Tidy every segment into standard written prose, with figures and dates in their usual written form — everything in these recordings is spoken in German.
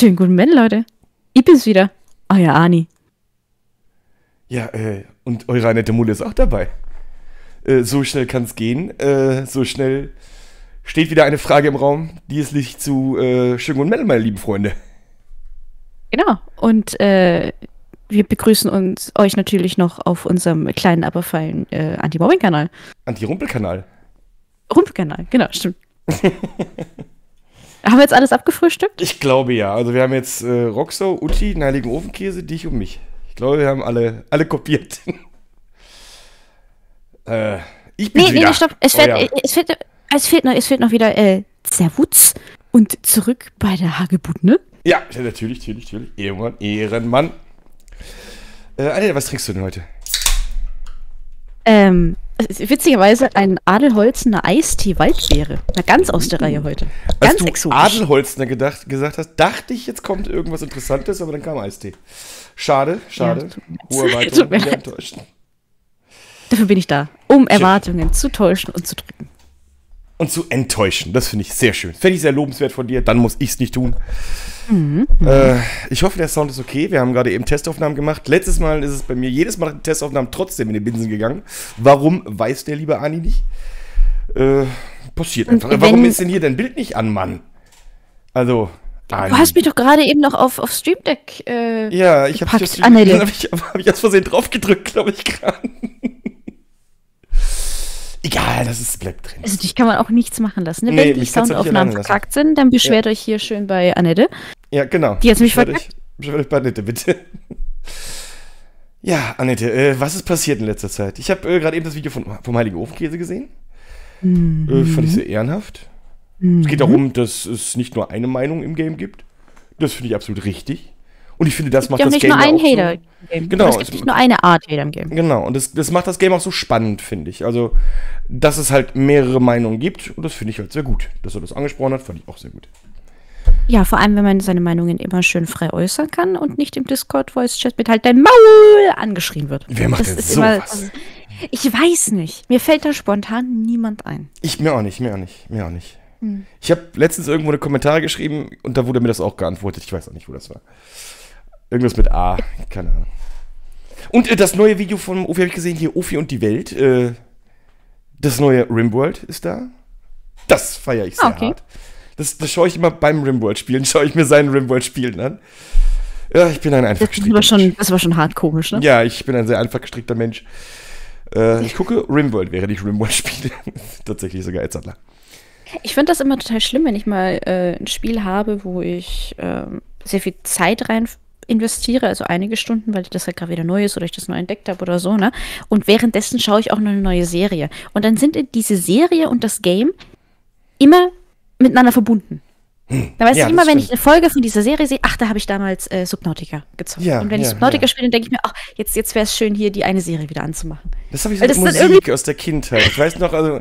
Schönen guten Morgen, Leute. Ich bin's wieder, euer Ani. Ja, und eure Annette Mulle ist auch dabei. So schnell kann's gehen. So schnell steht wieder eine Frage im Raum, die es liegt zu schönen guten Morgen, meine lieben Freunde. Genau. Und wir begrüßen uns euch natürlich noch auf unserem kleinen, aber feinen Anti-Mobbing-Kanal. Anti-Rumpel-Kanal. Rumpel-Kanal, genau, stimmt. Haben wir jetzt alles abgefrühstückt? Ich glaube ja. Also wir haben jetzt Roxau, Uti, den Heiligen Ofenkäse, dich und mich. Ich glaube, wir haben alle kopiert. Ich bin wieder. Nee, stopp. Es fehlt noch wieder Servutz und zurück bei der Hagebutt, ne? Ja, natürlich. Ehrenmann. Alter, was trinkst du denn heute? Witzigerweise ein Adelholzener Eistee Waldbeere. Na, ganz aus der Reihe heute. Ganz exotisch. Als du Adelholzener gesagt hast, dachte ich, jetzt kommt irgendwas Interessantes, aber dann kam Eistee. Schade. Ja, hohe Erwartungen wieder enttäuschen. Dafür bin ich da, um Erwartungen zu täuschen und zu drücken. Und zu enttäuschen, das finde ich sehr schön. Fände ich sehr lobenswert von dir, dann muss ich es nicht tun. Mhm. Ich hoffe, der Sound ist okay. Wir haben gerade eben Testaufnahmen gemacht. Letztes Mal ist es bei mir jedes Mal Testaufnahmen trotzdem in den Binsen gegangen. Warum, weiß der liebe Ani nicht. Passiert einfach. Warum ist denn hier dein Bild nicht an, Mann? Also, Ani. Du hast mich doch gerade eben noch auf Stream Deck ja, ich habe das hab ich aus Versehen drauf gedrückt, glaube ich gerade. Egal, bleibt drin. Also dich kann man auch nichts machen lassen. Ne? Wenn die Soundaufnahmen verkackt sind, dann beschwert euch hier schön bei Annette. Ja, genau. Die hat mich verkackt. Beschwert euch bei Annette, bitte. Ja, Annette, was ist passiert in letzter Zeit? Ich habe gerade eben das Video vom Heiligen Ofenkäse gesehen. Mhm. Fand ich sehr ehrenhaft. Mhm. Es geht darum, dass es nicht nur eine Meinung im Game gibt. Das finde ich absolut richtig. Und ich finde, das macht das Game auch so. Es gibt nicht nur einen Hater im Game. Genau. Es gibt nicht nur eine Art Hater im Game. Genau. Und das macht das Game auch so spannend, finde ich. Also, dass es halt mehrere Meinungen gibt. Und das finde ich halt sehr gut. Dass er das angesprochen hat, fand ich auch sehr gut. Ja, vor allem, wenn man seine Meinungen immer schön frei äußern kann und nicht im Discord-Voice-Chat mit halt dein Maul angeschrien wird. Wer macht denn sowas? Ich weiß nicht. Mir fällt da spontan niemand ein. Mir auch nicht. Hm. Ich habe letztens irgendwo eine Kommentare geschrieben und da wurde mir das auch geantwortet. Ich weiß auch nicht, wo das war. Irgendwas mit A, keine Ahnung. Und das neue Video von Ofi habe ich gesehen, hier Ofi und die Welt. Das neue RimWorld ist da. Das feiere ich sehr hart. Das schaue ich immer beim RimWorld-Spielen, schaue ich mir seinen RimWorld-Spielen an. Ja, ich bin ein einfach gestrickter Mensch. Das war schon hart komisch, ne? Ja, ich bin ein sehr einfach gestrickter Mensch. Ich gucke RimWorld, während ich RimWorld spiele. Tatsächlich sogar Etzadler. Ich finde das immer total schlimm, wenn ich mal ein Spiel habe, wo ich sehr viel Zeit rein investiere, also einige Stunden, weil das halt gerade wieder neu ist oder ich das neu entdeckt habe oder so, ne? Und währenddessen schaue ich auch noch eine neue Serie. Und dann sind diese Serie und das Game immer miteinander verbunden. Da weiß ich immer, wenn ich eine Folge von dieser Serie sehe, ach, da habe ich damals Subnautica gezockt. Ja, und wenn ich Subnautica spiele, dann denke ich mir, ach, jetzt wäre es schön, hier die eine Serie wieder anzumachen. Das habe ich so mit Musik aus der Kindheit. Ich weiß noch, also,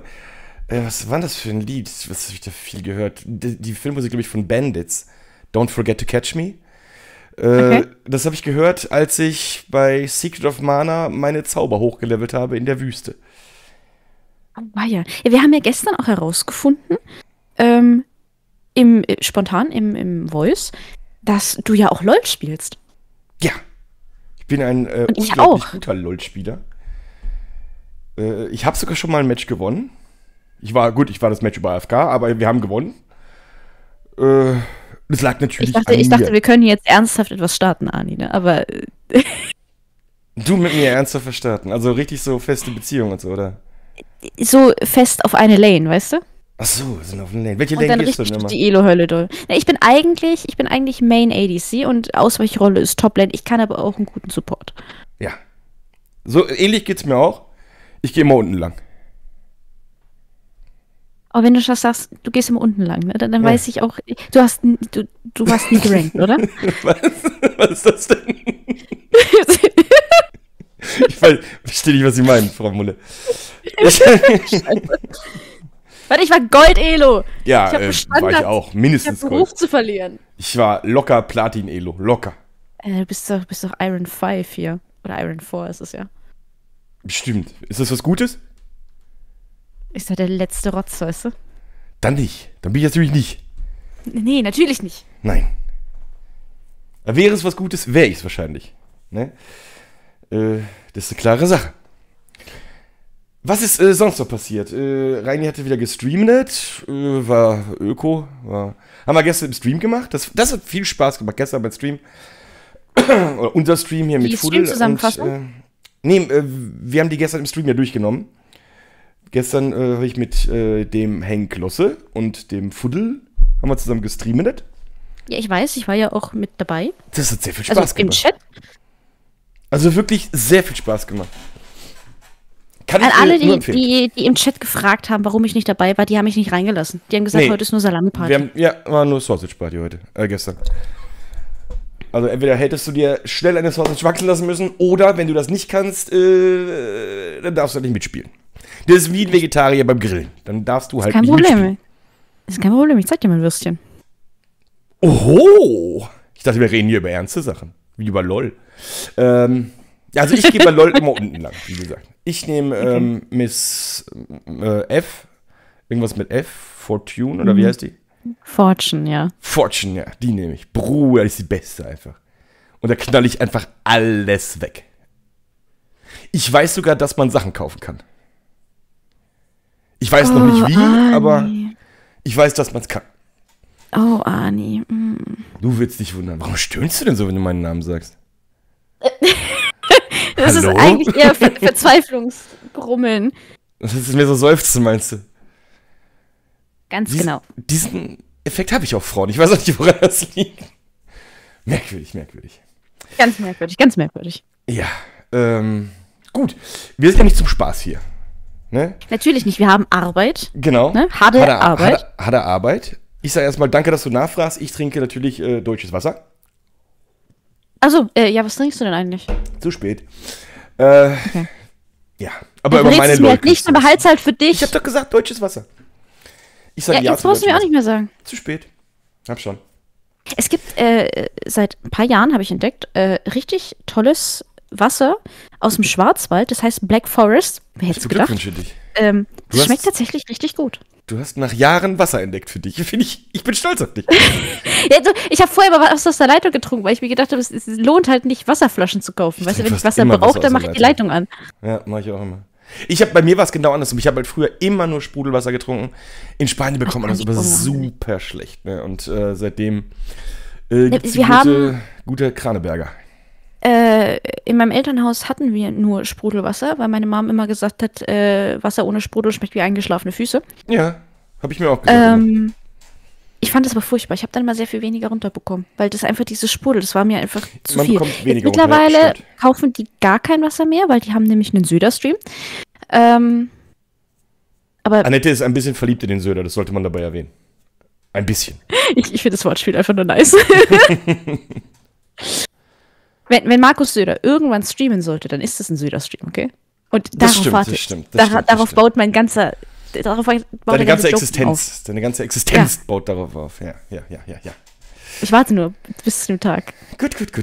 was war das für ein Lied? Was habe ich da viel gehört? Die Filmmusik, glaube ich, von Bandits. Don't Forget to Catch Me. Okay. Das habe ich gehört, als ich bei Secret of Mana meine Zauber hochgelevelt habe in der Wüste. Ah ja. Wir haben ja gestern auch herausgefunden, spontan im Voice, dass du ja auch LOL spielst. Ja. Ich bin ein unglaublich guter LOL-Spieler. Ich habe sogar schon mal ein Match gewonnen. Ich war das Match über AFK, aber wir haben gewonnen. Das lag natürlich an mir. Ich dachte, wir können jetzt ernsthaft etwas starten, Ani, ne? Aber du mit mir ernsthaft starten? Also richtig so feste Beziehung und so, oder? So fest auf eine Lane, weißt du? Ach so, sind auf eine Lane. Welche Lane gehst du denn immer? Die Elo-Hölle doll. Na, ich bin eigentlich Main ADC und Ausweichrolle ist Top-Lane. Ich kann aber auch einen guten Support. Ja. So ähnlich geht's mir auch. Ich gehe immer unten lang. Aber wenn du schon sagst, du gehst immer unten lang, ne? dann weiß ich auch, du warst nie gerankt, oder? Was ist das denn? Ich verstehe nicht, was Sie meinen, Frau Mulle. Warte, ich war Gold-Elo. Ja, war ich auch, mindestens Gold. Beruf zu verlieren. Ich war locker Platin-Elo, locker. Du bist doch Iron 5 hier, oder Iron 4 ist es ja. Bestimmt. Ist das was Gutes? Ist ja der letzte Rotz, weißt du? Dann nicht. Dann bin ich natürlich nicht. Nee, natürlich nicht. Nein. Wäre es was Gutes, wäre ich es wahrscheinlich. Ne? Das ist eine klare Sache. Was ist sonst noch passiert? Rainer hatte wieder gestreamt, war Öko. Haben wir gestern im Stream gemacht. Das hat viel Spaß gemacht, gestern beim Stream. Oder unser Stream hier mit Fudel. Nee, wir haben die gestern im Stream ja durchgenommen. Gestern habe ich mit dem Henk Losse und dem Fudel haben wir zusammen gestreamt. Ja, ich weiß, ich war ja auch mit dabei. Das hat sehr viel Spaß gemacht. Im Chat. Also wirklich sehr viel Spaß gemacht. Kann ich alle, die im Chat gefragt haben, warum ich nicht dabei war, die haben mich nicht reingelassen. Die haben gesagt, nee, heute ist nur Salami-Party. Ja, war nur Sausage-Party heute, gestern. Also entweder hättest du dir schnell eine Sausage wachsen lassen müssen oder, wenn du das nicht kannst, dann darfst du halt nicht mitspielen. Das ist wie ein Vegetarier beim Grillen. Dann darfst du halt nicht mitspielen. Ist kein Problem, ich zeig dir mal ein Würstchen. Oho! Ich dachte, wir reden hier über ernste Sachen. Wie über LOL. Also ich gehe bei LOL immer unten lang, wie gesagt. Ich nehme Miss F, irgendwas mit F, Fortune, oder wie heißt die? Fortune, ja. Fortune, ja, die nehme ich. Bruder, ist die beste einfach. Und da knall ich einfach alles weg. Ich weiß sogar, dass man Sachen kaufen kann. Ich weiß noch nicht wie, Ani, aber ich weiß, dass man es kann. Oh, Ani. Mm. Du willst dich wundern. Warum stöhnst du denn so, wenn du meinen Namen sagst? Das Hallo? Ist eigentlich eher Verzweiflungsgrummeln. Das ist mir so Seufzen, meinst du? Ganz genau. Diesen Effekt habe ich auch, Frauen. Ich weiß auch nicht, woran das liegt. Merkwürdig, merkwürdig. Ganz merkwürdig, ganz merkwürdig. Ja, gut. Wir sind ja nicht zum Spaß hier. Ne? Natürlich nicht, wir haben Arbeit. Genau. Ne? Harte Arbeit. Harte Arbeit. Ich sage erstmal danke, dass du nachfragst. Ich trinke natürlich deutsches Wasser. Also, ja, was trinkst du denn eigentlich? Zu spät. Okay. Ja, aber über meine Leute. Nicht, aber halt's halt für dich. Ich hab doch gesagt, deutsches Wasser. Ich sag ja, jetzt brauchst du mir auch nicht mehr sagen. Zu spät. Hab schon. Es gibt, seit ein paar Jahren habe ich entdeckt, richtig tolles Wasser aus dem Schwarzwald. Das heißt Black Forest. Wer hätte es gedacht? Dich. Das schmeckt tatsächlich richtig gut. Du hast nach Jahren Wasser entdeckt für dich. Ich bin stolz auf dich. Ja, also, ich habe vorher mal was aus der Leitung getrunken, weil ich mir gedacht habe, es lohnt halt nicht, Wasserflaschen zu kaufen. Weißt du, wenn ich Wasser brauche, dann mache ich die Leitung an. Ja, mache ich auch immer. Bei mir war es genau andersrum. Ich habe halt früher immer nur Sprudelwasser getrunken. In Spanien bekommt man das aber super schlecht. Ne? Und seitdem gibt es gute Kraneberger. In meinem Elternhaus hatten wir nur Sprudelwasser, weil meine Mom immer gesagt hat, Wasser ohne Sprudel schmeckt wie eingeschlafene Füße. Ja, habe ich mir auch gesagt. Ich fand das aber furchtbar. Ich habe dann mal sehr viel weniger runterbekommen, weil das einfach dieses Sprudel, das war mir einfach zu viel. Mittlerweile kaufen die gar kein Wasser mehr, weil die haben nämlich einen Söder-Stream. Aber Annette ist ein bisschen verliebt in den Söder, das sollte man dabei erwähnen. Ein bisschen. Ich finde das Wortspiel einfach nur nice. Wenn Markus Söder irgendwann streamen sollte, dann ist das ein Söder-Stream, okay? Und darauf baut mein ganzer... Deine ganze Existenz. Deine ganze Existenz baut darauf auf. Ja. Ich warte nur bis zu dem Tag. Gut. Und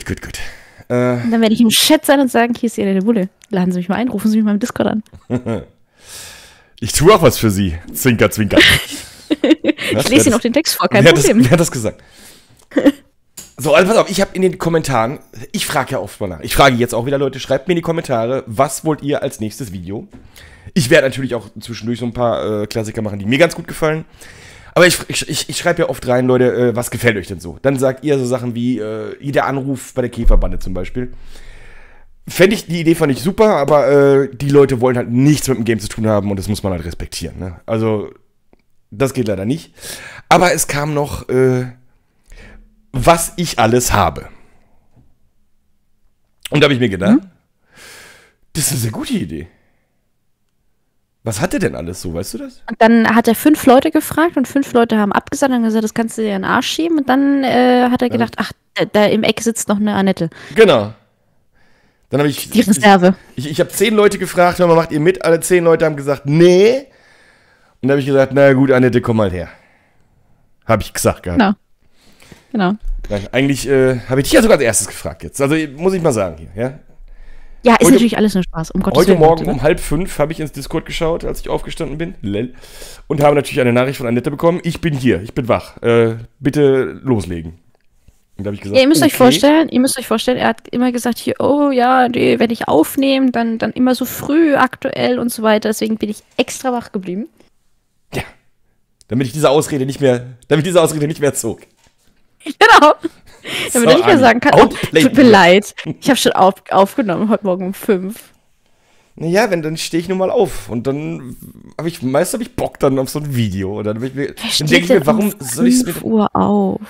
dann werde ich im Chat sein und sagen, hier ist Annette Mulle. Laden Sie mich mal ein, rufen Sie mich mal im Discord an. Ich tue auch was für Sie. Zwinker, zwinker. Ich lese Ihnen auch den Text vor, kein Problem. Wer hat das gesagt? So, also pass auf, ich habe in den Kommentaren, ich frage ja oft mal nach, ich frage jetzt auch wieder Leute, schreibt mir in die Kommentare, was wollt ihr als nächstes Video? Ich werde natürlich auch zwischendurch so ein paar Klassiker machen, die mir ganz gut gefallen. Aber ich schreibe ja oft rein, Leute, was gefällt euch denn so? Dann sagt ihr so Sachen wie, jeder Anruf bei der Käferbande zum Beispiel. Die Idee fand ich super, aber die Leute wollen halt nichts mit dem Game zu tun haben und das muss man halt respektieren. Ne? Also, das geht leider nicht. Aber es kam noch... was ich alles habe. Und da habe ich mir gedacht, das ist eine sehr gute Idee. Was hat er denn alles so, weißt du das? Und dann hat er 5 Leute gefragt und 5 Leute haben abgesagt und gesagt, das kannst du dir in den Arsch schieben. Und dann hat er gedacht, ach, da im Eck sitzt noch eine Annette. Genau. Dann habe ich die Reserve. Ich habe 10 Leute gefragt, hör mal, macht ihr mit? Alle 10 Leute haben gesagt, nee. Und da habe ich gesagt, na gut, Annette, komm mal her. Habe ich gesagt gehabt. Genau. Genau. Nein, eigentlich habe ich dich ja sogar als erstes gefragt jetzt. Also muss ich mal sagen hier, ja? Ja, ist heute, natürlich alles nur Spaß, um Gottes Willen. Heute Morgen um 4:30 habe ich ins Discord geschaut, als ich aufgestanden bin. Lel. Und habe natürlich eine Nachricht von Annette bekommen. Ich bin hier, ich bin wach. Bitte loslegen. Und da habe ich gesagt, ja, ihr müsst euch vorstellen, er hat immer gesagt, hier, oh ja, nee, wenn ich aufnehme, dann immer so früh, aktuell und so weiter. Deswegen bin ich extra wach geblieben. Ja, damit ich diese Ausrede nicht mehr zog. Genau. Damit ich nicht mehr sagen kann, tut mir leid, ich habe schon aufgenommen heute Morgen um 5. Naja, dann stehe ich nun mal auf und dann habe ich, meist habe ich Bock dann auf so ein Video. Und dann denke ich mir, warum soll ich es mit 5 Uhr auf?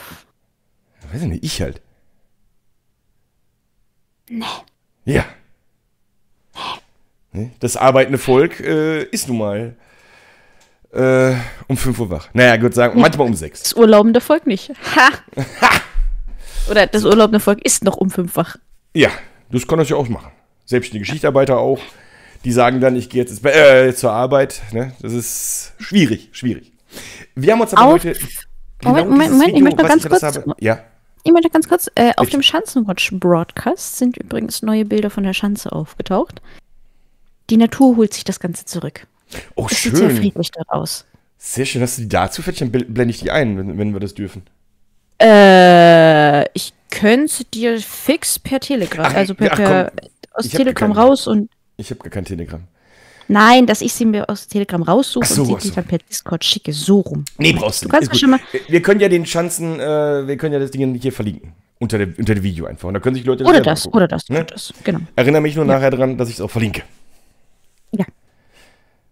Weiß ich nicht, ich halt. Nee. Ja. Nee. Das arbeitende Volk ist nun mal um 5 Uhr wach. Naja, gut, sagen, manchmal um 6. Das urlaubende Volk nicht. Ha! Oder das urlaubende Volk ist noch um 5 wach. Ja, das kann das ja auch machen. Selbstständige Schichtarbeiter auch. Die sagen dann, ich gehe jetzt zur Arbeit. Ne? Das ist schwierig. Wir haben uns aber heute... Moment, ich möchte ganz kurz, auf dem Schanzenwatch-Broadcast sind übrigens neue Bilder von der Schanze aufgetaucht. Die Natur holt sich das Ganze zurück. Oh, das schön. Sieht sehr friedlich dort aus. Sehr schön, hast du die dazu? Dann blende ich die ein, wenn wir das dürfen. Ich könnte dir fix per Telegram, aus Telegram raus und... Ich habe gar kein Telegram. Nein, dass ich sie mir aus Telegram raussuche und sie dann per Discord schicke, so rum. Nee, brauchst du nicht. Wir können ja das Ding hier verlinken. Unter dem Video einfach. Und da können sich Leute... Oder das, genau. Erinnere mich nur nachher dran, dass ich es auch verlinke. Ja.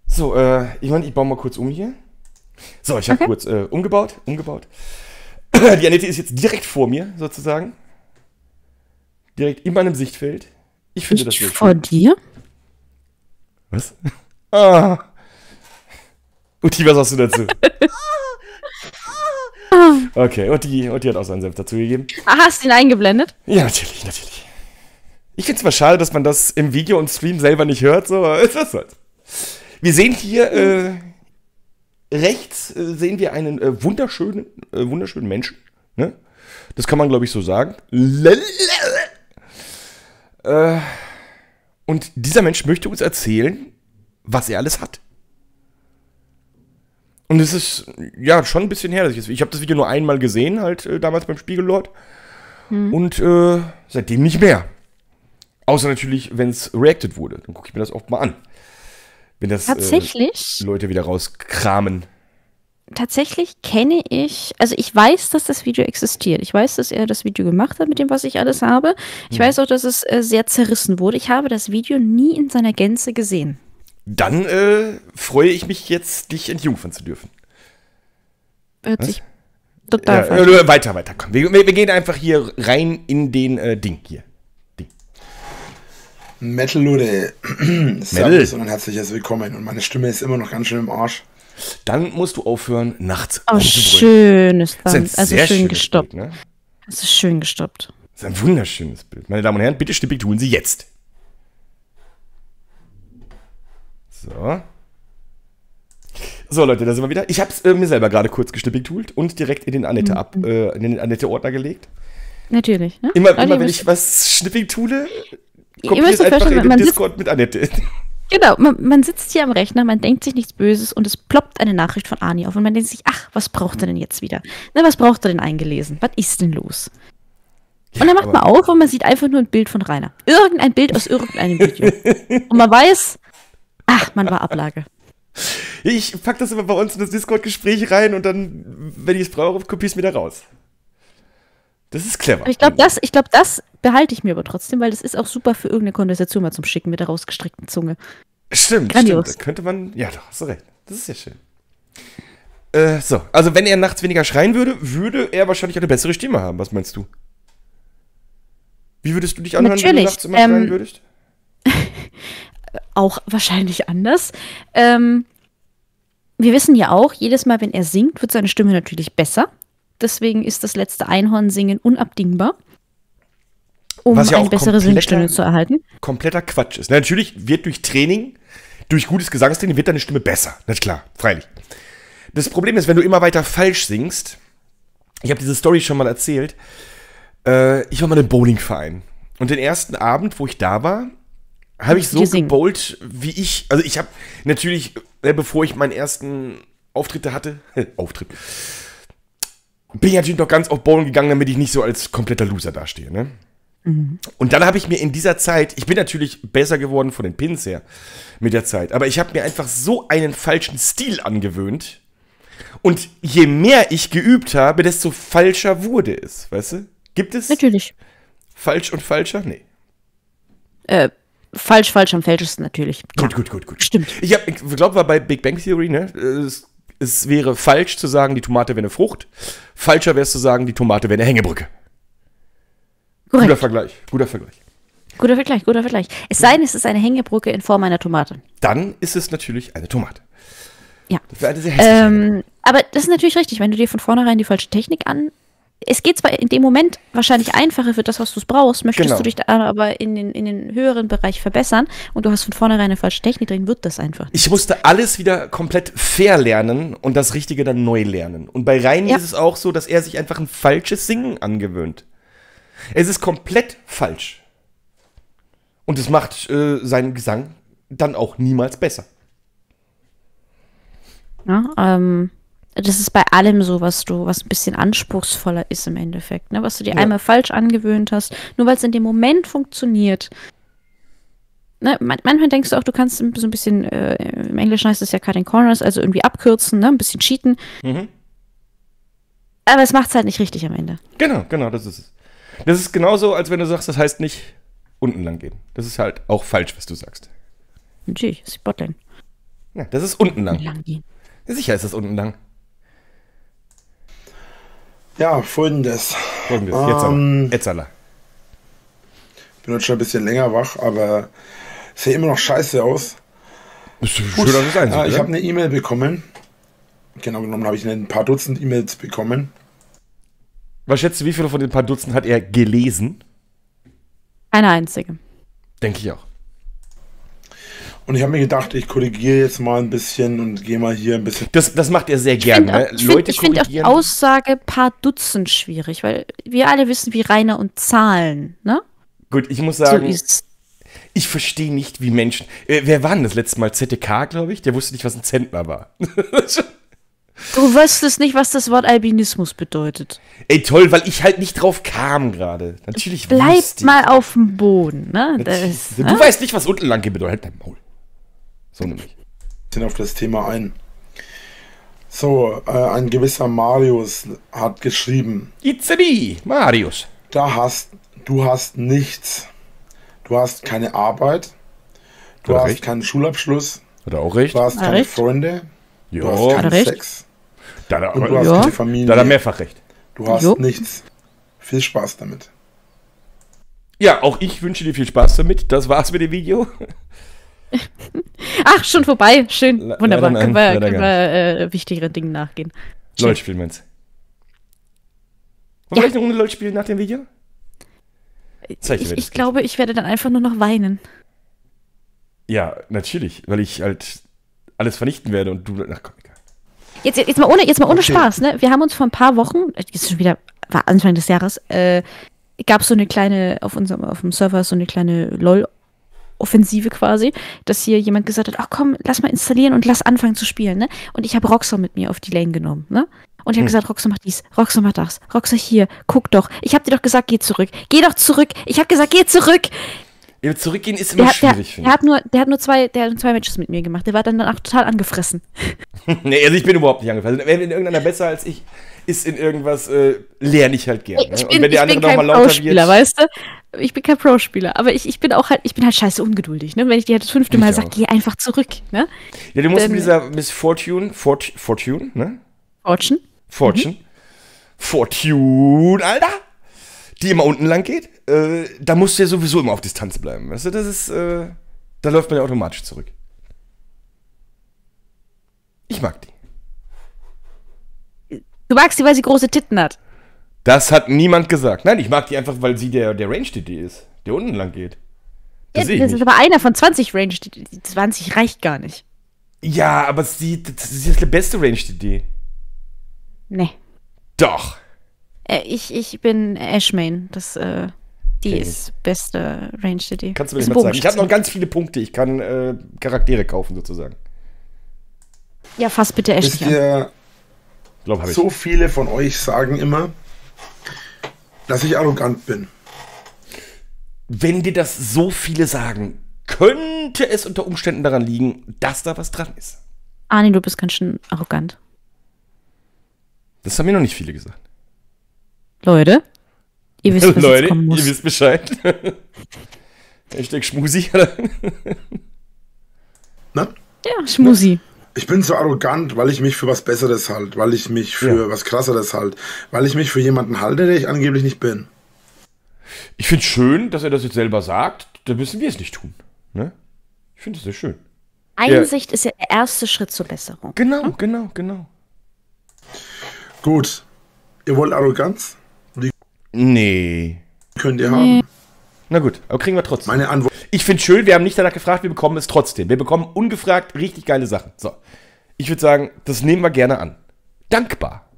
So, ich baue mal kurz um hier. So, ich habe kurz umgebaut. Die Annette ist jetzt direkt vor mir, sozusagen. Direkt in meinem Sichtfeld. Ich finde das wirklich vor dir? Was? Ah. Uti, was hast du dazu? Okay, Uti hat auch seinen Senf dazu gegeben. Ah, hast du ihn eingeblendet? Ja, natürlich. Ich finde es mal schade, dass man das im Video und Stream selber nicht hört, so, aber ist das halt. Wir sehen hier rechts sehen wir einen wunderschönen Menschen. Ne? Das kann man, glaube ich, so sagen. Und dieser Mensch möchte uns erzählen, was er alles hat. Und es ist ja schon ein bisschen her. Ich habe das Video nur einmal gesehen, halt damals beim Spiegellord. Und seitdem nicht mehr. Außer natürlich, wenn es reacted wurde. Dann gucke ich mir das oft mal an. Wenn das tatsächlich, Leute wieder rauskramen. Tatsächlich kenne ich, also ich weiß, dass das Video existiert. Ich weiß, dass er das Video gemacht hat mit dem, was ich alles habe. Ich weiß auch, dass es sehr zerrissen wurde. Ich habe das Video nie in seiner Gänze gesehen. Dann freue ich mich jetzt, dich entjungfern zu dürfen. Total weiter, komm. Wir gehen einfach hier rein in den Ding hier. Metal-Lude. Servus und ein herzliches Willkommen. Und meine Stimme ist immer noch ganz schön im Arsch. Dann musst du aufhören, nachts rumzubrüllen. Schönes Band. Das ist schön gestoppt. Das ist ein wunderschönes Bild. Meine Damen und Herren, bitte stimmig tun Sie jetzt. So. So, Leute, da sind wir wieder. Ich habe es mir selber gerade kurz gestippig toolt und direkt in den Annette-Ordner gelegt. Natürlich. Ne? Immer wenn ich was schnippig tule, kopiere ich einfach in den Discord mit Annette. Genau, man sitzt hier am Rechner, man denkt sich nichts Böses und es ploppt eine Nachricht von Ani auf und man denkt sich, ach, was braucht er denn jetzt wieder? Na, was braucht er denn eingelesen? Was ist denn los? Ja, und dann macht man auf und man sieht einfach nur ein Bild von Rainer. Irgendein Bild aus irgendeinem Video. Und man weiß, ach, man war Ablage. Ich pack das immer bei uns in das Discord-Gespräch rein und dann, wenn ich es brauche, kopiere ich es mir da raus. Das ist clever. Aber ich glaube, das behalte ich mir aber trotzdem, weil das ist auch super für irgendeine Konversation mal zum Schicken mit der rausgestreckten Zunge. Stimmt. Da könnte man, ja, da hast du recht. Das ist ja schön. So, also wenn er nachts weniger schreien würde, würde er wahrscheinlich auch eine bessere Stimme haben. Was meinst du? Wie würdest du dich anhören, wenn du nachts immer schreien würdest? Auch wahrscheinlich anders. Wir wissen ja auch, jedes Mal, wenn er singt, wird seine Stimme natürlich besser. Deswegen ist das letzte Einhorn-Singen unabdingbar, um ja eine bessere Singstimme zu erhalten. Kompletter Quatsch ist. Na, natürlich wird durch Training, durch gutes Gesangstraining, wird deine Stimme besser. Das ist klar, freilich. Das Problem ist, wenn du immer weiter falsch singst, ich habe diese Story schon mal erzählt, ich war mal im Bowlingverein. Und den ersten Abend, wo ich da war, habe ich so gebowlt, wie ich, also ich habe natürlich, bevor ich meinen ersten Auftritt hatte, bin ich natürlich noch ganz auf Bone gegangen, damit ich nicht so als kompletter Loser dastehe, ne? Mhm. Und dann habe ich mir in dieser Zeit, ich bin natürlich besser geworden von den Pins her mit der Zeit, aber ich habe mir einfach so einen falschen Stil angewöhnt. Und je mehr ich geübt habe, desto falscher wurde es, weißt du? Gibt es? Natürlich. Falsch und falscher? Nee. Falsch, falsch am fälschesten natürlich. Gut, gut, gut, gut. Stimmt. Ich glaube, war bei Big Bang Theory, ne? Es wäre falsch zu sagen, die Tomate wäre eine Frucht. Falscher wäre es zu sagen, die Tomate wäre eine Hängebrücke. Korrekt. Guter Vergleich, guter Vergleich. Guter Vergleich, guter Vergleich. Es sei denn, es ist eine Hängebrücke in Form einer Tomate. Dann ist es natürlich eine Tomate. Ja. Das wäre eine sehr hässliche Hängebrücke. Aber das ist natürlich richtig, wenn du dir von vornherein die falsche Technik an... Es geht zwar in dem Moment wahrscheinlich einfacher für das, was du brauchst, möchtest du dich da aber in den höheren Bereich verbessern und du hast von vornherein eine falsche Technik drin, wird das einfach nicht. Ich musste alles wieder komplett fair lernen und das Richtige dann neu lernen. Und bei Rainer ist es auch so, dass er sich einfach ein falsches Singen angewöhnt. Es ist komplett falsch. Und es macht seinen Gesang dann auch niemals besser. Ja, das ist bei allem so, was ein bisschen anspruchsvoller ist im Endeffekt, ne? Was du dir einmal falsch angewöhnt hast, nur weil es in dem Moment funktioniert. Ne? Manchmal denkst du auch, du kannst so ein bisschen, im Englischen heißt es ja Cutting Corners, also irgendwie abkürzen, ne? Ein bisschen cheaten. Mhm. Aber es macht es halt nicht richtig am Ende. Genau, genau, das ist es. Das ist genauso, als wenn du sagst, das heißt nicht unten lang gehen. Das ist halt auch falsch, was du sagst. Natürlich, das ist Botlane. Ja, das ist unten lang. Lang gehen. Ja, sicher ist das unten lang. Ja, folgendes. Folgendes, jetzt alle. Ich bin heute schon ein bisschen länger wach, aber es sieht immer noch scheiße aus. Ist schön, dass es einsieht, ich habe eine E-Mail bekommen. Genau genommen habe ich ein paar Dutzend E-Mails bekommen. Was schätzt du, wie viele von den paar Dutzend hat er gelesen? Eine einzige. Denke ich auch. Und ich habe mir gedacht, ich korrigiere jetzt mal ein bisschen und gehe mal hier ein bisschen... Das macht er sehr gerne. Ich finde auch die Aussage paar Dutzend schwierig, weil wir alle wissen, wie Rainer und Zahlen, ne? Gut, ich muss sagen, ich verstehe nicht, wie Menschen... wer war denn das letzte Mal? ZDK, glaube ich? Der wusste nicht, was ein Zentner war. Du wüsstest nicht, was das Wort Albinismus bedeutet. Ey, toll, weil ich halt nicht drauf kam gerade. Natürlich wusste ich. Bleib mal auf dem Boden, ne? Du weißt nicht, was unten lang geht bedeutet. Halt dein Maul. So nämlich. Auf das Thema ein. So, ein gewisser Marius hat geschrieben. It's a me, Marius. Du hast nichts. Du hast keine Arbeit. Du hast keinen Schulabschluss. Hat er auch recht. Du hast keine Freunde. Du hast keinen Sex. Und du hast keine Familie. Da hat er mehrfach recht. Du hast nichts. Viel Spaß damit. Ja, auch ich wünsche dir viel Spaß damit. Das war's mit dem Video. Ach, schon vorbei. Schön. Wunderbar. Können wir wichtigeren Dingen nachgehen. LOL spielen wir jetzt. Wollen wir gleich eine Runde LOL spielen nach dem Video? Ich glaube, ich werde dann einfach nur noch weinen. Ja, natürlich. Weil ich halt alles vernichten werde und du... Ach komm, egal. Jetzt mal ohne Spaß, ne? Wir haben uns vor ein paar Wochen, jetzt schon wieder, war Anfang des Jahres, gab es so eine kleine, auf dem Server so eine kleine LOL- Offensive quasi, dass hier jemand gesagt hat, ach komm, lass mal installieren und lass anfangen zu spielen, ne? Und ich habe Roxau mit mir auf die Lane genommen, ne? Und ich habe gesagt, Roxau macht dies, Roxau macht das, Roxau hier, guck doch. Ich habe dir doch gesagt, geh doch zurück. Ich habe gesagt, geh zurück. Ja, zurückgehen ist immer schwierig, finde ich. Der hat nur zwei Matches mit mir gemacht. Der war dann danach total angefressen. Nee, also ich bin überhaupt nicht angefressen. Wenn irgendeiner besser als ich ist in irgendwas, lerne ich halt gerne. Und wenn der andere nochmal lauter wird. Weißt du? Ich bin kein Pro-Spieler, aber ich bin halt scheiße ungeduldig, ne? Wenn ich dir das 5. Mal sage, geh einfach zurück, ne? Ja, du musst mit dieser Miss Fortune, ne? Fortune, Alter! Die immer unten lang geht, da musst du ja sowieso immer auf Distanz bleiben, weißt du? Das ist, da läuft man ja automatisch zurück. Ich mag die. Du magst die, weil sie große Titten hat. Das hat niemand gesagt. Nein, ich mag die einfach, weil sie der Range-DD ist, der unten lang geht. Das, ja, das ist aber einer von 20 Range-DD. 20 reicht gar nicht. Ja, aber das ist die beste Range-DD. Nee. Doch. Ich bin Ashmane. Die ist beste Range-DD. Kannst du mir nicht mal sagen. Ich habe noch ganz viele Punkte. Ich kann Charaktere kaufen, sozusagen. Ja, fass bitte Ashmane. Glaub, hab ich. So viele von euch sagen immer, dass ich arrogant bin. Wenn dir das so viele sagen, könnte es unter Umständen daran liegen, dass da was dran ist. Ani, du bist ganz schön arrogant. Das haben mir noch nicht viele gesagt. Leute, ihr wisst, was Leute, jetzt kommen muss. Ihr wisst Bescheid. Hashtag Schmusi. Na? Ja, Schmusi. Ich bin so arrogant, weil ich mich für was Besseres halte, weil ich mich für was Krasseres halte, weil ich mich für jemanden halte, der ich angeblich nicht bin. Ich finde es schön, dass er das jetzt selber sagt. Da müssen wir es nicht tun. Ne? Ich finde es sehr schön. Einsicht ist ja der erste Schritt zur Besserung. Genau, genau. Gut. Ihr wollt Arroganz? Die nee. Könnt ihr haben. Na gut, aber kriegen wir trotzdem. Meine Antwort. Ich finde es schön, wir haben nicht danach gefragt, wir bekommen es trotzdem. Wir bekommen ungefragt richtig geile Sachen. So. Ich würde sagen, das nehmen wir gerne an. Dankbar.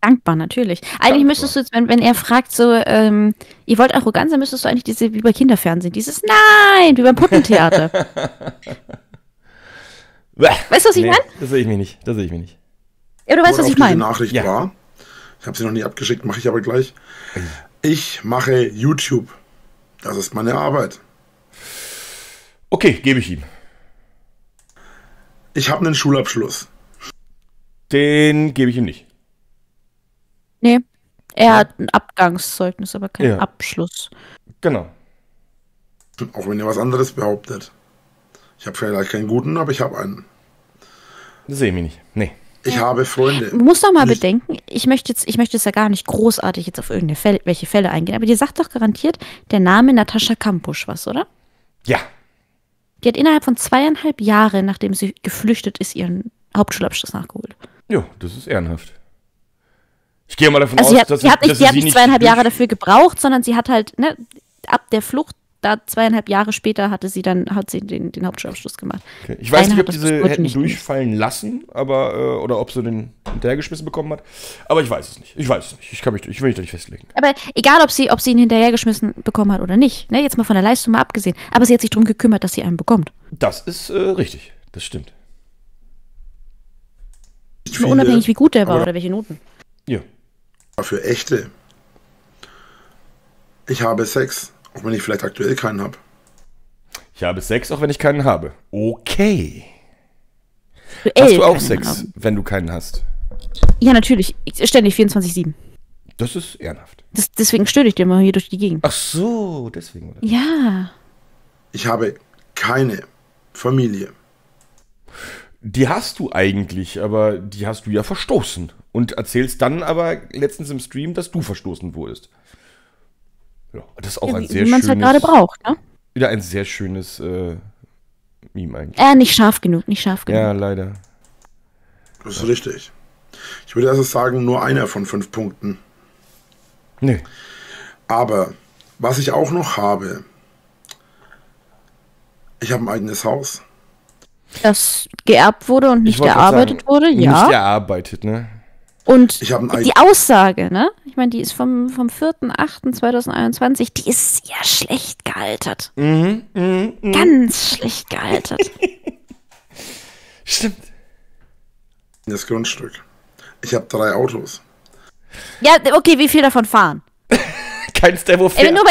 Dankbar, natürlich. Eigentlich dankbar. Müsstest du jetzt, wenn er fragt, so, ihr wollt arrogant sein, müsstest du eigentlich diese, wie bei Kinderfernsehen, dieses Nein, wie beim Puppentheater. Weißt du, was ich meine? Das sehe ich mir nicht. Das sehe ich mir nicht. Ja, du weißt, was ich meine. Nachricht war. Ich habe sie noch nie abgeschickt, mache ich aber gleich. Ich mache YouTube. Das ist meine Arbeit. Okay, gebe ich ihm. Ich habe einen Schulabschluss. Den gebe ich ihm nicht. Nee, er hat ein Abgangszeugnis, aber keinen Abschluss. Genau. Auch wenn ihr was anderes behauptet. Ich habe vielleicht keinen guten, aber ich habe einen. Das sehe ich nicht. Nee. Ich habe Freunde. Du musst doch mal bedenken, ich möchte jetzt ja gar nicht großartig jetzt auf irgendwelche Fälle eingehen, aber dir sagt doch garantiert der Name Natascha Kampusch was, oder? Ja. Die hat innerhalb von 2,5 Jahren, nachdem sie geflüchtet ist, ihren Hauptschulabschluss nachgeholt. Ja, das ist ehrenhaft. Ich gehe mal davon aus, dass sie nicht 2,5 Jahre dafür gebraucht, sondern sie hat halt, ne, ab der Flucht, da 2,5 Jahre später hat sie den Hauptschulabschluss gemacht. Okay. Ich weiß nicht, ob diese hätten durchfallen lassen, aber oder ob sie den hinterhergeschmissen bekommen hat. Aber ich weiß es nicht. Ich weiß es nicht. Ich will mich da nicht festlegen. Aber egal, ob sie ihn hinterhergeschmissen bekommen hat oder nicht, ne, jetzt mal von der Leistung mal abgesehen. Aber sie hat sich darum gekümmert, dass sie einen bekommt. Das ist richtig. Das stimmt. Viele, unabhängig, wie gut der war oder welche Noten. Ja. Für echte. Ich habe Sex. Auch wenn ich vielleicht aktuell keinen habe. Ich habe Sex, auch wenn ich keinen habe. Okay. Hast du auch Sex, wenn du keinen hast? Ja, natürlich. Ständig 24/7. Das ist ehrenhaft. Deswegen störe ich dir mal hier durch die Gegend. Ach so, deswegen. Oder? Ja. Ich habe keine Familie. Die hast du eigentlich, aber die hast du ja verstoßen. Und erzählst dann aber letztens im Stream, dass du verstoßen wurdest. Ja, das ist auch ein sehr schönes... Wie man es halt gerade braucht, ne? Wieder ein sehr schönes Meme eigentlich. Nicht scharf genug, nicht scharf genug. Ja, leider. Das ist richtig. Ich würde also sagen, nur einer von 5 Punkten. Nee. Aber, was ich auch noch habe, ich habe ein eigenes Haus. Das geerbt wurde und nicht erarbeitet wurde, ja. Nicht erarbeitet, ne? Und die Aussage, ne? Ich meine, die ist vom 4.8.2021, die ist sehr schlecht gealtert. Ganz schlecht gealtert. Stimmt. Das Grundstück. Ich habe 3 Autos. Ja, okay, wie viel davon fahren? Keins der, wo fährt. Nur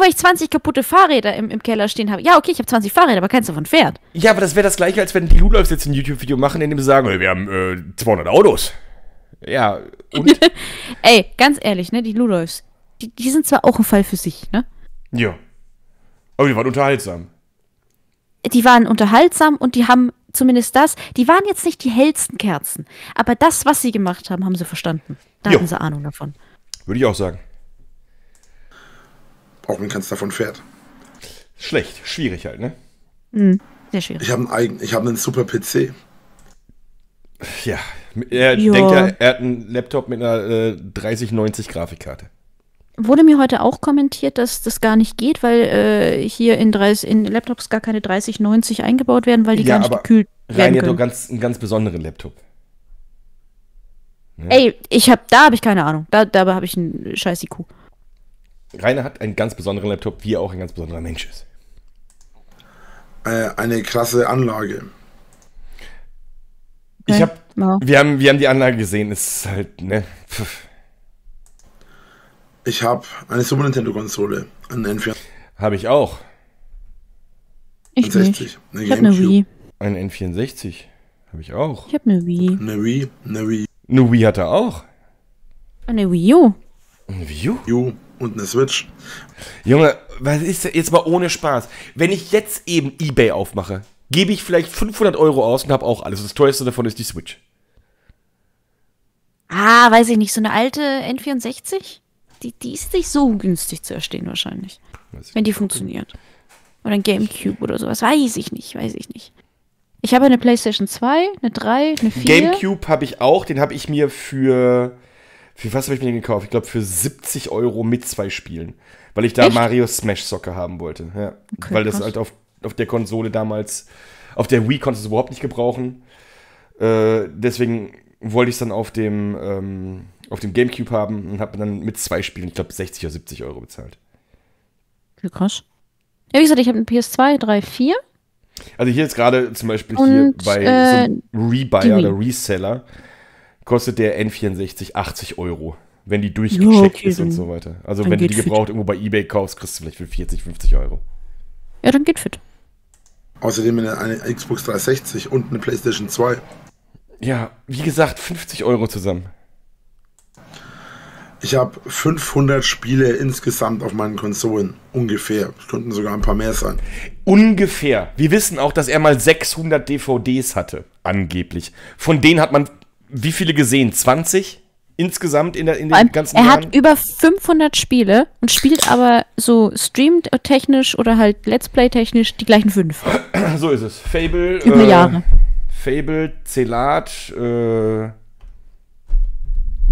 weil ich 20 kaputte Fahrräder im Keller stehen habe. Ja, okay, ich habe 20 Fahrräder, aber keins davon fährt. Ja, aber das wäre das Gleiche, als wenn die Lulafs jetzt ein YouTube-Video machen, in dem sie sagen, wir haben 200 Autos. Ja, und? Ey, ganz ehrlich, ne, die Ludolfs, die sind zwar auch ein Fall für sich, ne? Ja. Aber die waren unterhaltsam. Die waren unterhaltsam und die haben zumindest das, die waren jetzt nicht die hellsten Kerzen, aber das, was sie gemacht haben, haben sie verstanden. Da hatten sie Ahnung davon. Würde ich auch sagen. Auch wenn keins davon fährt. Schlecht, schwierig halt, ne? Mhm, sehr schwierig. Ich habe einen super PC. Ja, er denkt ja, er hat einen Laptop mit einer 3090 Grafikkarte. Wurde mir heute auch kommentiert, dass das gar nicht geht, weil hier in Laptops gar keine 3090 eingebaut werden, weil die gar nicht gekühlt werden können. Ja, einen ganz besonderen Laptop. Ja. Ey, da habe ich keine Ahnung. Dabei habe ich einen scheiß IQ. Rainer hat einen ganz besonderen Laptop, wie er auch ein ganz besonderer Mensch ist. Eine krasse Anlage. Ich hab, no. Wir haben die Anlage gesehen, ist halt, ne? Pff. Ich habe eine Super Nintendo Konsole, einen N64. Habe ich auch. Ich nicht. Ich habe eine Wii. Ein N64 habe ich auch. Ich habe eine Wii. Eine Wii hat er auch. Eine Wii U. Eine Wii U? U und eine Switch. Junge, was ist das? Jetzt mal ohne Spaß. Wenn ich jetzt eben eBay aufmache, gebe ich vielleicht 500 Euro aus und habe auch alles. Das teuerste davon ist die Switch. Ah, weiß ich nicht. So eine alte N64? Die ist nicht so günstig zu erstehen wahrscheinlich. Wenn die funktioniert. Oder ein GameCube oder sowas. Weiß ich nicht. Ich habe eine PlayStation 2, eine 3, eine 4. GameCube habe ich auch. Den habe ich mir für was habe ich mir den gekauft? Ich glaube für 70 Euro mit 2 Spielen. Weil ich da Echt? Mario Smash Soccer haben wollte. Ja. Okay, weil das krass. Halt auf der Konsole damals, auf der Wii konntest du es überhaupt nicht gebrauchen. Deswegen wollte ich es dann auf dem GameCube haben und habe dann mit 2 Spielen, ich glaube 60 oder 70 Euro bezahlt. Krass. Ja, wie gesagt, ich habe eine PS2, 3, 4. Also hier jetzt gerade zum Beispiel und, hier bei so einem Rebuyer oder Reseller kostet der N64 80 Euro, wenn die durchgecheckt ist und so weiter. Also wenn du die gebraucht irgendwo bei eBay kaufst, kriegst du vielleicht für 40, 50 Euro. Ja, dann geht fit. Außerdem eine Xbox 360 und eine PlayStation 2. Ja, wie gesagt, 50 Euro zusammen. Ich habe 500 Spiele insgesamt auf meinen Konsolen. Ungefähr. Es könnten sogar ein paar mehr sein. Ungefähr. Wir wissen auch, dass er mal 600 DVDs hatte. Angeblich. Von denen hat man wie viele gesehen? 20? Insgesamt in den ganzen Jahren? Er hat über 500 Spiele und spielt aber so streamtechnisch oder halt Let's Play-technisch die gleichen 5. So ist es. Fable. Über Jahre. Fable, Celad,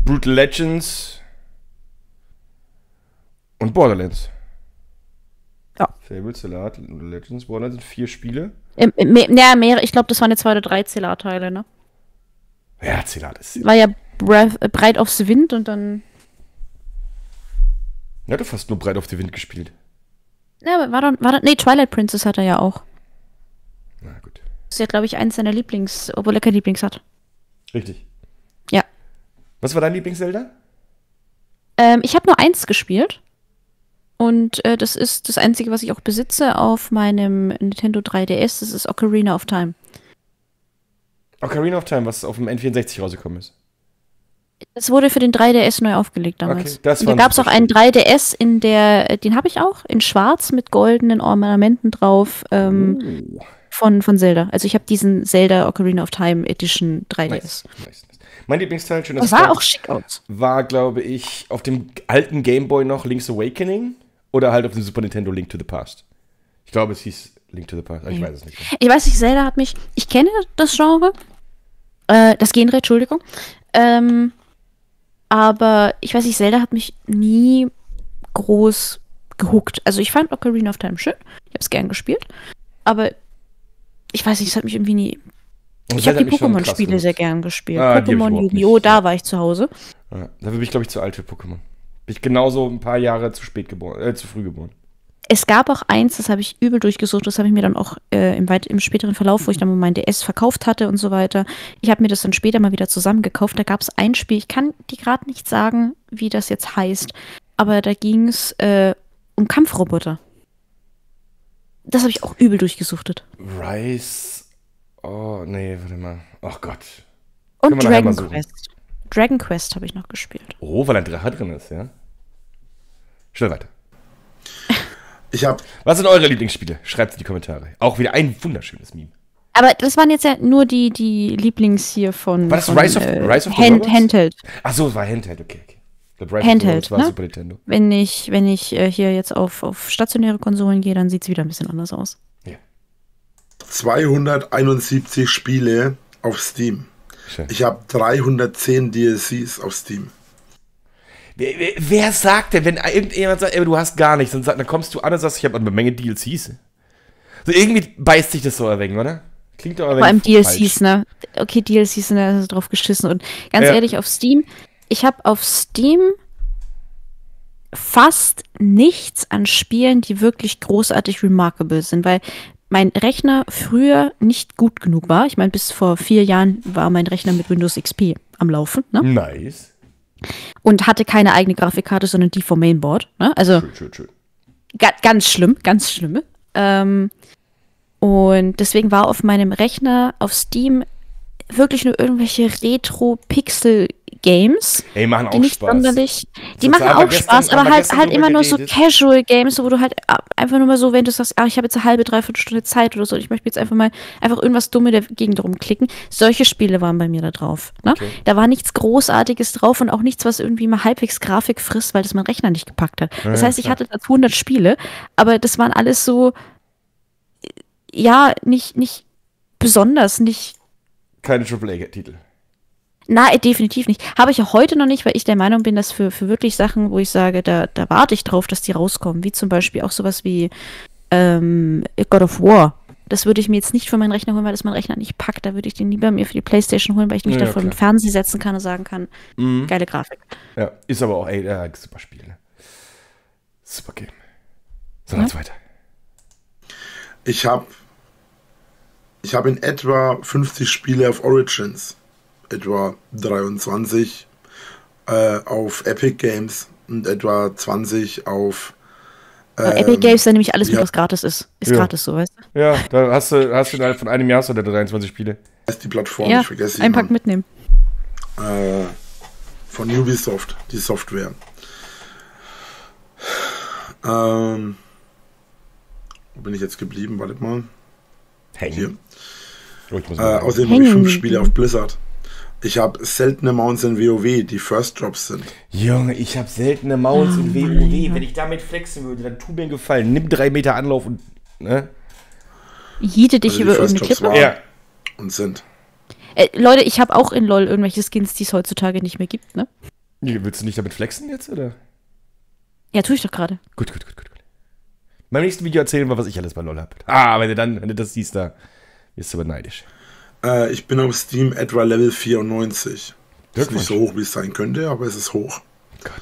Brutal Legends. Und Borderlands. Ja. Fable, Celad, Legends, Borderlands sind 4 Spiele. Naja, mehr. Ich glaube, das waren jetzt 2 oder 3 Celad-Teile, ne? Ja, Celad ist. War ja Breit auf the Wind und dann. Ja, du hast fast nur Breit auf the Wind gespielt. Ja, aber war dann. Nee, Twilight Princess hat er ja auch. Na gut. Das ist ja, glaube ich, eins seiner Lieblings-, obwohl er kein Lieblings hat. Richtig. Ja. Was war dein Lieblings-Zelda? Ich habe nur eins gespielt. Und das ist das Einzige, was ich auch besitze auf meinem Nintendo 3DS. Das ist Ocarina of Time. Ocarina of Time, was auf dem N64 rausgekommen ist. Das wurde für den 3DS neu aufgelegt damals. Okay, das und da gab es auch einen 3DS, in der, den habe ich auch, in schwarz mit goldenen Ornamenten drauf von Zelda. Also ich habe diesen Zelda Ocarina of Time Edition 3DS. Nice. Mein Lieblingsteil, schön, dass das war auch schick aus. War, glaube ich, auf dem alten Gameboy noch Link's Awakening. Oder halt auf dem Super Nintendo Link to the Past. Ich glaube, es hieß Link to the Past. Aber ich weiß es nicht. Ich weiß nicht, Zelda hat mich... Ich kenne das Genre. Das Genre, Entschuldigung. Aber ich weiß nicht, Zelda hat mich nie groß gehuckt. Also ich fand Ocarina of Time schön. Ich habe es gern gespielt. Aber ich weiß nicht, es hat mich irgendwie nie... Ich habe die Pokémon-Spiele sehr gern gespielt. Pokémon, Yu-Gi-Oh!, da war ich zu Hause. Ja, da bin ich, glaube ich, zu alt für Pokémon. Bin ich genauso ein paar Jahre zu früh geboren. Es gab auch eins, das habe ich übel durchgesucht, das habe ich mir dann auch im späteren Verlauf, wo ich dann mal mein DS verkauft hatte und so weiter, ich habe mir das dann später mal wieder zusammengekauft, da gab es ein Spiel, ich kann dir gerade nicht sagen, wie das jetzt heißt, aber da ging es um Kampfroboter. Das habe ich auch übel durchgesuchtet. Rise... Oh, nee, warte mal. Ach Gott. Und Dragon Quest. Dragon Quest habe ich noch gespielt. Oh, weil ein Drache drin ist, ja? Schnell weiter. Was sind eure Lieblingsspiele? Schreibt es in die Kommentare. Auch wieder ein wunderschönes Meme. Aber das waren jetzt ja nur die Lieblings hier von... War das von, Rise of the Robots? Handheld. Ach so, es war Handheld, okay. Handheld, ne? Super Nintendo. Wenn ich hier jetzt auf stationäre Konsolen gehe, dann sieht es wieder ein bisschen anders aus. 271 Spiele auf Steam. Schön. Ich habe 310 DLCs auf Steam. Wer sagt denn, wenn irgendjemand sagt, ey, du hast gar nichts, dann kommst du an und sagst, ich habe eine Menge DLCs. So irgendwie beißt sich das so erwägen, oder? Klingt doch vor allem DLCs, falsch. Ne? Okay, DLCs sind da drauf geschissen. Und ganz ehrlich, auf Steam, ich habe auf Steam fast nichts an Spielen, die wirklich großartig remarkable sind, weil mein Rechner früher nicht gut genug war. Ich meine, bis vor 4 Jahren war mein Rechner mit Windows XP am Laufen. Ne? Nice. Und hatte keine eigene Grafikkarte, sondern die vom Mainboard. Ne? Also schön. Ganz schlimm, ganz schlimm. Und deswegen war auf meinem Rechner, auf Steam, wirklich nur irgendwelche Retro-Pixel-Games. Ey, machen auch Spaß. Die machen auch Spaß, aber halt immer nur so Casual-Games, wo du halt einfach nur mal so, wenn du sagst, ah, ich habe jetzt eine halbe, dreiviertel Stunde Zeit oder so, ich möchte jetzt einfach irgendwas Dummes dagegen drum klicken. Solche Spiele waren bei mir da drauf. Ne? Okay. Da war nichts Großartiges drauf und auch nichts, was irgendwie mal halbwegs Grafik frisst, weil das mein Rechner nicht gepackt hat. Das heißt, ich hatte da 200 Spiele, aber das waren alles so, ja, nicht besonders, nicht. Keine AAA-Titel. Na, definitiv nicht. Habe ich ja heute noch nicht, weil ich der Meinung bin, dass für wirklich Sachen, wo ich sage, da warte ich drauf, dass die rauskommen. Wie zum Beispiel auch sowas wie God of War. Das würde ich mir jetzt nicht für meinen Rechner holen, weil das mein Rechner nicht packt. Da würde ich den lieber mir für die PlayStation holen, weil ich mich ja, davon in den Fernseher setzen kann und sagen kann, geile Grafik. Ja, ist aber auch, ey, super Spiel. Ne? Super Game. So, jetzt weiter. Ich habe in etwa 50 Spiele auf Origins, etwa 23 auf Epic Games und etwa 20 auf... Epic Games sind nämlich alles, was gratis ist. Ist gratis so, weißt du? Ja, da hast du innerhalb von einem Jahr so 23 Spiele. Das ist die Plattform, ja, ich vergesse sie. Einpack mitnehmen. Von Ubisoft, die Software. Wo bin ich jetzt geblieben? Wartet mal. Hier. Außerdem habe ich 5 Spiele auf Blizzard. Ich habe seltene Mounts in WoW, die First Drops sind. Junge, ich habe seltene Mounts in WoW. Wenn ich damit flexen würde, dann tu mir einen Gefallen. Nimm 3 Meter Anlauf und, ne? Hiete dich also über irgendeine Klippe. Ja. Und sind. Leute, ich habe auch in LOL irgendwelche Skins, die es heutzutage nicht mehr gibt, ne? Willst du nicht damit flexen jetzt, oder? Ja, tue ich doch gerade. Gut. Beim nächsten Video erzählen wir, was ich alles bei LOL habe. Ah, wenn du das siehst, da wirst du aber neidisch. Ich bin auf Steam etwa Level 94. Das ist nicht so hoch, wie es sein könnte, aber es ist hoch. Gott.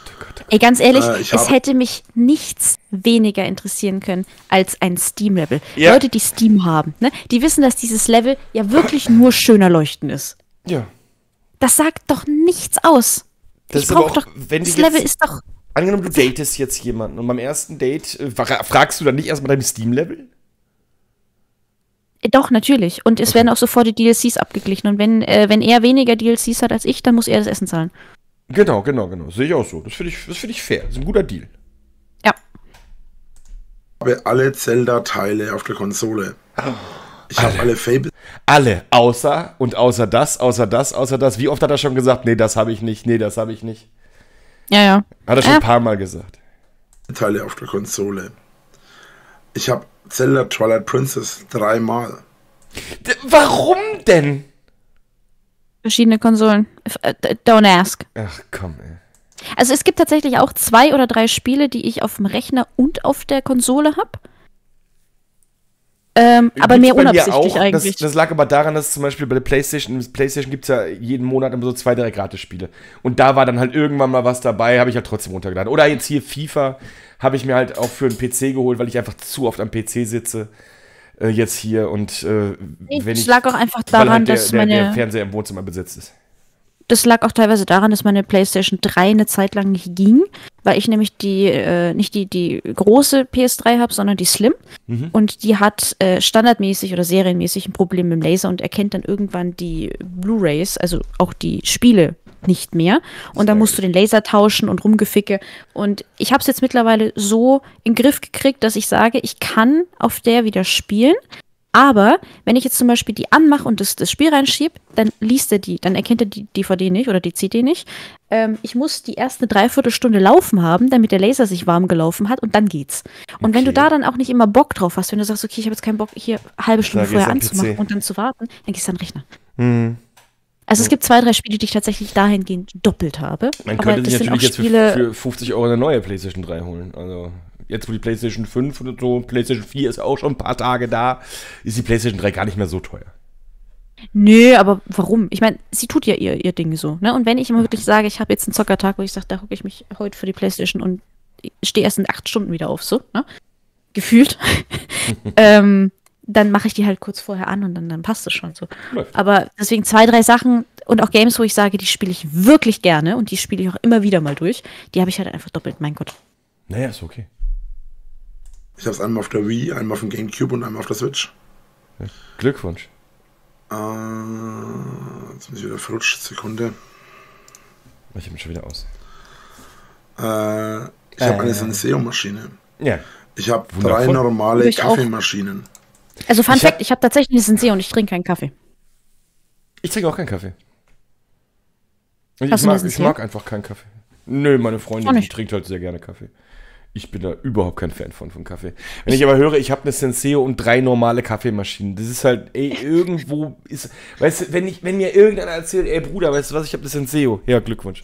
Ey, ganz ehrlich, es hätte mich nichts weniger interessieren können als ein Steam-Level. Ja. Leute, die Steam haben, ne? Die wissen, dass dieses Level ja wirklich nur schöner leuchten ist. Ja. Das sagt doch nichts aus. Das Level ist doch... Angenommen, du datest jetzt jemanden und beim ersten Date fragst du dann nicht erstmal dein Steam-Level? Doch, natürlich. Und es werden auch sofort die DLCs abgeglichen. Und wenn er weniger DLCs hat als ich, dann muss er das Essen zahlen. Genau. Sehe ich auch so. Das finde ich fair. Das ist ein guter Deal. Ja. Ich habe alle Zelda-Teile auf der Konsole. Ich habe alle Fable. Alle. Außer das. Wie oft hat er schon gesagt, nee, das habe ich nicht, Ja. Hat er schon ein paar Mal gesagt. Teile auf der Konsole. Ich habe Zelda Twilight Princess 3-mal. Warum denn? Verschiedene Konsolen. Don't ask. Ach komm, ey. Also es gibt tatsächlich auch 2 oder 3 Spiele, die ich auf dem Rechner und auf der Konsole habe. Aber mehr unabsichtlich auch, eigentlich. Das lag aber daran, dass zum Beispiel bei der PlayStation gibt es ja jeden Monat immer so 2, 3 Gratis-Spiele. Und da war dann halt irgendwann mal was dabei, habe ich ja halt trotzdem runtergeladen. Oder jetzt hier FIFA habe ich mir halt auch für den PC geholt, weil ich einfach zu oft am PC sitze jetzt hier. Und das lag auch einfach daran, halt dass der Fernseher im Wohnzimmer besetzt ist. Das lag auch teilweise daran, dass meine PlayStation 3 eine Zeit lang nicht ging, weil ich nämlich nicht die große PS3 habe, sondern die Slim. Und die hat standardmäßig oder serienmäßig ein Problem mit dem Laser und erkennt dann irgendwann die Blu-Rays, also auch die Spiele nicht mehr. Und dann musst du den Laser tauschen und rumgeficke. Und ich habe es jetzt mittlerweile so in den Griff gekriegt, dass ich sage, ich kann auf der wieder spielen. Aber wenn ich jetzt zum Beispiel die anmache und das Spiel reinschiebe, dann liest er die, dann erkennt er die DVD nicht oder die CD nicht. Ich muss die erste 3/4 Stunde laufen haben, damit der Laser sich warm gelaufen hat und dann geht's. Und wenn du da dann auch nicht immer Bock drauf hast, wenn du sagst, okay, ich habe jetzt keinen Bock, hier eine halbe Stunde vorher anzumachen und dann zu warten, dann gehst du an den Rechner. Also es gibt 2, 3 Spiele, die ich tatsächlich dahingehend doppelt habe. Man könnte sich natürlich jetzt für 50 Euro eine neue PlayStation 3 holen, also... Jetzt, wo die PlayStation 5 und so, PlayStation 4 ist auch schon ein paar Tage da, ist die PlayStation 3 gar nicht mehr so teuer. Nee, aber warum? Ich meine, sie tut ja ihr Ding so. Ne? Und wenn ich immer wirklich sage, ich habe jetzt einen Zockertag, wo ich sage, da hocke ich mich heute für die PlayStation und stehe erst in 8 Stunden wieder auf, so, ne? Gefühlt. dann mache ich die halt kurz vorher an und dann passt es schon so. Läuft. Aber deswegen 2, 3 Sachen und auch Games, wo ich sage, die spiele ich wirklich gerne und die spiele ich auch immer wieder mal durch, die habe ich halt einfach doppelt, mein Gott. Naja, ist okay. Ich habe es einmal auf der Wii, einmal auf dem GameCube und einmal auf der Switch. Ja, Glückwunsch. Jetzt bin ich wieder verrutscht, Sekunde. Ich habe mich schon wieder aus. Ich habe eine Senseo-Maschine. Ja. Ich habe 3 normale Kaffeemaschinen. Also Fun Fact, ich habe tatsächlich eine Senseo und ich trinke keinen Kaffee. Ich trinke auch keinen Kaffee. Ich mag einfach keinen Kaffee. Nö, meine Freundin, die trinkt halt sehr gerne Kaffee. Ich bin da überhaupt kein Fan von Kaffee. Wenn ich aber höre, ich habe eine Senseo und 3 normale Kaffeemaschinen, das ist halt, ey, irgendwo ist, weißt du, wenn mir irgendeiner erzählt, ey Bruder, weißt du was, ich habe eine Senseo. Ja, Glückwunsch.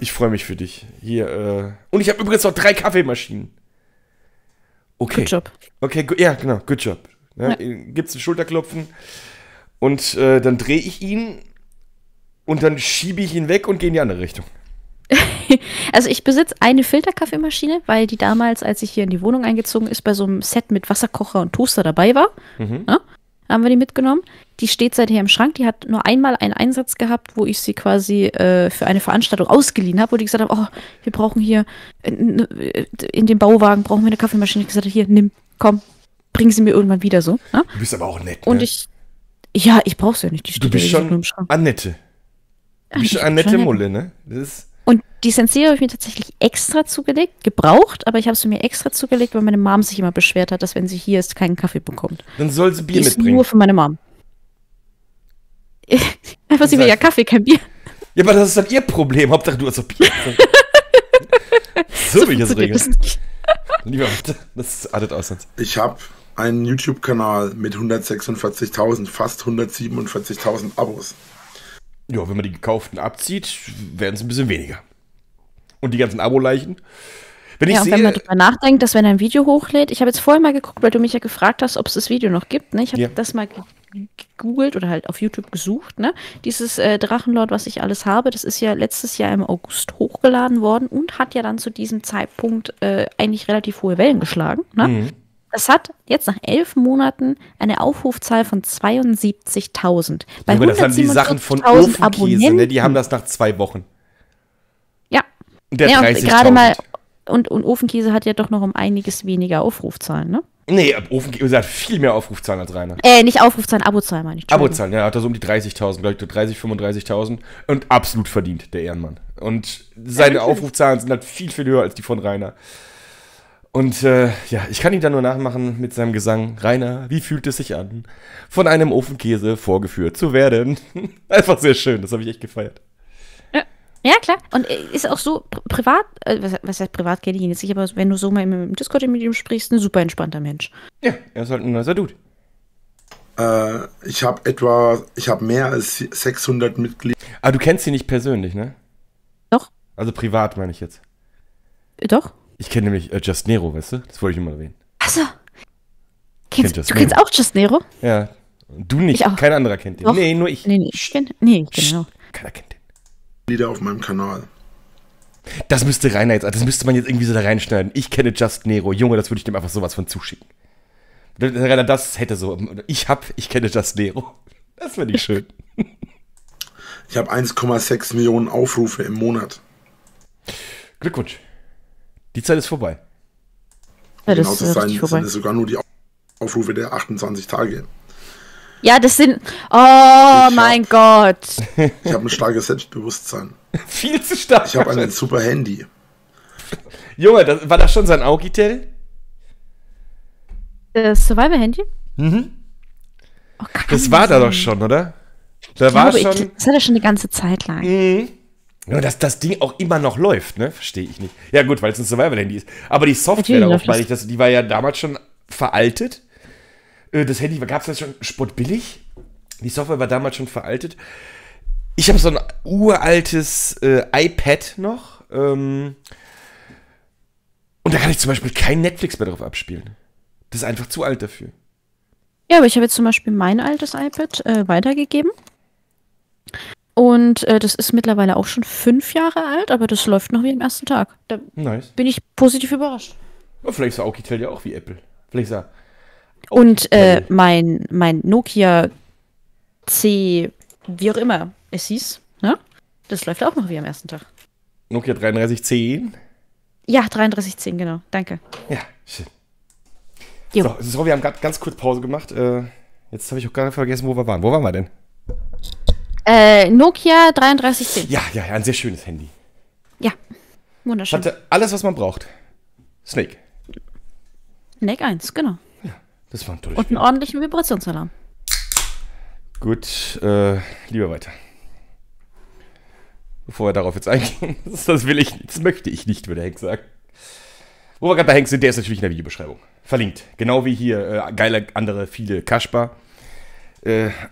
Ich freue mich für dich. Hier, und ich habe übrigens noch 3 Kaffeemaschinen. Okay. Good job. Okay, ja, genau, good job. Ja, ja. Gibt's einen Schulterklopfen und dann drehe ich ihn und dann schiebe ich ihn weg und gehe in die andere Richtung. Also ich besitze eine Filterkaffeemaschine, weil die damals, als ich hier in die Wohnung eingezogen ist, bei so einem Set mit Wasserkocher und Toaster dabei war. Mhm. Ja, haben wir die mitgenommen. Die steht seither im Schrank. Die hat nur einmal einen Einsatz gehabt, wo ich sie quasi für eine Veranstaltung ausgeliehen habe, wo die gesagt haben, oh, wir brauchen hier, in dem Bauwagen brauchen wir eine Kaffeemaschine. Ich gesagt habe, hier, nimm, komm, bring sie mir irgendwann wieder so. Ja? Du bist aber auch nett, ne? Und ich brauche sie ja nicht. Die steht nur im Schrank. Annette. Du bist schon Annette Mulle, ne? Das ist... Und die Senseo habe ich mir tatsächlich extra zugelegt, gebraucht, aber ich habe sie mir extra zugelegt, weil meine Mom sich immer beschwert hat, dass wenn sie hier ist, keinen Kaffee bekommt. Dann soll sie Bier mitbringen. Nur für meine Mom. Einfach, sie will ja Kaffee, kein Bier. Ja, aber das ist dann ihr Problem. Hauptsache, du hast doch Bier. So will ich das regeln. Lieber, das artet aus. Ich habe einen YouTube-Kanal mit 146.000, fast 147.000 Abos. Ja, wenn man die gekauften abzieht, werden es ein bisschen weniger. Und die ganzen Abo-Leichen. Wenn man darüber nachdenkt, dass wenn er ein Video hochlädt, ich habe jetzt vorher mal geguckt, weil du mich ja gefragt hast, ob es das Video noch gibt. Ne? Ich habe das mal gegoogelt oder halt auf YouTube gesucht. Ne? Dieses Drachenlord, was ich alles habe, das ist ja letztes Jahr im August hochgeladen worden und hat ja dann zu diesem Zeitpunkt eigentlich relativ hohe Wellen geschlagen. Ne? Mhm. Das hat jetzt nach 11 Monaten eine Aufrufzahl von 72.000. Aber das haben die Sachen von Ofenkäse, ne? Die haben das nach 2 Wochen. Ja. Der ja, 30.000. Gerade mal, und Ofenkäse hat ja doch noch um einiges weniger Aufrufzahlen, ne? Nee, Ofenkäse hat viel mehr Aufrufzahlen als Rainer. Nicht Aufrufzahlen, Abozahlen meine ich. Abozahlen, ja, hat das um die 30.000, glaube ich, 30, 35.000. Und absolut verdient, der Ehrenmann. Und seine Aufrufzahlen sind halt viel, viel höher als die von Rainer. Und ja, ich kann ihn dann nur nachmachen mit seinem Gesang. Rainer, wie fühlt es sich an, von einem Ofenkäse vorgeführt zu werden? Einfach sehr schön, das habe ich echt gefeiert. Ja, klar. Und ist auch so privat, was heißt privat, kenne ich ihn jetzt nicht, aber wenn du so mal im Discord mit ihm sprichst, ein super entspannter Mensch. Ja, er ist halt ein nicer Dude. Ich habe mehr als 600 Mitglieder. Ah, du kennst ihn nicht persönlich, ne? Doch. Also privat meine ich jetzt. Doch. Ich kenne nämlich Just Nero, weißt du? Das wollte ich nur mal erwähnen. Achso. Du kennst auch Just Nero? Ja. Du nicht. Kein anderer kennt den. Doch. Nee, nur ich. Nee, ich kenne ihn auch. Keiner kennt den. Lieder auf meinem Kanal. Das müsste Rainer jetzt, das müsste man jetzt irgendwie so da reinschneiden. Ich kenne Just Nero. Junge, das würde ich dem einfach sowas von zuschicken. Rainer, das hätte so. Ich kenne Just Nero. Das finde ich schön. Ich habe 1,6 Millionen Aufrufe im Monat. Glückwunsch. Die Zeit ist vorbei. Ja, das ist sind es sogar nur die Aufrufe der 28 Tage. Ja, das sind... Oh mein Gott. Ich habe ein starkes Selbstbewusstsein. Viel zu stark. Ich habe ein super Handy. Junge, war das schon sein Augitel? Das Survival-Handy? Mhm. Oh, das war da doch schon, oder? Das hat er schon eine ganze Zeit lang. Mhm. Nur, dass das Ding auch immer noch läuft, ne? Verstehe ich nicht. Ja gut, weil es ein Survival-Handy ist. Aber die Software darauf, meine ich, die war ja damals schon veraltet. Das Handy gab es ja schon spottbillig. Die Software war damals schon veraltet. Ich habe so ein uraltes iPad noch. Und da kann ich zum Beispiel kein Netflix mehr drauf abspielen. Das ist einfach zu alt dafür. Ja, aber ich habe jetzt zum Beispiel mein altes iPad weitergegeben. Und das ist mittlerweile auch schon 5 Jahre alt, aber das läuft noch wie am ersten Tag. Da bin ich positiv überrascht. Aber vielleicht ist Augitel ja auch wie Apple. Vielleicht ist er Und mein Nokia C, wie auch immer es hieß, ne? Das läuft auch noch wie am ersten Tag. Nokia 3310? Ja, 3310, genau. Danke. Ja, schön. Jo. So, wir haben gerade ganz kurz Pause gemacht. Jetzt habe ich auch gar nicht vergessen, wo wir waren. Wo waren wir denn? Nokia 3310. Ja, ja, ja, ein sehr schönes Handy. Ja, wunderschön. Hatte alles, was man braucht. Snake. Snake 1, genau. Ja, das war ein tolles Spiel. Und einen ordentlichen Vibrationsalarm. Gut, lieber weiter. Bevor wir darauf jetzt eingehen, das will ich, das möchte ich nicht, würde Henk sagen. Wo wir gerade bei Henk sind, der ist natürlich in der Videobeschreibung verlinkt. Genau wie hier geile andere, viele Kaspar.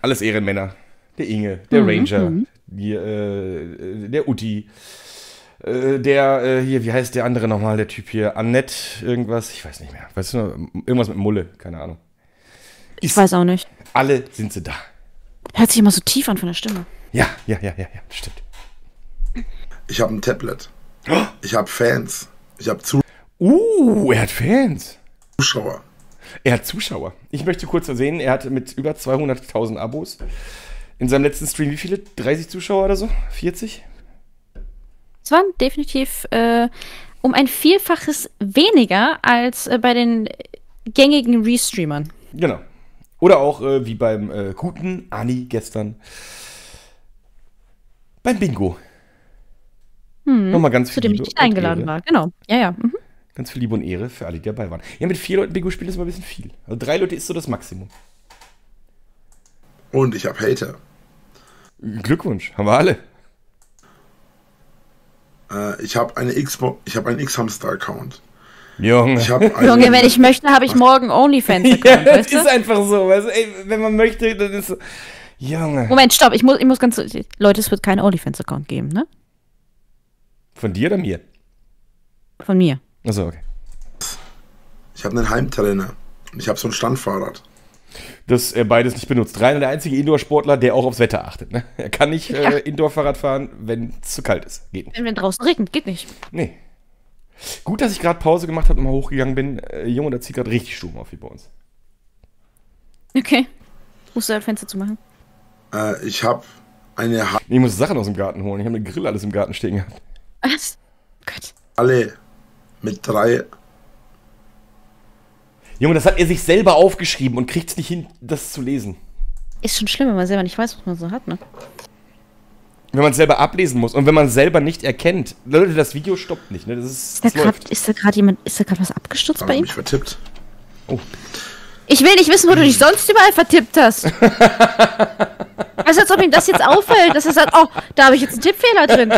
Alles Ehrenmänner. Der Inge, der Ranger, der Uti, hier, wie heißt der andere nochmal, der Typ hier? Annette irgendwas, ich weiß nicht mehr. Weißt du noch, irgendwas mit Mulle, keine Ahnung. Ich weiß auch nicht. Alle sind sie da. Hört sich immer so tief an von der Stimme. Ja, ja, ja, ja, ja, stimmt. Ich habe ein Tablet. Ich habe Fans. Ich habe Zuschauer. Er hat Fans. Zuschauer. Er hat Zuschauer. Ich möchte kurz ersehen, er hat mit über 200.000 Abos. In seinem letzten Stream, wie viele? 30 Zuschauer oder so? 40? Es waren definitiv um ein Vielfaches weniger als bei den gängigen Restreamern. Genau. Oder auch wie beim guten Ani gestern. Beim Bingo. Nochmal ganz viel Liebe. Zu dem ich nicht eingeladen war, genau. Ja, ja. Mhm. Ganz viel Liebe und Ehre für alle, die dabei waren. Ja, mit 4 Leuten Bingo spielen ist immer ein bisschen viel. Also 3 Leute ist so das Maximum. Und ich habe Hater. Glückwunsch, haben wir alle. Ich habe eine Xbox, ich habe einen X-Hamster-Account. Junge. Junge, wenn ich möchte, habe ich morgen OnlyFans-Account. Ja, das ist einfach so. Weißt du? Ey, wenn man möchte, dann ist so. Junge. Moment, stopp, ich muss ganz. Leute, es wird keinen OnlyFans-Account geben, ne? Von dir oder mir? Von mir. Achso, okay. Ich habe einen Heimtrainer. Ich habe so ein Standfahrrad. Dass er beides nicht benutzt. Rainer, der einzige Indoor-Sportler, der auch aufs Wetter achtet. Ne? Er kann nicht Indoor-Fahrrad fahren, wenn es zu kalt ist. Geht nicht. Wenn draußen regnet, geht nicht. Nee. Gut, dass ich gerade Pause gemacht habe und mal hochgegangen bin. Junge, da zieht gerade richtig Sturm auf wie bei uns. Okay. Musst du das Fenster zu machen? Ich habe eine... ich muss Sachen aus dem Garten holen. Ich habe einen Grill alles im Garten stehen gehabt. Was? Gott. Alle mit 3... Junge, das hat er sich selber aufgeschrieben und kriegt es nicht hin, das zu lesen. Ist schon schlimm, wenn man selber nicht weiß, was man so hat, ne? Wenn man es selber ablesen muss und wenn man es selber nicht erkennt. Leute, das Video stoppt nicht, ne? Das ist, ist da gerade jemand, ist da gerade was abgestürzt bei ihm? Ich habe mich vertippt. Oh. Ich will nicht wissen, wo du dich sonst überall vertippt hast. Also als ob ihm das jetzt auffällt, dass er sagt, oh, da habe ich jetzt einen Tippfehler drin.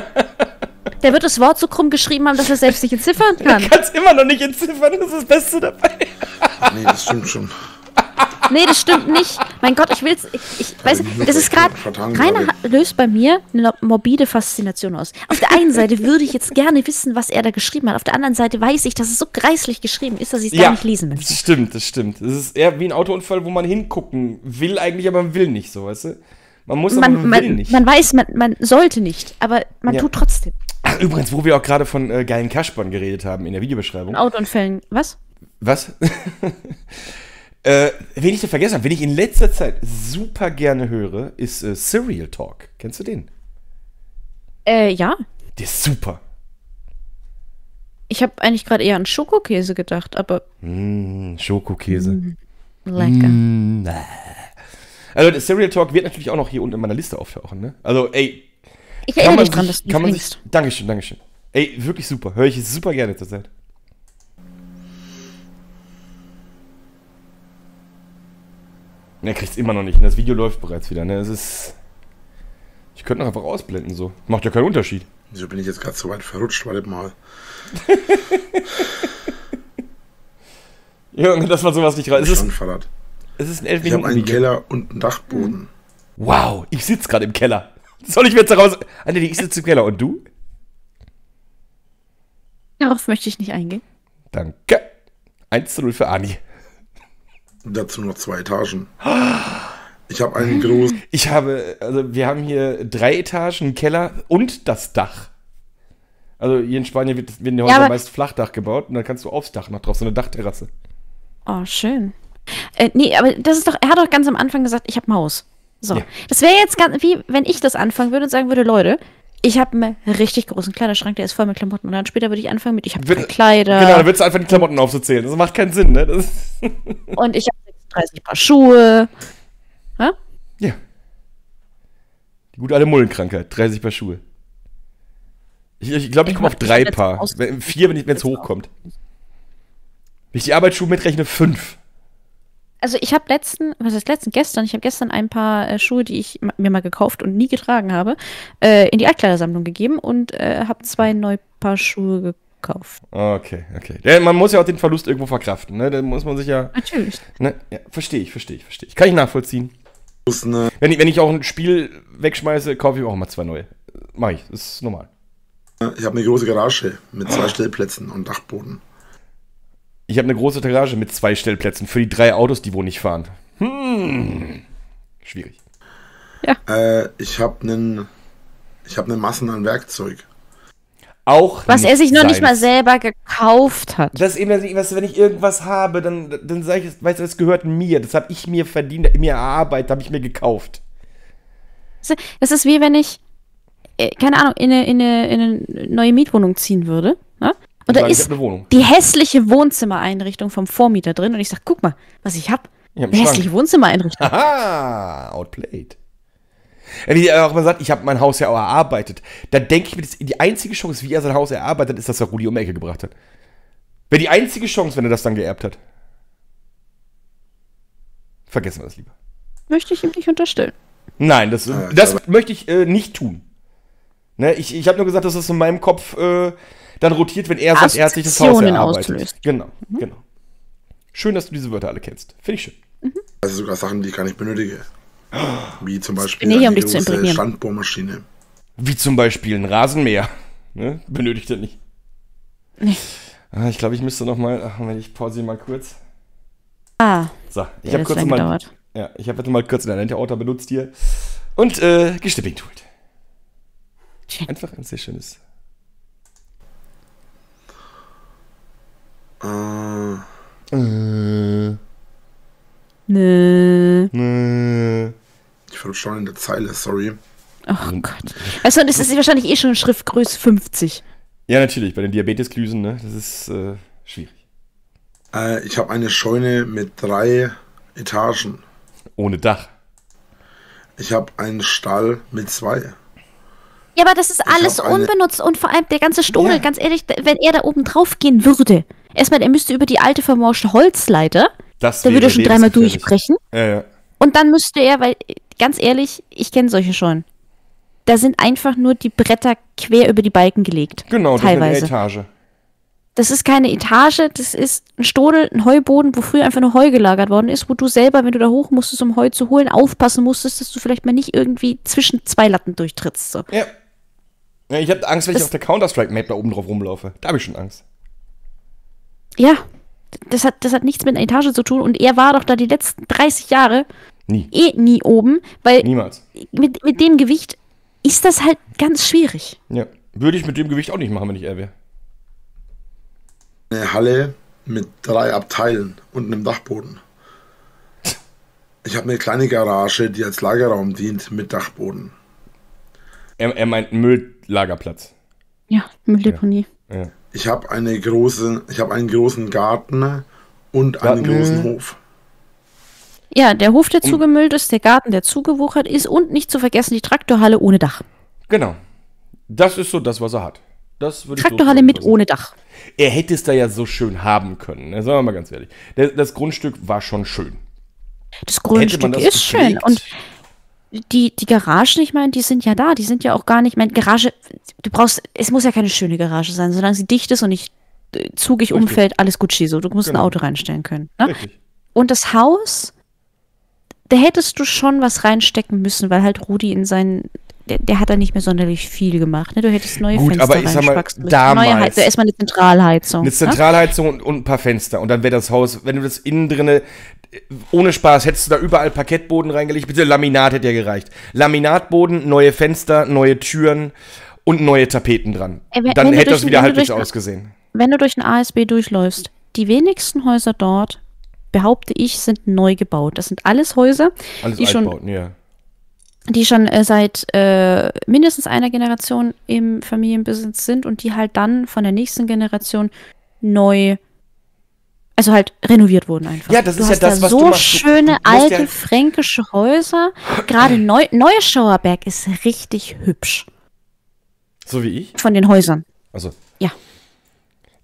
Der wird das Wort so krumm geschrieben haben, dass er selbst nicht entziffern kann. Er kann es immer noch nicht entziffern, das ist das Beste dabei. Nee, das stimmt schon. Nee, das stimmt nicht. Mein Gott, ich will's. Ich weiß, das ist gerade. Rainer löst bei mir eine morbide Faszination aus. Auf der einen Seite würde ich jetzt gerne wissen, was er da geschrieben hat. Auf der anderen Seite weiß ich, dass es so greislich geschrieben ist, dass ich es gar nicht lesen möchte. Das stimmt, das stimmt. Das ist eher wie ein Autounfall, wo man hingucken will eigentlich, aber man will nicht, so, weißt du? Man muss aber man will nicht. Man weiß, man sollte nicht, aber man tut trotzdem. Ach, übrigens, wo wir auch gerade von geilen Kaspern geredet haben in der Videobeschreibung. Autounfällen, was? Was? Wen ich da vergessen habe, wen ich in letzter Zeit super gerne höre, ist Serial Talk. Kennst du den? Ja. Der ist super. Ich habe eigentlich gerade eher an Schokokäse gedacht, aber... Schokokäse. Lecker. Also der Serial Talk wird natürlich auch noch hier unten in meiner Liste auftauchen, ne? Also, ey... Ich erinnere mich dran, dass du das bist. Dankeschön, dankeschön. Ey, wirklich super. Höre ich super gerne zur Zeit. Er kriegt es immer noch nicht. Das Video läuft bereits wieder. Ne? Es ist. Ich könnte noch einfach ausblenden so. Macht ja keinen Unterschied. Wieso bin ich jetzt gerade so weit verrutscht? Warte mal. Junge, dass man sowas nicht rein. Es ist ein 11 Minuten. Ich habe einen Keller und einen Dachboden. Wow, ich sitze gerade im Keller. Soll ich mir jetzt raus? Annette, ich sitze im Keller. Und du? Darauf möchte ich nicht eingehen. Danke. 1:0 für Ani. Dazu noch 2 Etagen. Ich habe einen großen... Also wir haben hier 3 Etagen, einen Keller und das Dach. Also hier in Spanien werden die Häuser meist Flachdach gebaut und dann kannst du aufs Dach noch drauf, so eine Dachterrasse. Oh, schön. Nee, aber das ist doch, er hat doch ganz am Anfang gesagt, ich habe Maus. So. Ja. Das wäre jetzt ganz, wie wenn ich das anfangen würde und sagen würde, Leute, ich habe einen richtig großen Kleiderschrank, der ist voll mit Klamotten. Und dann später würde ich anfangen mit, ich habe drei Kleider. Genau, dann würdest du einfach die Klamotten aufzuzählen. Das macht keinen Sinn, ne? Das und ich habe 36 Paar Schuhe. Ha? Ja. Die gute alte Mullenkrankheit, 30 Paar Schuhe. Ich glaube, ich komme auf 3 Paar. 4, wenn es hochkommt. Wenn ich die Arbeitsschuhe mitrechne, 5. Also ich habe gestern ein paar Schuhe, die ich mir mal gekauft und nie getragen habe, in die Altkleidersammlung gegeben und habe 2 neue Paar Schuhe gekauft. Okay, okay. Ja, man muss ja auch den Verlust irgendwo verkraften, ne? Da muss man sich ja... Natürlich. Ne? Ja, verstehe ich. Kann ich nachvollziehen. Wenn ich auch ein Spiel wegschmeiße, kaufe ich auch immer 2 neue. Mach ich, das ist normal. Ich habe eine große Garage mit 2 Stellplätzen und Dachboden. Ich habe eine große Garage mit 2 Stellplätzen für die 3 Autos, die wohl nicht fahren. Hm. Schwierig. Ja. Ich habe einen Massen an Werkzeug. Auch was er sich noch nicht mal selber gekauft hat. Das ist eben, wenn ich irgendwas habe, dann sage ich, weißt du, das gehört mir. Das habe ich mir verdient, mir erarbeitet, habe ich mir gekauft. Das ist wie wenn ich, keine Ahnung, in eine neue Mietwohnung ziehen würde, ne? Und da ist die hässliche Wohnzimmereinrichtung vom Vormieter drin. Und ich sage, guck mal, was ich habe. Eine hässliche Wohnzimmereinrichtung. Aha, outplayed. Wie er auch immer sagt, ich habe mein Haus ja auch erarbeitet. Da denke ich mir, die einzige Chance, wie er sein Haus erarbeitet, ist, dass er Rudi um die Ecke gebracht hat. Wäre die einzige Chance, wenn er das dann geerbt hat. Vergessen wir das lieber. Möchte ich ihm nicht unterstellen. Nein, das möchte ich nicht tun. Ne, ich habe nur gesagt, dass das in meinem Kopf... dann rotiert, wenn er sagt, er hat sich das Haus erarbeitet. Auslöst. Genau, genau. Schön, dass du diese Wörter alle kennst. Finde ich schön. Mhm. Also sogar Sachen, die ich gar nicht benötige. Wie zum Beispiel eine große Standbohrmaschine. Wie zum Beispiel ein Rasenmäher. Ne? Benötigt er nicht. Nee. Ich glaube, ich müsste noch mal, wenn ich pausiere mal kurz. Ah, so, ich habe kurz mal, ja, ich habe mal kurz den Annette-Autor benutzt hier. Und gestipping-toolt. Einfach ein sehr schönes... Nö. Ich verrutsch schon in der Zeile, sorry. Ach Gott. Also, das ist wahrscheinlich eh schon Schriftgröße 50. Ja, natürlich, bei den Diabetesglüsen, ne? Das ist schwierig. Ich habe eine Scheune mit 3 Etagen. Ohne Dach. Ich habe einen Stall mit 2. Ja, aber das ist alles unbenutzt und vor allem der ganze Stollen, ja. Ganz ehrlich, wenn er da oben drauf gehen würde. Erstmal, er müsste über die alte vermorschte Holzleiter, das da würde er schon 3-mal durchbrechen. Ja, ja. Und dann müsste er, weil, ganz ehrlich, ich kenne solche schon. Da sind einfach nur die Bretter quer über die Balken gelegt. Genau, teilweise. Das ist eine Etage. Das ist keine Etage, das ist ein Stodel, ein Heuboden, wo früher einfach nur Heu gelagert worden ist, wo du selber, wenn du da hoch musstest, um Heu zu holen, aufpassen musstest, dass du vielleicht mal nicht irgendwie zwischen 2 Latten durchtrittst. So. Ja. Ja, ich habe Angst, wenn ich auf der Counter-Strike-Map da oben drauf rumlaufe. Da habe ich schon Angst. Ja, das hat nichts mit einer Etage zu tun und er war doch da die letzten 30 Jahre nie oben, weil niemals. Mit dem Gewicht ist das halt ganz schwierig. Ja, würde ich mit dem Gewicht auch nicht machen, wenn ich er wäre. Eine Halle mit 3 Abteilen und einem Dachboden. Ich habe eine kleine Garage, die als Lagerraum dient, mit Dachboden. Er meint Mülllagerplatz. Ja, Mülldeponie. Ja. Ja. Ich habe einen großen Garten und einen großen Hof. Ja, der Hof, der zugemüllt ist, der Garten, der zugewuchert ist und nicht zu vergessen die Traktorhalle ohne Dach. Genau. Das ist so das, was er hat. Das würde Traktorhalle mit ohne Dach. Er hätte es da ja so schön haben können. Ne? Sagen wir mal ganz ehrlich. Das Grundstück war schon schön. Das Grundstück ist schön. Und die Garagen, ich meine, die sind ja da, die sind ja auch gar nicht, meine Garage, es muss ja keine schöne Garage sein, solange sie dicht ist und nicht zugig umfällt, alles Gucci, so, du musst ein Auto reinstellen können. Ne? Und das Haus, da hättest du schon was reinstecken müssen, weil halt Rudi in seinen, der hat da nicht mehr sonderlich viel gemacht, ne? Du hättest neue Fenster reinspacken müssen, erstmal eine Zentralheizung. Eine Zentralheizung, ne? und ein paar Fenster und dann wäre das Haus, wenn du das innen drinne, ohne Spaß, hättest du da überall Parkettboden reingelegt. Bitte, Laminat hätte ja gereicht. Laminatboden, neue Fenster, neue Türen und neue Tapeten dran. Dann hätte das wieder halbwegs ausgesehen. Wenn du durch ein ASB durchläufst, die wenigsten Häuser dort behaupte ich, sind neu gebaut. Das sind alles Häuser, die schon seit mindestens einer Generation im Familienbesitz sind und die halt dann von der nächsten Generation neu, also halt renoviert wurden einfach. Ja, das ist ja das, was du machst. So schöne alte fränkische Häuser, gerade Neuschauerberg ist richtig hübsch. So wie ich? Von den Häusern. Also. Ja.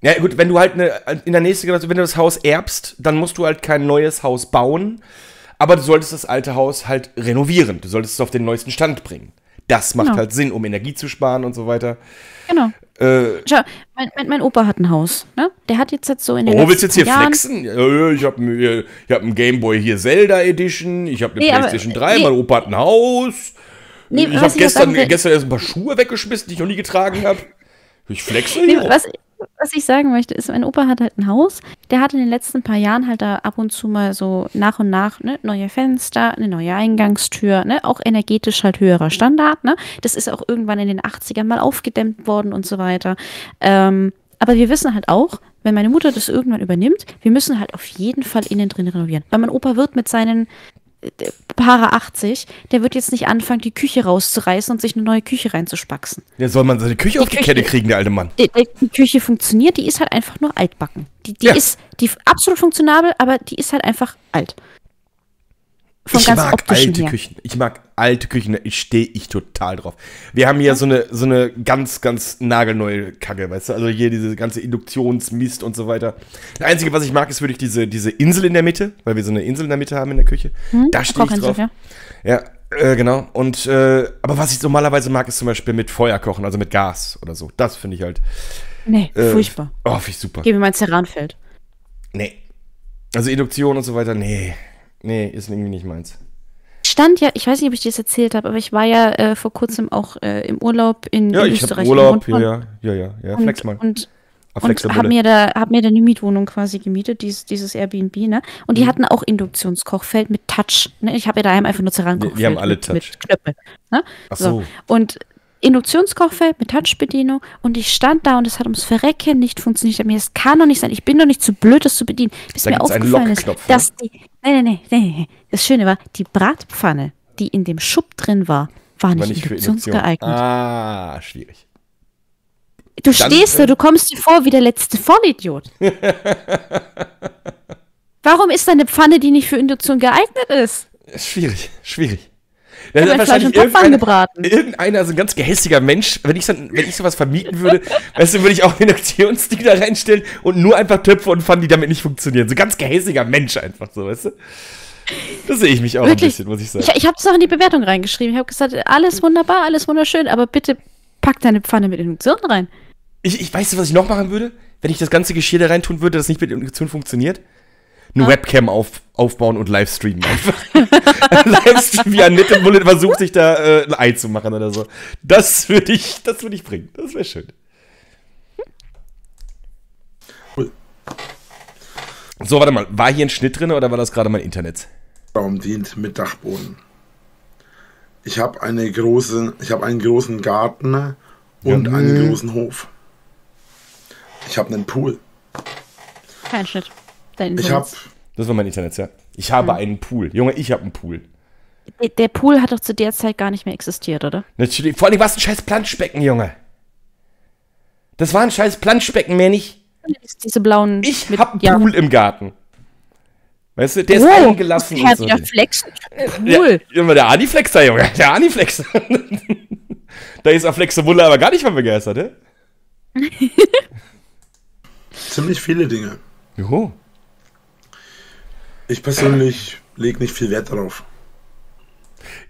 Ja gut, wenn du halt in der nächsten Generation, wenn du das Haus erbst, dann musst du halt kein neues Haus bauen, aber du solltest das alte Haus halt renovieren. Du solltest es auf den neuesten Stand bringen. Das macht halt Sinn, um Energie zu sparen und so weiter. Genau. Schau, mein Opa hat ein Haus, ne? Der hat jetzt so in den letzten Jahren... Oh, willst du jetzt hier flexen? Ich habe einen Gameboy hier, Zelda Edition, ich habe eine PlayStation 3, mein Opa hat ein Haus. Nee, ich habe gestern erst ein paar Schuhe weggeschmissen, die ich noch nie getragen habe. Ich flexe hier. Was ich sagen möchte, ist, mein Opa hat halt ein Haus, der hat in den letzten paar Jahren halt da ab und zu mal so nach und nach neue Fenster, eine neue Eingangstür, auch energetisch halt höherer Standard, Das ist auch irgendwann in den 80ern mal aufgedämmt worden und so weiter. Aber wir wissen halt auch, wenn meine Mutter das irgendwann übernimmt, wir müssen halt auf jeden Fall innen drin renovieren. Weil mein Opa wird mit seinen Paare 80, der wird jetzt nicht anfangen, die Küche rauszureißen und sich eine neue Küche reinzuspaxen. Ja, soll man seine Küche auf die Kette kriegen, der alte Mann. Die Küche funktioniert, die ist halt einfach nur altbacken. Die ist die absolut funktionabel, aber die ist halt einfach alt. Ich mag alte Küchen. Ich mag alte Küchen, stehe ich total drauf. Wir haben hier so eine ganz, ganz nagelneue Kacke, weißt du? Also hier diese ganze Induktionsmist und so weiter. Das Einzige, was ich mag, ist wirklich diese Insel in der Mitte, weil wir so eine Insel in der Mitte haben in der Küche. Hm, da stehe ich drauf. Genau. Und, aber was ich normalerweise mag, ist zum Beispiel mit Feuer kochen, also mit Gas oder so. Das finde ich halt... Nee, furchtbar. Oh, finde ich super. Geh mir mein Ceranfeld. Nee. Also Induktion und so weiter, nee. Nee, ist irgendwie nicht meins. Stand ja, ich weiß nicht, ob ich dir das erzählt habe, aber ich war ja vor kurzem auch im Urlaub in Österreich. Ja, ich habe Urlaub, ja, flex mal. Und hab mir da eine Mietwohnung quasi gemietet, dieses Airbnb, Und die hatten auch Induktionskochfeld mit Touch, Ich habe ja daheim einfach nur Cerankochfeld. Wir haben alle Touch. Mit Knöppel, Ach so. Und Induktionskochfeld mit Touch-Bedienung und ich stand da und es hat ums Verrecken nicht funktioniert. Mir, das kann doch nicht sein. Ich bin doch nicht zu blöd, das zu bedienen. Bis mir aufgefallen ist, dass die... Nee. Das Schöne war, die Bratpfanne, die in dem Schub drin war, war nicht induktionsgeeignet. Ah, schwierig. Du stehst da, du kommst dir vor wie der letzte Vollidiot. Warum ist da eine Pfanne, die nicht für Induktion geeignet ist? Schwierig. Das hat wahrscheinlich irgendeiner, also ein ganz gehässiger Mensch, wenn ich sowas vermieten würde, weißt du, würde ich auch Induktionsding da reinstellen und nur einfach Töpfe und Pfannen, die damit nicht funktionieren. So ein ganz gehässiger Mensch einfach so, weißt du? Das sehe ich mich auch wirklich ein bisschen, muss ich sagen. Ich habe es auch in die Bewertung reingeschrieben. Ich habe gesagt, alles wunderbar, alles wunderschön, aber bitte pack deine Pfanne mit Induktion rein. Ich weiß, was ich noch machen würde, wenn ich das ganze Geschirr da reintun würde, das nicht mit Induktion funktioniert. Eine Webcam aufbauen und livestreamen einfach. Livestreamen, wie Annette Mulle versucht, sich da ein Ei zu machen oder so. Das würde ich bringen. Das wäre schön. Cool. So, warte mal. War hier ein Schnitt drin oder war das gerade mein Internet? Raum dient mit Dachboden. Ich habe einen großen Garten und einen großen Hof. Ich habe einen Pool. Kein Schnitt. Das war mein Internet, ja. Ich habe einen Pool. Junge, ich habe einen Pool. Der Pool hat doch zu der Zeit gar nicht mehr existiert, oder? Natürlich. Vor allem war es ein scheiß Planschbecken, Junge. Das war ein scheiß Planschbecken, mehr nicht. Diese blauen... Ich habe einen Pool im Garten. Weißt du, der ist eingelassen. Ich habe wieder Flexen. Pool. Der Ani-Flexer, Junge. Der Ani-Flexer. Da ist Aflexewunder aber gar nicht mehr begeistert, ne? Ziemlich viele Dinge. Juhu. Ich persönlich lege nicht viel Wert darauf.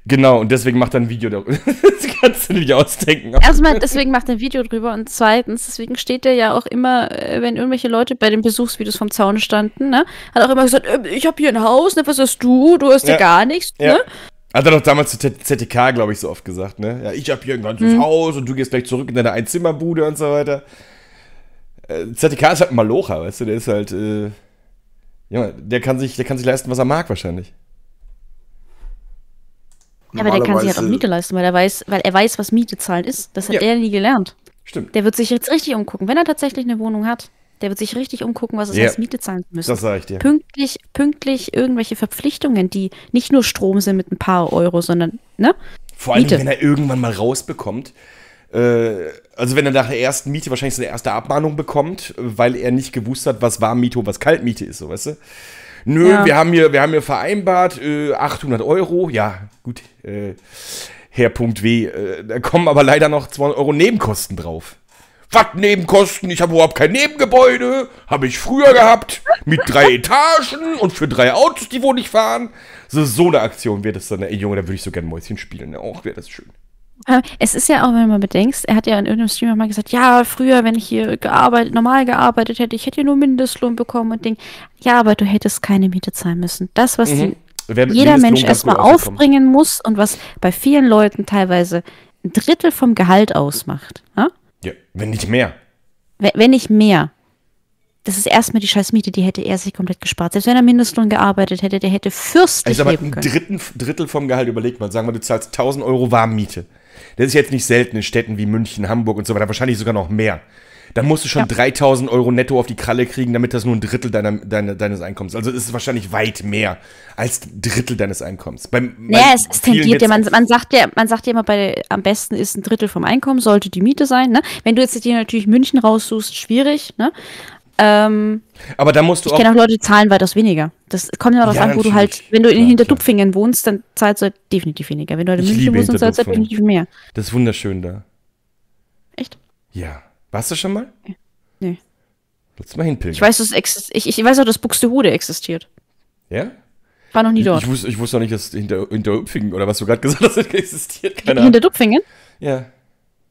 Genau, und deswegen macht er ein Video darüber. Das kannst du nicht ausdenken. Erstmal, deswegen macht er ein Video drüber und zweitens, deswegen steht er ja auch immer, wenn irgendwelche Leute bei den Besuchsvideos vom Zaun standen, hat auch immer gesagt, ich habe hier ein Haus, was hast du? Du hast ja gar nichts, Hat er doch damals zu ZTK, glaube ich, so oft gesagt, Ja, ich habe hier ein ganzes Haus und du gehst gleich zurück in deine Einzimmerbude und so weiter. ZTK ist halt ein Malocher, weißt du, der ist halt... Ja, der kann sich leisten, was er mag, wahrscheinlich. Ja, aber der kann sich halt auch Miete leisten, weil er weiß, was Miete zahlen ist. Das hat er nie gelernt. Stimmt. Der wird sich jetzt richtig umgucken, wenn er tatsächlich eine Wohnung hat. Der wird sich richtig umgucken, was es als Miete zahlen müssen. Das sage ich dir. Pünktlich irgendwelche Verpflichtungen, die nicht nur Strom sind mit ein paar Euro, sondern, ne? Vor allem, wenn er irgendwann mal rausbekommt, also wenn er nach der ersten Miete wahrscheinlich so eine erste Abmahnung bekommt, weil er nicht gewusst hat, was Warmmiete und was Kaltmiete ist, so, weißt du? Nö, wir haben hier vereinbart, 800 Euro, ja, gut, Herr Punkt W, da kommen aber leider noch 200 Euro Nebenkosten drauf. Was Nebenkosten? Ich habe überhaupt kein Nebengebäude. Habe ich früher gehabt. Mit 3 Etagen und für 3 Autos, die wohl nicht fahren. So eine Aktion wäre das dann. Ey, Junge, da würde ich so gerne Mäuschen spielen. Auch wäre das schön. Es ist ja auch, wenn du mal bedenkst, er hat ja in irgendeinem Stream mal gesagt, ja, früher, wenn ich hier normal gearbeitet hätte, ich hätte nur Mindestlohn bekommen und Ding. Ja, aber du hättest keine Miete zahlen müssen. Das, was jeder Mensch erstmal aufbringen muss und was bei vielen Leuten teilweise ein Drittel vom Gehalt ausmacht. Ja? Ja, wenn nicht mehr. Wenn nicht mehr. Das ist erstmal die scheiß Miete, die hätte er sich komplett gespart. Selbst wenn er Mindestlohn gearbeitet hätte, der hätte fürstlich leben können. Also ein Drittel vom Gehalt, überleg mal, sagen wir, du zahlst 1000 Euro Warmmiete. Das ist jetzt nicht selten in Städten wie München, Hamburg und so weiter, wahrscheinlich sogar noch mehr. Dann musst du schon 3000 Euro netto auf die Kralle kriegen, damit das nur ein Drittel deines Einkommens. Also es ist wahrscheinlich weit mehr als ein Drittel deines Einkommens. Naja, es tendiert ja. Man sagt ja immer, am besten ist ein Drittel vom Einkommen, sollte die Miete sein. Ne? Wenn du jetzt dir natürlich München raussuchst, schwierig. Ne? Aber da musst du auch... Ich kenne auch Leute, die zahlen weitaus weniger. Das kommt immer darauf an, wo du halt... Wenn du in Hinterdupfingen wohnst, dann zahlst du halt definitiv weniger. Wenn du halt in München wohnst, dann zahlst du halt definitiv mehr. Das ist wunderschön da. Echt? Ja. Warst du schon mal? Nee. Willst du mal hinpilgern? Ich weiß, ich weiß auch, dass Buxtehude existiert. Ja? War noch nie dort. Ich wusste auch nicht, dass Hinterdupfingen, oder was du gerade gesagt hast, existiert. Hinterdupfingen? Ja.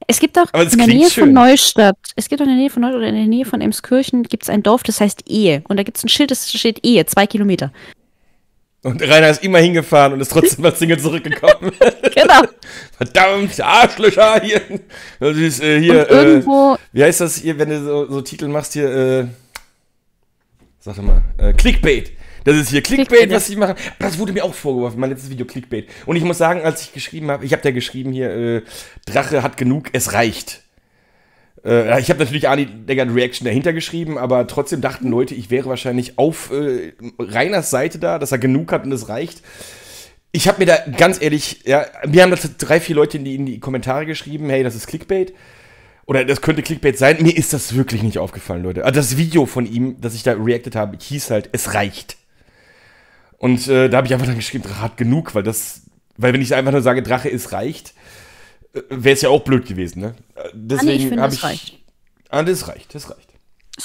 Es gibt auch in der Nähe von Neustadt, oder in der Nähe von Emskirchen gibt es ein Dorf, das heißt Ehe. Und da gibt es ein Schild, das steht Ehe, 2 Kilometer. Und Rainer ist immer hingefahren und ist trotzdem als Single zurückgekommen. Genau. Verdammt, Arschlöcher hier. Das ist, hier irgendwo. Wie heißt das hier, wenn du so Titel machst hier? Sag mal, Clickbait. Das ist hier Clickbait, was sie machen. Das wurde mir auch vorgeworfen, mein letztes Video, Clickbait. Und ich muss sagen, als ich geschrieben habe, ich habe da geschrieben hier, Drache hat genug, es reicht. Ich habe natürlich Ani eine Reaction dahinter geschrieben, aber trotzdem dachten Leute, ich wäre wahrscheinlich auf Rainers Seite da, dass er genug hat und es reicht. Ich habe mir da, ganz ehrlich, ja, mir haben das 3, 4 Leute in die Kommentare geschrieben, hey, das ist Clickbait. Oder das könnte Clickbait sein. Mir ist das wirklich nicht aufgefallen, Leute. Also das Video von ihm, das ich da reacted habe, hieß halt, es reicht. Und da habe ich einfach dann geschrieben, Drache hat genug, weil wenn ich einfach nur sage, Drache ist reicht, wäre es ja auch blöd gewesen, ne? Deswegen habe ich... Das reicht.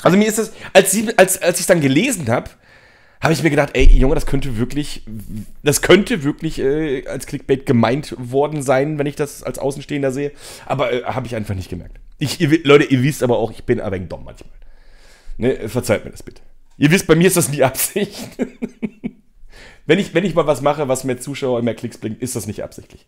Also mir ist das... Als ich es dann gelesen habe, habe ich mir gedacht, ey, Junge, das könnte wirklich als Clickbait gemeint worden sein, wenn ich das als Außenstehender sehe. Aber habe ich einfach nicht gemerkt. Leute, ihr wisst aber auch, ich bin aber ein dumm manchmal. Ne? Verzeiht mir das bitte. Ihr wisst, bei mir ist das nie Absicht. wenn ich mal was mache, was mehr Zuschauer, mehr Klicks bringt, ist das nicht absichtlich.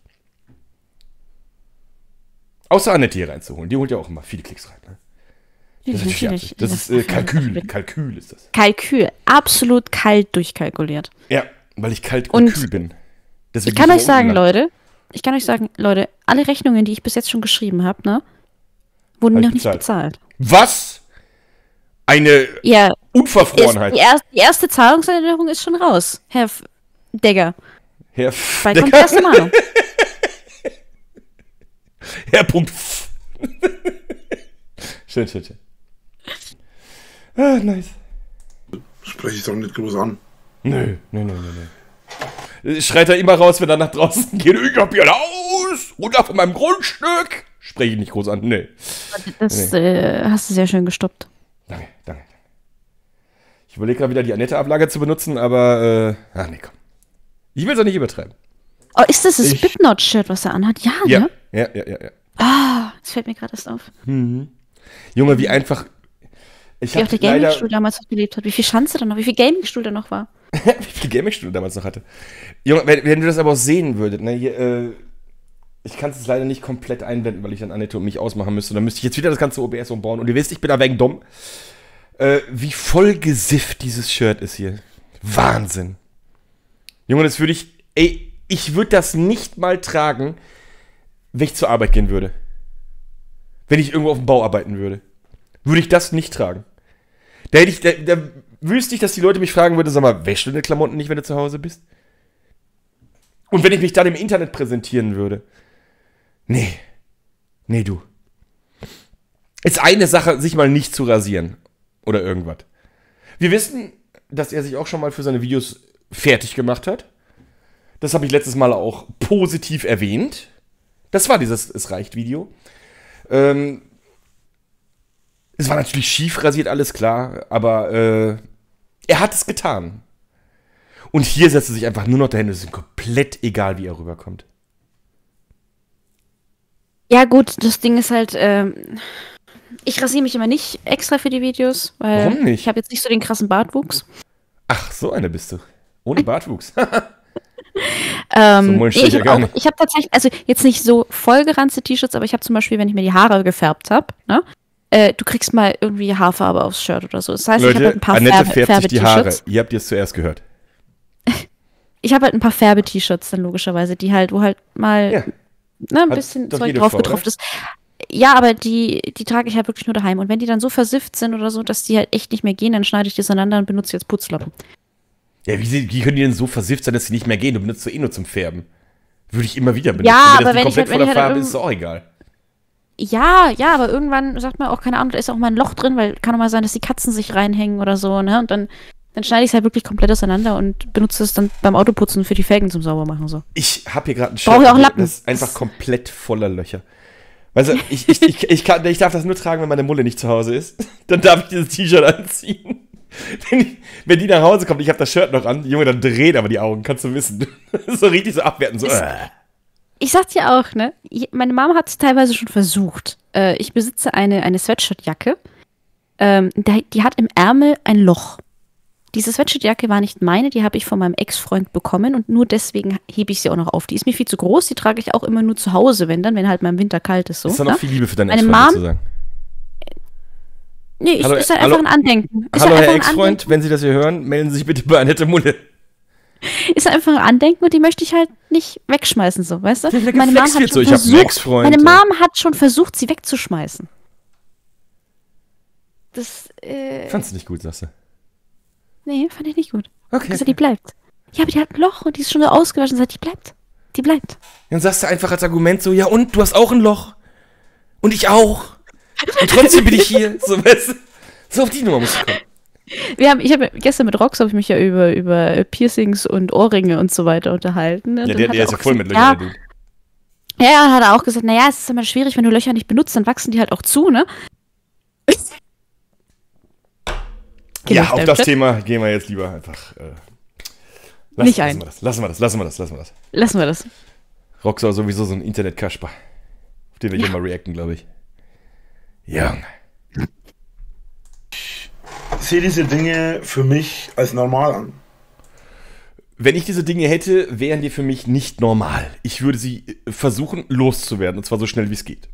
Außer Annette hier reinzuholen. Die holt ja auch immer viele Klicks rein. Ne? Das ist Kalkül. Kalkül ist das. Kalkül. Absolut kalt durchkalkuliert. Ja, weil ich kalt und kühl bin. Deswegen Ich kann euch sagen, Leute, alle Rechnungen, die ich bis jetzt schon geschrieben habe, ne, wurden noch nicht bezahlt. Was? Eine Unverfrorenheit. Die erste Zahlungserinnerung ist schon raus. Herr Degger. Herr Degger. Bald kommt die erste Mahnung. Herr Punkt. Schön. Ah, nice. Spreche ich doch nicht groß an. Nö. Schreit er immer raus, wenn er nach draußen geht. Ich hab hier ein Haus, runter von meinem Grundstück. Spreche ich nicht groß an, nö. Das hast du sehr schön gestoppt. Danke. Ich überlege gerade wieder, die Annette-Ablage zu benutzen, aber... ach nee, komm. Ich will es doch nicht übertreiben. Oh, ist das das Slipknot-Shirt, was er anhat? Ja, ne? Ja. Ah, das fällt mir gerade erst auf. Mhm. Junge, wie einfach. Ich wie auch der Gaming-Stuhl damals noch gelebt hat. Wie viel Schanze da noch, wie viel Gaming-Stuhl da noch war. Wie viel Gaming-Stuhl damals noch hatte. Junge, wenn du das aber auch sehen würdet, ne, hier, ich kann es leider nicht komplett einblenden, weil ich dann Annette und mich ausmachen müsste. Dann müsste ich jetzt wieder das ganze OBS umbauen. Und ihr wisst, ich bin da wegen dumm. Wie voll gesifft dieses Shirt ist hier. Wahnsinn. Junge, das würde ich. Ey, ich würde das nicht mal tragen, wenn ich zur Arbeit gehen würde. Wenn ich irgendwo auf dem Bau arbeiten würde. Würde ich das nicht tragen. Da wüsste ich, dass die Leute mich fragen würden, sag mal, wäschst du deine Klamotten nicht, wenn du zu Hause bist? Und wenn ich mich dann im Internet präsentieren würde. Nee. Nee, du. Ist eine Sache, sich mal nicht zu rasieren. Oder irgendwas. Wir wissen, dass er sich auch schon mal für seine Videos fertig gemacht hat. Das habe ich letztes Mal auch positiv erwähnt. Das war dieses Es-reicht-Video. Es war natürlich schief rasiert, alles klar, aber er hat es getan. Und hier setzt er sich einfach nur noch dahin. Es ist komplett egal, wie er rüberkommt. Ja gut, das Ding ist halt, ich rasiere mich immer nicht extra für die Videos, weil warum nicht? Ich habe jetzt nicht so den krassen Bartwuchs. Ach, so eine bist du. Ohne Bartwuchs. So ich habe tatsächlich, also jetzt nicht so vollgeranzte T-Shirts, aber ich habe zum Beispiel, wenn ich mir die Haare gefärbt habe, ne? Du kriegst mal irgendwie Haarfarbe aufs Shirt oder so. Das heißt, Leute, ich habe halt ein paar Färbe-T-Shirts. Ihr habt jetzt zuerst gehört. Ich habe halt ein paar Färbe-T-Shirts dann logischerweise, die halt, wo halt mal ja, ne, ein bisschen Zeug drauf getropft ist. Ja, aber die trage ich halt wirklich nur daheim. Und wenn die dann so versifft sind oder so, dass die halt echt nicht mehr gehen, dann schneide ich die auseinander und benutze jetzt Putzlappen. Ja, wie können die denn so versifft sein, dass sie nicht mehr gehen? Du benutzt sie eh nur zum Färben. Würde ich immer wieder benutzen. Ja, wenn aber das wenn komplett ich halt, voller Farbe ist, ist es auch egal. Ja, aber irgendwann sagt man auch, keine Ahnung, da ist auch mal ein Loch drin, weil kann auch mal sein, dass die Katzen sich reinhängen oder so, ne? Und dann schneide ich es halt wirklich komplett auseinander und benutze es dann beim Autoputzen für die Felgen zum Saubermachen, so. Ich habe hier gerade ein Shirt, das ist einfach komplett voller Löcher. Weißt du, ich darf das nur tragen, wenn meine Mulle nicht zu Hause ist. Dann darf ich dieses T-Shirt anziehen. Wenn die nach Hause kommt, ich habe das Shirt noch an, Junge, dann dreht aber die Augen, kannst du wissen. So richtig so abwerten, so. Ich sag's ja auch, ne? Meine Mama hat es teilweise schon versucht. Ich besitze eine Sweatshirtjacke. Die hat im Ärmel ein Loch. Diese Sweatshirtjacke war nicht meine, die habe ich von meinem Ex-Freund bekommen und nur deswegen hebe ich sie auch noch auf. Die ist mir viel zu groß, die trage ich auch immer nur zu Hause, wenn halt mal im Winter kalt ist. So, ist da noch viel Liebe für deinen Ex-Freund zu sagen? Nee, hallo, ist halt einfach ein Andenken. Hallo, Herr Ex-Freund, wenn Sie das hier hören, melden Sie sich bitte bei Annette Mulle. Ist einfach ein Andenken und die möchte ich halt nicht wegschmeißen, so, weißt du? Meine Mom hat schon versucht, sie wegzuschmeißen. Das, fandst du nicht gut, sagst du? Nee, fand ich nicht gut. Okay. Also, die bleibt. Ja, aber die hat ein Loch und die ist schon so ausgewaschen, sagt, die bleibt. Die bleibt. Dann sagst du einfach als Argument so, ja und, du hast auch ein Loch. Und ich auch. Und trotzdem bin ich hier. So, weißt du? So auf die Nummer muss ich kommen. Ich habe gestern mit Rox, habe ich mich ja über Piercings und Ohrringe und so weiter unterhalten. Und ja, der ist ja voll mit Löchern. Ja, hat er auch gesagt, naja, es ist immer schwierig, wenn du Löcher nicht benutzt, dann wachsen die halt auch zu, ne? Ja, auf das Thema gehen wir jetzt lieber einfach. Lassen wir das. Roxau ist sowieso so ein Internet-Kasper. Auf den wir hier mal reacten, glaube ich. Ja. Ich sehe diese Dinge für mich als normal an. Wenn ich diese Dinge hätte, wären die für mich nicht normal. Ich würde sie versuchen loszuwerden, und zwar so schnell wie es geht.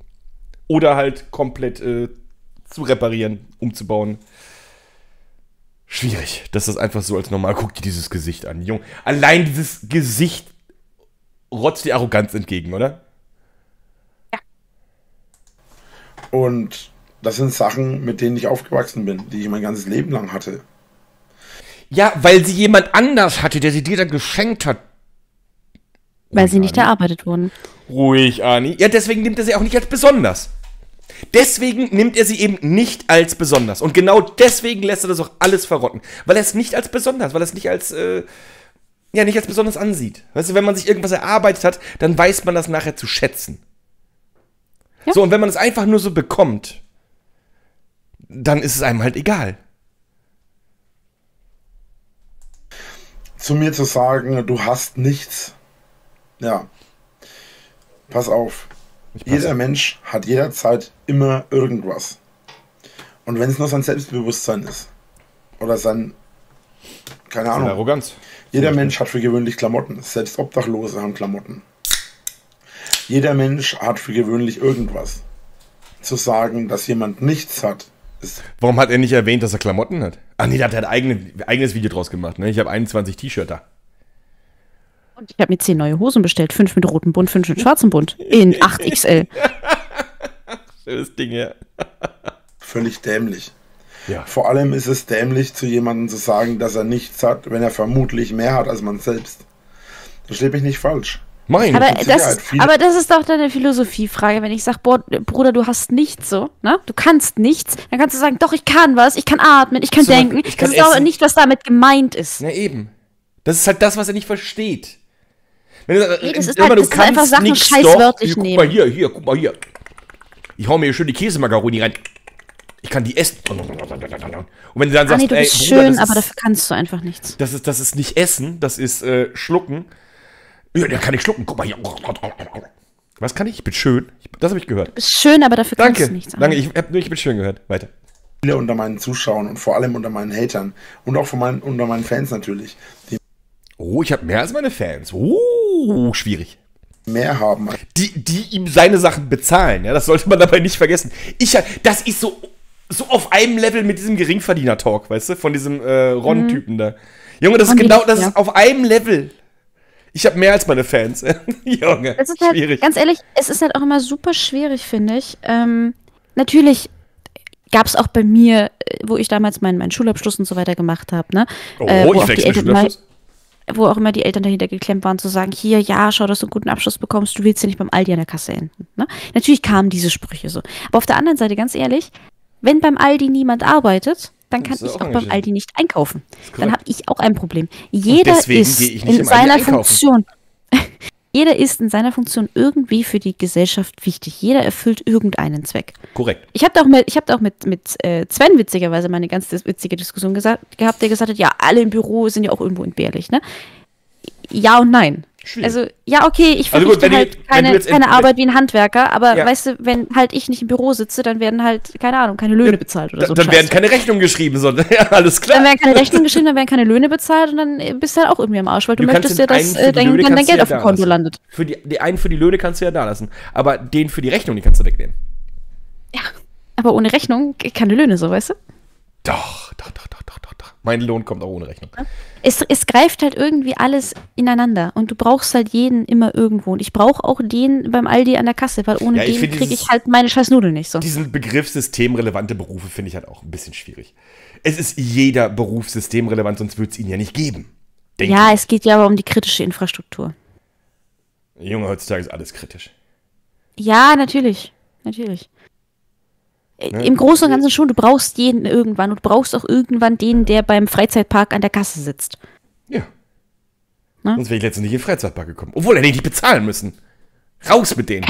Oder halt komplett zu reparieren, umzubauen. Schwierig, dass das einfach so als normal. Guck dir dieses Gesicht an, Junge. Allein dieses Gesicht rotzt die Arroganz entgegen, oder? Ja. Und das sind Sachen, mit denen ich aufgewachsen bin, die ich mein ganzes Leben lang hatte. Ja, weil sie jemand anders hatte, der sie dir dann geschenkt hat. Weil sie nicht erarbeitet wurden. Ruhig, Ani. Ja, deswegen nimmt er sie auch nicht als besonders. Deswegen nimmt er sie eben nicht als besonders. Und genau deswegen lässt er das auch alles verrotten. Weil er es nicht als besonders, weil er es nicht als, nicht als besonders ansieht. Weißt du, wenn man sich irgendwas erarbeitet hat, dann weiß man das nachher zu schätzen. Ja. So, und wenn man es einfach nur so bekommt, dann ist es einem halt egal. Zu mir zu sagen, du hast nichts. Ja. Pass auf. Jeder Mensch hat jederzeit immer irgendwas. Und wenn es nur sein Selbstbewusstsein ist. Oder sein, keine Ahnung. Arroganz. Jeder Mensch hat für gewöhnlich Klamotten. Selbst Obdachlose haben Klamotten. Jeder Mensch hat für gewöhnlich irgendwas. Zu sagen, dass jemand nichts hat. Warum hat er nicht erwähnt, dass er Klamotten hat? Ach nee, da hat er ein eigenes Video draus gemacht. Ne? Ich habe 21 T-Shirts da. Und ich habe mir 10 neue Hosen bestellt. 5 mit rotem Bund, 5 mit schwarzem Bund. In 8XL. Schönes Ding, ja. Völlig dämlich. Ja. Vor allem ist es dämlich, zu jemandem zu sagen, dass er nichts hat, wenn er vermutlich mehr hat als man selbst. Versteht mich nicht falsch. Aber das ist doch deine Philosophiefrage. Wenn ich sage, Bruder, du hast nichts, so, ne? Du kannst nichts, dann kannst du sagen, doch, ich kann was, ich kann atmen, ich kann denken. Ich kann das essen. Ist auch nicht, was damit gemeint ist. Na eben. Das ist halt das, was er nicht versteht. Wenn du sagst, du kannst einfach Sachen scheißwörtlich nehmen. Guck mal hier, guck mal hier. Ich hau mir hier schön die Käsemakaroni rein. Ich kann die essen. Und wenn du dann sagst, du bist Bruder, schön, aber dafür kannst du einfach nichts. Das ist nicht essen, das ist schlucken. Ja, der kann ich schlucken. Guck mal hier. Was kann ich? Ich bin schön. Das habe ich gehört. Du bist schön, aber dafür kannst du nichts sagen. Danke, ich bin schön gehört. Weiter. Viele unter meinen Zuschauern und vor allem unter meinen Hatern und auch unter meinen Fans natürlich. Oh, ich habe mehr als meine Fans. Oh, schwierig. Mehr haben. Die ihm seine Sachen bezahlen. Ja, das sollte man dabei nicht vergessen. Das ist so auf einem Level mit diesem Geringverdiener-Talk, weißt du? Von diesem Ron-Typen da. Junge, das ist auf einem Level. Ich habe mehr als meine Fans. Junge, das ist halt, schwierig. Ganz ehrlich, es ist halt auch immer super schwierig, finde ich. Natürlich gab es auch bei mir, wo ich damals meinen Schulabschluss und so weiter gemacht habe, ne? Wo auch immer die Eltern dahinter geklemmt waren, zu sagen, hier, ja, schau, dass du einen guten Abschluss bekommst, du willst ja nicht beim Aldi an der Kasse enden. Ne? Natürlich kamen diese Sprüche so. Aber auf der anderen Seite, ganz ehrlich, wenn beim Aldi niemand arbeitet, dann kann ich auch beim Aldi nicht einkaufen. Dann habe ich auch ein Problem. Jeder ist in seiner Funktion irgendwie für die Gesellschaft wichtig. Jeder erfüllt irgendeinen Zweck. Korrekt. Ich habe da auch mit Sven witzigerweise meine ganz witzige Diskussion gehabt, der gesagt hat, ja, alle im Büro sind ja auch irgendwo entbehrlich. Ne? Ja und nein. Schwierig. Also, ja, okay, ich verrichte keine Arbeit wie ein Handwerker, aber weißt du, wenn halt ich nicht im Büro sitze, dann werden halt, keine Ahnung, keine Löhne bezahlt oder so. Dann werden keine Rechnungen geschrieben, sondern ja, alles klar. Dann werden keine Rechnungen geschrieben, dann werden keine Löhne bezahlt und dann bist du halt auch irgendwie am Arsch, weil du möchtest ja, dass dein Geld auf dem Konto landet. Für die Löhne kannst du ja da lassen, aber den für die Rechnung, die kannst du wegnehmen. Ja, aber ohne Rechnung keine Löhne, so, weißt du? Doch. Mein Lohn kommt auch ohne Rechnung. Es greift halt irgendwie alles ineinander und du brauchst halt jeden immer irgendwo. Und ich brauche auch den beim Aldi an der Kasse, weil ohne den kriege ich halt meine scheiß Nudeln nicht so. Diesen Begriff systemrelevante Berufe finde ich halt auch ein bisschen schwierig. Es ist jeder Beruf systemrelevant, sonst würde es ihn ja nicht geben. Ja, es geht ja aber um die kritische Infrastruktur. Junge, heutzutage ist alles kritisch. Ja, natürlich. Im Großen und Ganzen schon, du brauchst jeden irgendwann und du brauchst auch irgendwann den, der beim Freizeitpark an der Kasse sitzt. Ja. Na? Sonst wäre ich letztendlich in den Freizeitpark gekommen. Obwohl, hätte ich nicht bezahlen müssen. Raus mit denen.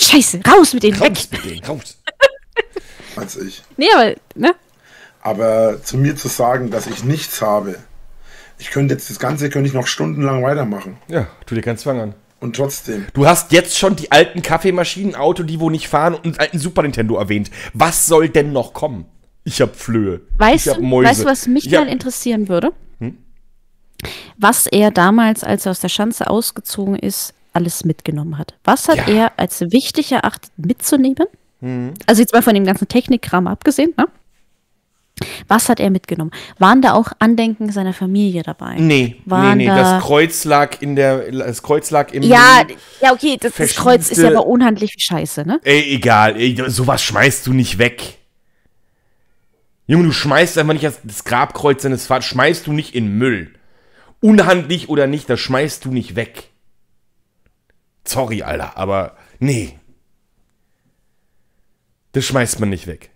Scheiße, raus mit denen, weg. Raus. Als ich. Nee, aber, ne? Aber zu mir zu sagen, dass ich nichts habe, das Ganze könnte ich noch stundenlang weitermachen. Ja, tu dir keinen Zwang an. Und trotzdem. Du hast jetzt schon die alten Kaffeemaschinen, Auto, die wo nicht fahren und alten Super Nintendo erwähnt. Was soll denn noch kommen? Ich hab Flöhe. Weißt du, was mich mal interessieren würde? Hm? Was er damals, als er aus der Schanze ausgezogen ist, alles mitgenommen hat. Was hat er als wichtig erachtet, mitzunehmen? Hm. Also jetzt mal von dem ganzen Technikkram abgesehen, ne? Was hat er mitgenommen? Waren da auch Andenken seiner Familie dabei? Nee. Das Kreuz lag im... Ja, okay, das Kreuz ist ja aber unhandlich wie Scheiße, ne? Ey, egal. Ey, sowas schmeißt du nicht weg. Junge, du schmeißt einfach nicht das Grabkreuz seines Vaters, schmeißt du nicht in Müll. Unhandlich oder nicht, das schmeißt du nicht weg. Sorry, Alter, aber nee. Das schmeißt man nicht weg.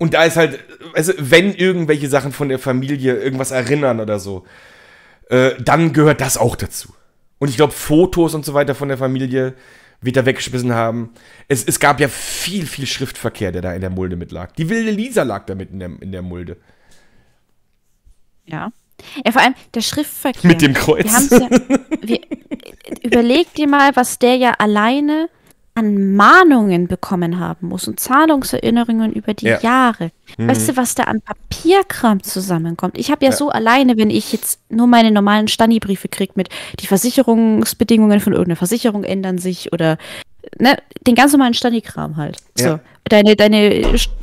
Und da ist halt, also wenn irgendwelche Sachen von der Familie irgendwas erinnern oder so, dann gehört das auch dazu. Und ich glaube, Fotos und so weiter von der Familie wird da weggeschmissen haben. Es gab ja viel Schriftverkehr, der da in der Mulde mit lag. Die wilde Lisa lag da mit in der Mulde. Ja. Ja, vor allem der Schriftverkehr. Mit dem Kreuz. Überleg dir mal, was der ja alleine an Mahnungen bekommen haben muss und Zahlungserinnerungen über die Jahre. Weißt du, was da an Papierkram zusammenkommt? Ich habe so alleine, wenn ich jetzt nur meine normalen Stani-Briefe kriege mit die Versicherungsbedingungen von irgendeiner Versicherung ändern sich oder ne, den ganz normalen Stani-Kram halt. So. Deine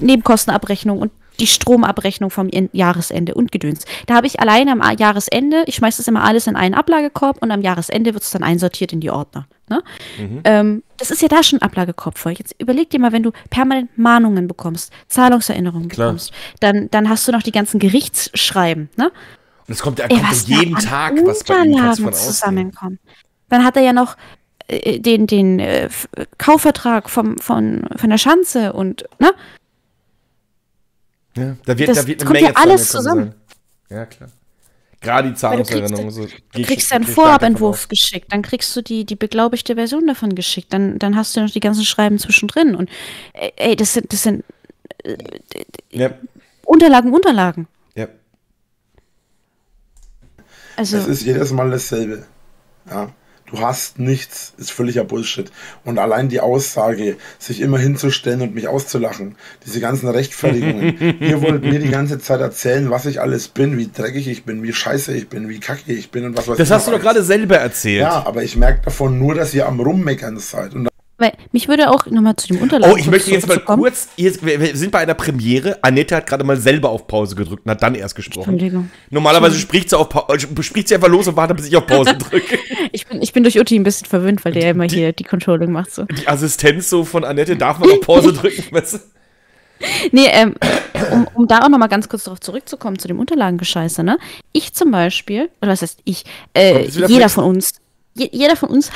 Nebenkostenabrechnung und die Stromabrechnung vom Jahresende und Gedöns. Da habe ich alleine am Jahresende, ich schmeiße das immer alles in einen Ablagekorb und am Jahresende wird es dann einsortiert in die Ordner. Ne? Mhm. Das ist ja da schon Ablagekorb voll. Jetzt überleg dir mal, wenn du permanent Mahnungen bekommst, Zahlungserinnerungen bekommst, dann hast du noch die ganzen Gerichtsschreiben. Ne? Und es kommt ja jeden Tag was bei ihm von zusammenkommen. Dann hat er ja noch den Kaufvertrag von der Schanze und, ne? Ja, da wird eine Menge alles zusammen. Ja, klar. Gerade die Zahlungserinnerung. Du kriegst einen Vorabentwurf geschickt, dann kriegst du die beglaubigte Version davon geschickt, dann hast du noch die ganzen Schreiben zwischendrin und ey, das sind Unterlagen. Ja. Also, es ist jedes Mal dasselbe. Ja. Du hast nichts, ist völliger Bullshit. Und allein die Aussage, sich immer hinzustellen und mich auszulachen, diese ganzen Rechtfertigungen. Ihr wollt mir die ganze Zeit erzählen, was ich alles bin, wie dreckig ich bin, wie scheiße ich bin, wie kacke ich bin und was weiß ich. Das hast du doch gerade selber erzählt. Ja, aber ich merke davon nur, dass ihr am Rummeckern seid. Und weil mich würde auch nochmal zu dem Unterlagen. Oh, ich möchte jetzt mal kurz, wir sind bei einer Premiere, Annette hat gerade mal selber auf Pause gedrückt und hat dann erst gesprochen. Entschuldigung. Normalerweise spricht sie einfach los und wartet, bis ich auf Pause drücke. Ich bin durch Uti ein bisschen verwöhnt, weil der immer hier die Controlling macht. So. Die Assistenz so von Annette, darf man auf Pause drücken? Weißt du? Nee, um da auch nochmal ganz kurz darauf zurückzukommen, zu dem Unterlagengescheiße, ne? Ich zum Beispiel, oder was heißt ich, jeder von uns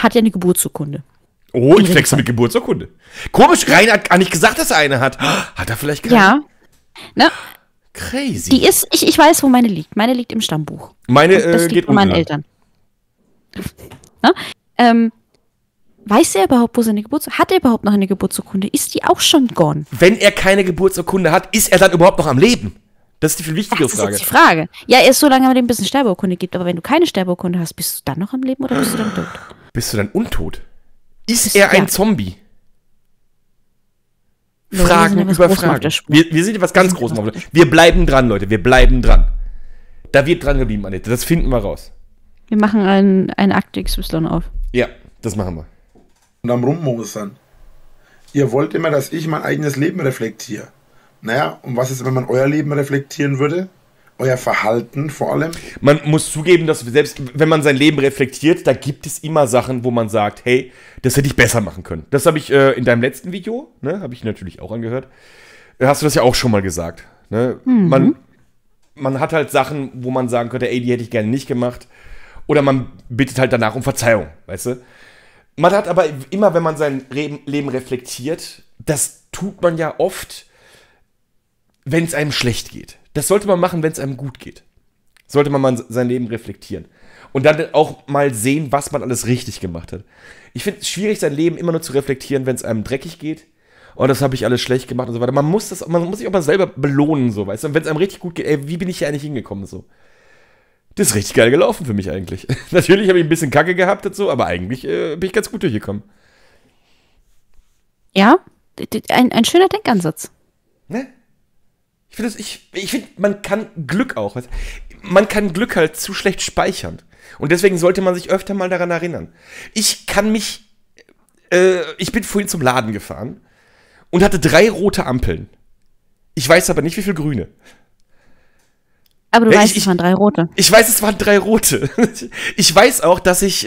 hat ja eine Geburtsurkunde. Oh, ich flexe mit Geburtsurkunde. Komisch, Rainer hat gar nicht gesagt, dass er eine hat. Hat er vielleicht gesagt? Ja. Ne? Crazy. Die ist, ich weiß, wo meine liegt. Meine liegt im Stammbuch. Meine das liegt bei meinen Eltern. Ne? Weiß er überhaupt, wo seine Geburtsurkunde? Hat er überhaupt noch eine Geburtsurkunde? Ist die auch schon gone? Wenn er keine Geburtsurkunde hat, ist er dann überhaupt noch am Leben? Das ist die viel wichtigere Frage. Das ist jetzt die Frage. Ja, erst so lange, wenn man dem ein bisschen Sterbeurkunde gibt. Aber wenn du keine Sterbeurkunde hast, bist du dann noch am Leben oder bist du dann tot? Bist du dann untot? Ist er ein Zombie? Ja, Fragen über Fragen. Wir sind etwas ganz Großes. Wir bleiben dran, Leute. Wir bleiben dran. Da wird dran geblieben, Annette. Das finden wir raus. Wir machen einen Akt XY auf. Ja, das machen wir. Und am Rummosern. Ihr wollt immer, dass ich mein eigenes Leben reflektiere. Naja, und was ist, wenn man euer Leben reflektieren würde? Euer Verhalten vor allem? Man muss zugeben, dass selbst wenn man sein Leben reflektiert, da gibt es immer Sachen, wo man sagt, hey, das hätte ich besser machen können. Das habe ich in deinem letzten Video, ne, habe ich natürlich auch angehört, hast du das ja auch schon mal gesagt. Ne? Mhm. Man hat halt Sachen, wo man sagen könnte, ey, die hätte ich gerne nicht gemacht. Oder man bittet halt danach um Verzeihung, weißt du? Man hat aber immer, wenn man sein Leben reflektiert, das tut man ja oft, wenn es einem schlecht geht. Das sollte man machen, wenn es einem gut geht. Sollte man mal sein Leben reflektieren. Und dann auch mal sehen, was man alles richtig gemacht hat. Ich finde es schwierig, sein Leben immer nur zu reflektieren, wenn es einem dreckig geht. Oh, das habe ich alles schlecht gemacht und so weiter. Man muss sich auch mal selber belohnen, so, weißt du. Und wenn es einem richtig gut geht, ey, wie bin ich hier eigentlich hingekommen, so. Das ist richtig geil gelaufen für mich eigentlich. Natürlich habe ich ein bisschen Kacke gehabt und so, aber eigentlich bin ich ganz gut durchgekommen. Ja, ein schöner Denkansatz. Ne? Ich finde, man kann Glück auch. Man kann Glück halt zu schlecht speichern. Und deswegen sollte man sich öfter mal daran erinnern. Ich bin vorhin zum Laden gefahren und hatte 3 rote Ampeln. Ich weiß aber nicht, wie viel grüne. Aber du weißt, es waren 3 rote. Ich weiß, es waren 3 rote. Ich weiß auch, dass ich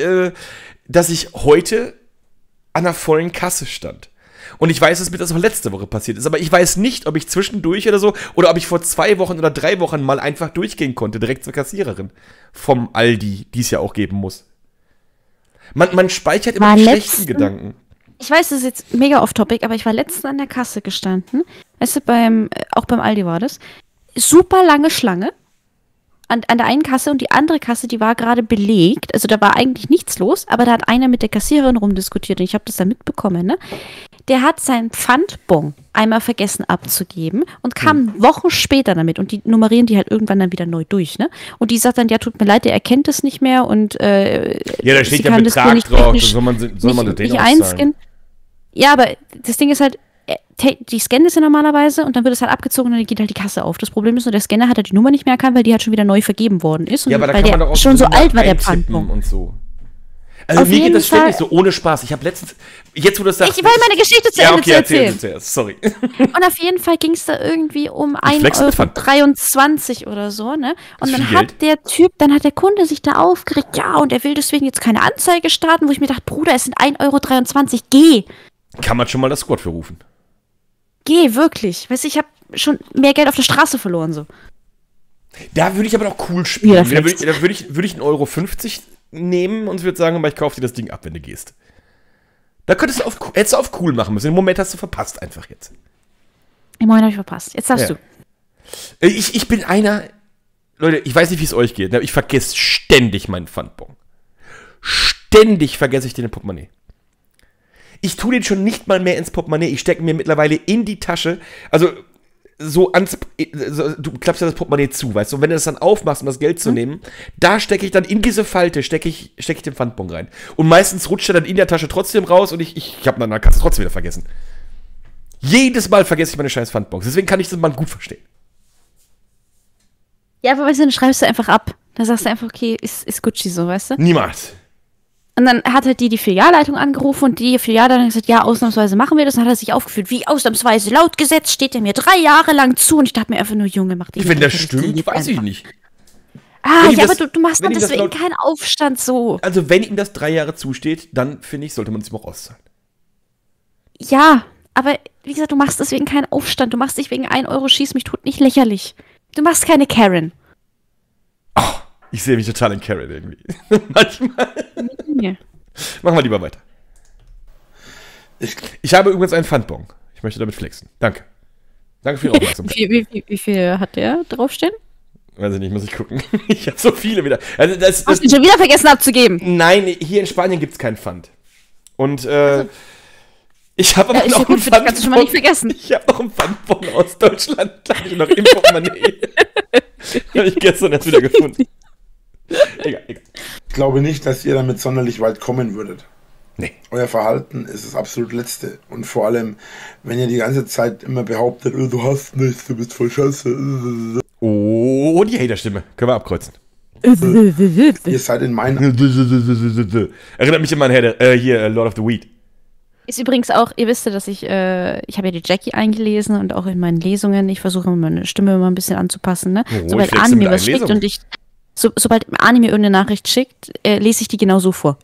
heute an einer vollen Kasse stand. Und ich weiß, dass mir das auch letzte Woche passiert ist. Aber ich weiß nicht, ob ich zwischendurch oder so, oder ob ich vor 2 Wochen oder 3 Wochen mal einfach durchgehen konnte, direkt zur Kassiererin. Vom Aldi, die es ja auch geben muss. Man speichert immer die schlechten Gedanken. Ich weiß, das ist jetzt mega off-topic, aber ich war letztens an der Kasse gestanden. Weißt du, auch beim Aldi war das. Super lange Schlange. An der einen Kasse und die andere Kasse, die war gerade belegt. Also da war eigentlich nichts los, aber da hat einer mit der Kassiererin rumdiskutiert und ich habe das dann mitbekommen, ne? Der hat seinen Pfandbon einmal vergessen abzugeben und kam Wochen später damit und die nummerieren die halt irgendwann dann wieder neu durch, ne? Und die sagt dann, ja, tut mir leid, der erkennt das nicht mehr und ja, da steht ja Betrag drauf, soll man den auszahlen. Ja, aber das Ding ist halt, die scannen das ja normalerweise und dann wird es halt abgezogen und dann geht halt die Kasse auf. Das Problem ist nur, der Scanner hat halt die Nummer nicht mehr erkannt, weil die halt schon wieder neu vergeben worden ist. Und ja, aber da kann man doch auch schon so alt war der Pfandbon. Und so. Also mir geht das ständig so, ohne Spaß. Ich habe letztens, jetzt wo du das sagst... Ich will meine Geschichte zu Ende erzählen. Zuerst, sorry. Und auf jeden Fall ging es da irgendwie um 1,23 € oder so, ne? Und dann hat der Typ, dann hat der Kunde sich da aufgeregt, ja, und er will deswegen jetzt keine Anzeige starten, wo ich mir dachte, Bruder, es sind 1,23 €, geh! Kann man schon mal das Squad für rufen. Geh, wirklich. Weißt du, ich habe schon mehr Geld auf der Straße verloren, so. Da würde ich aber noch cool spielen. Ja, da würde ich 1,50 € nehmen und würde sagen, aber ich kaufe dir das Ding ab, wenn du gehst. Da könntest du hättest du auf cool machen müssen. Im Moment hast du verpasst einfach jetzt. Im Moment habe ich verpasst. Jetzt darfst du. Ich bin einer... Leute, ich weiß nicht, wie es euch geht. Ich vergesse ständig meinen Pfandbon. Ständig vergesse ich den im Portemonnaie. Ich tue den schon nicht mal mehr ins Portemonnaie. Ich stecke mir mittlerweile in die Tasche. Also... du klappst ja das Portemonnaie zu, weißt du, und wenn du das dann aufmachst, um das Geld zu nehmen, da stecke ich dann in diese Falte, stecke ich den Pfandbon rein. Und meistens rutscht er dann in der Tasche trotzdem raus und ich habe dann eine Katze trotzdem wieder vergessen. Jedes Mal vergesse ich meine scheiß Pfandbons, deswegen kann ich das mal gut verstehen. Ja, aber weißt du, dann schreibst du einfach ab. Dann sagst du einfach, okay, ist Gucci so, weißt du? Niemals. Und dann hat halt die Filialleitung angerufen und die Filialleitung hat gesagt, ja, ausnahmsweise machen wir das. Und dann hat er sich aufgeführt, wie ausnahmsweise, laut Gesetz steht er mir 3 Jahre lang zu. Und ich dachte mir einfach nur, Junge, mach den. Wenn das stimmt, weiß ich nicht. Ah, ja, aber du machst dann deswegen keinen Aufstand so. Also wenn ihm das 3 Jahre zusteht, dann, finde ich, sollte man es ihm auch auszahlen. Ja, aber wie gesagt, du machst deswegen keinen Aufstand. Du machst dich wegen 1 € schieß mich tot nicht lächerlich. Du machst keine Karen. Ach. Ich sehe mich total in Karen irgendwie. Manchmal. Nee. Machen wir lieber weiter. Ich habe übrigens einen Pfandbon. Ich möchte damit flexen. Danke. Danke für die Aufmerksamkeit. Wie viel hat der draufstehen? Weiß ich nicht, muss ich gucken. Ich habe so viele wieder. Also hast du schon wieder vergessen abzugeben? Nein, hier in Spanien gibt es keinen Pfand. Und also, ich habe aber noch einen Pfandbon. Ich habe noch einen Pfandbon aus Deutschland. Da habe ich noch im Portemonnaie. Habe ich gestern erst wieder gefunden. Egal. Ich glaube nicht, dass ihr damit sonderlich weit kommen würdet. Nee. Euer Verhalten ist das absolut Letzte. Und vor allem, wenn ihr die ganze Zeit immer behauptet, oh, du hast nichts, du bist voll scheiße. Oh, die Haterstimme. Können wir abkreuzen. Ihr seid in meinen... Erinnert mich immer an Lord of the Weed. Ist übrigens auch, ihr wisst ja, dass ich habe ja die Jackie eingelesen und auch in meinen Lesungen, ich versuche meine Stimme immer ein bisschen anzupassen, ne? Oh, sobald Ani mir was schickt und ich... Sobald Ani mir irgendeine Nachricht schickt, lese ich die genau so vor.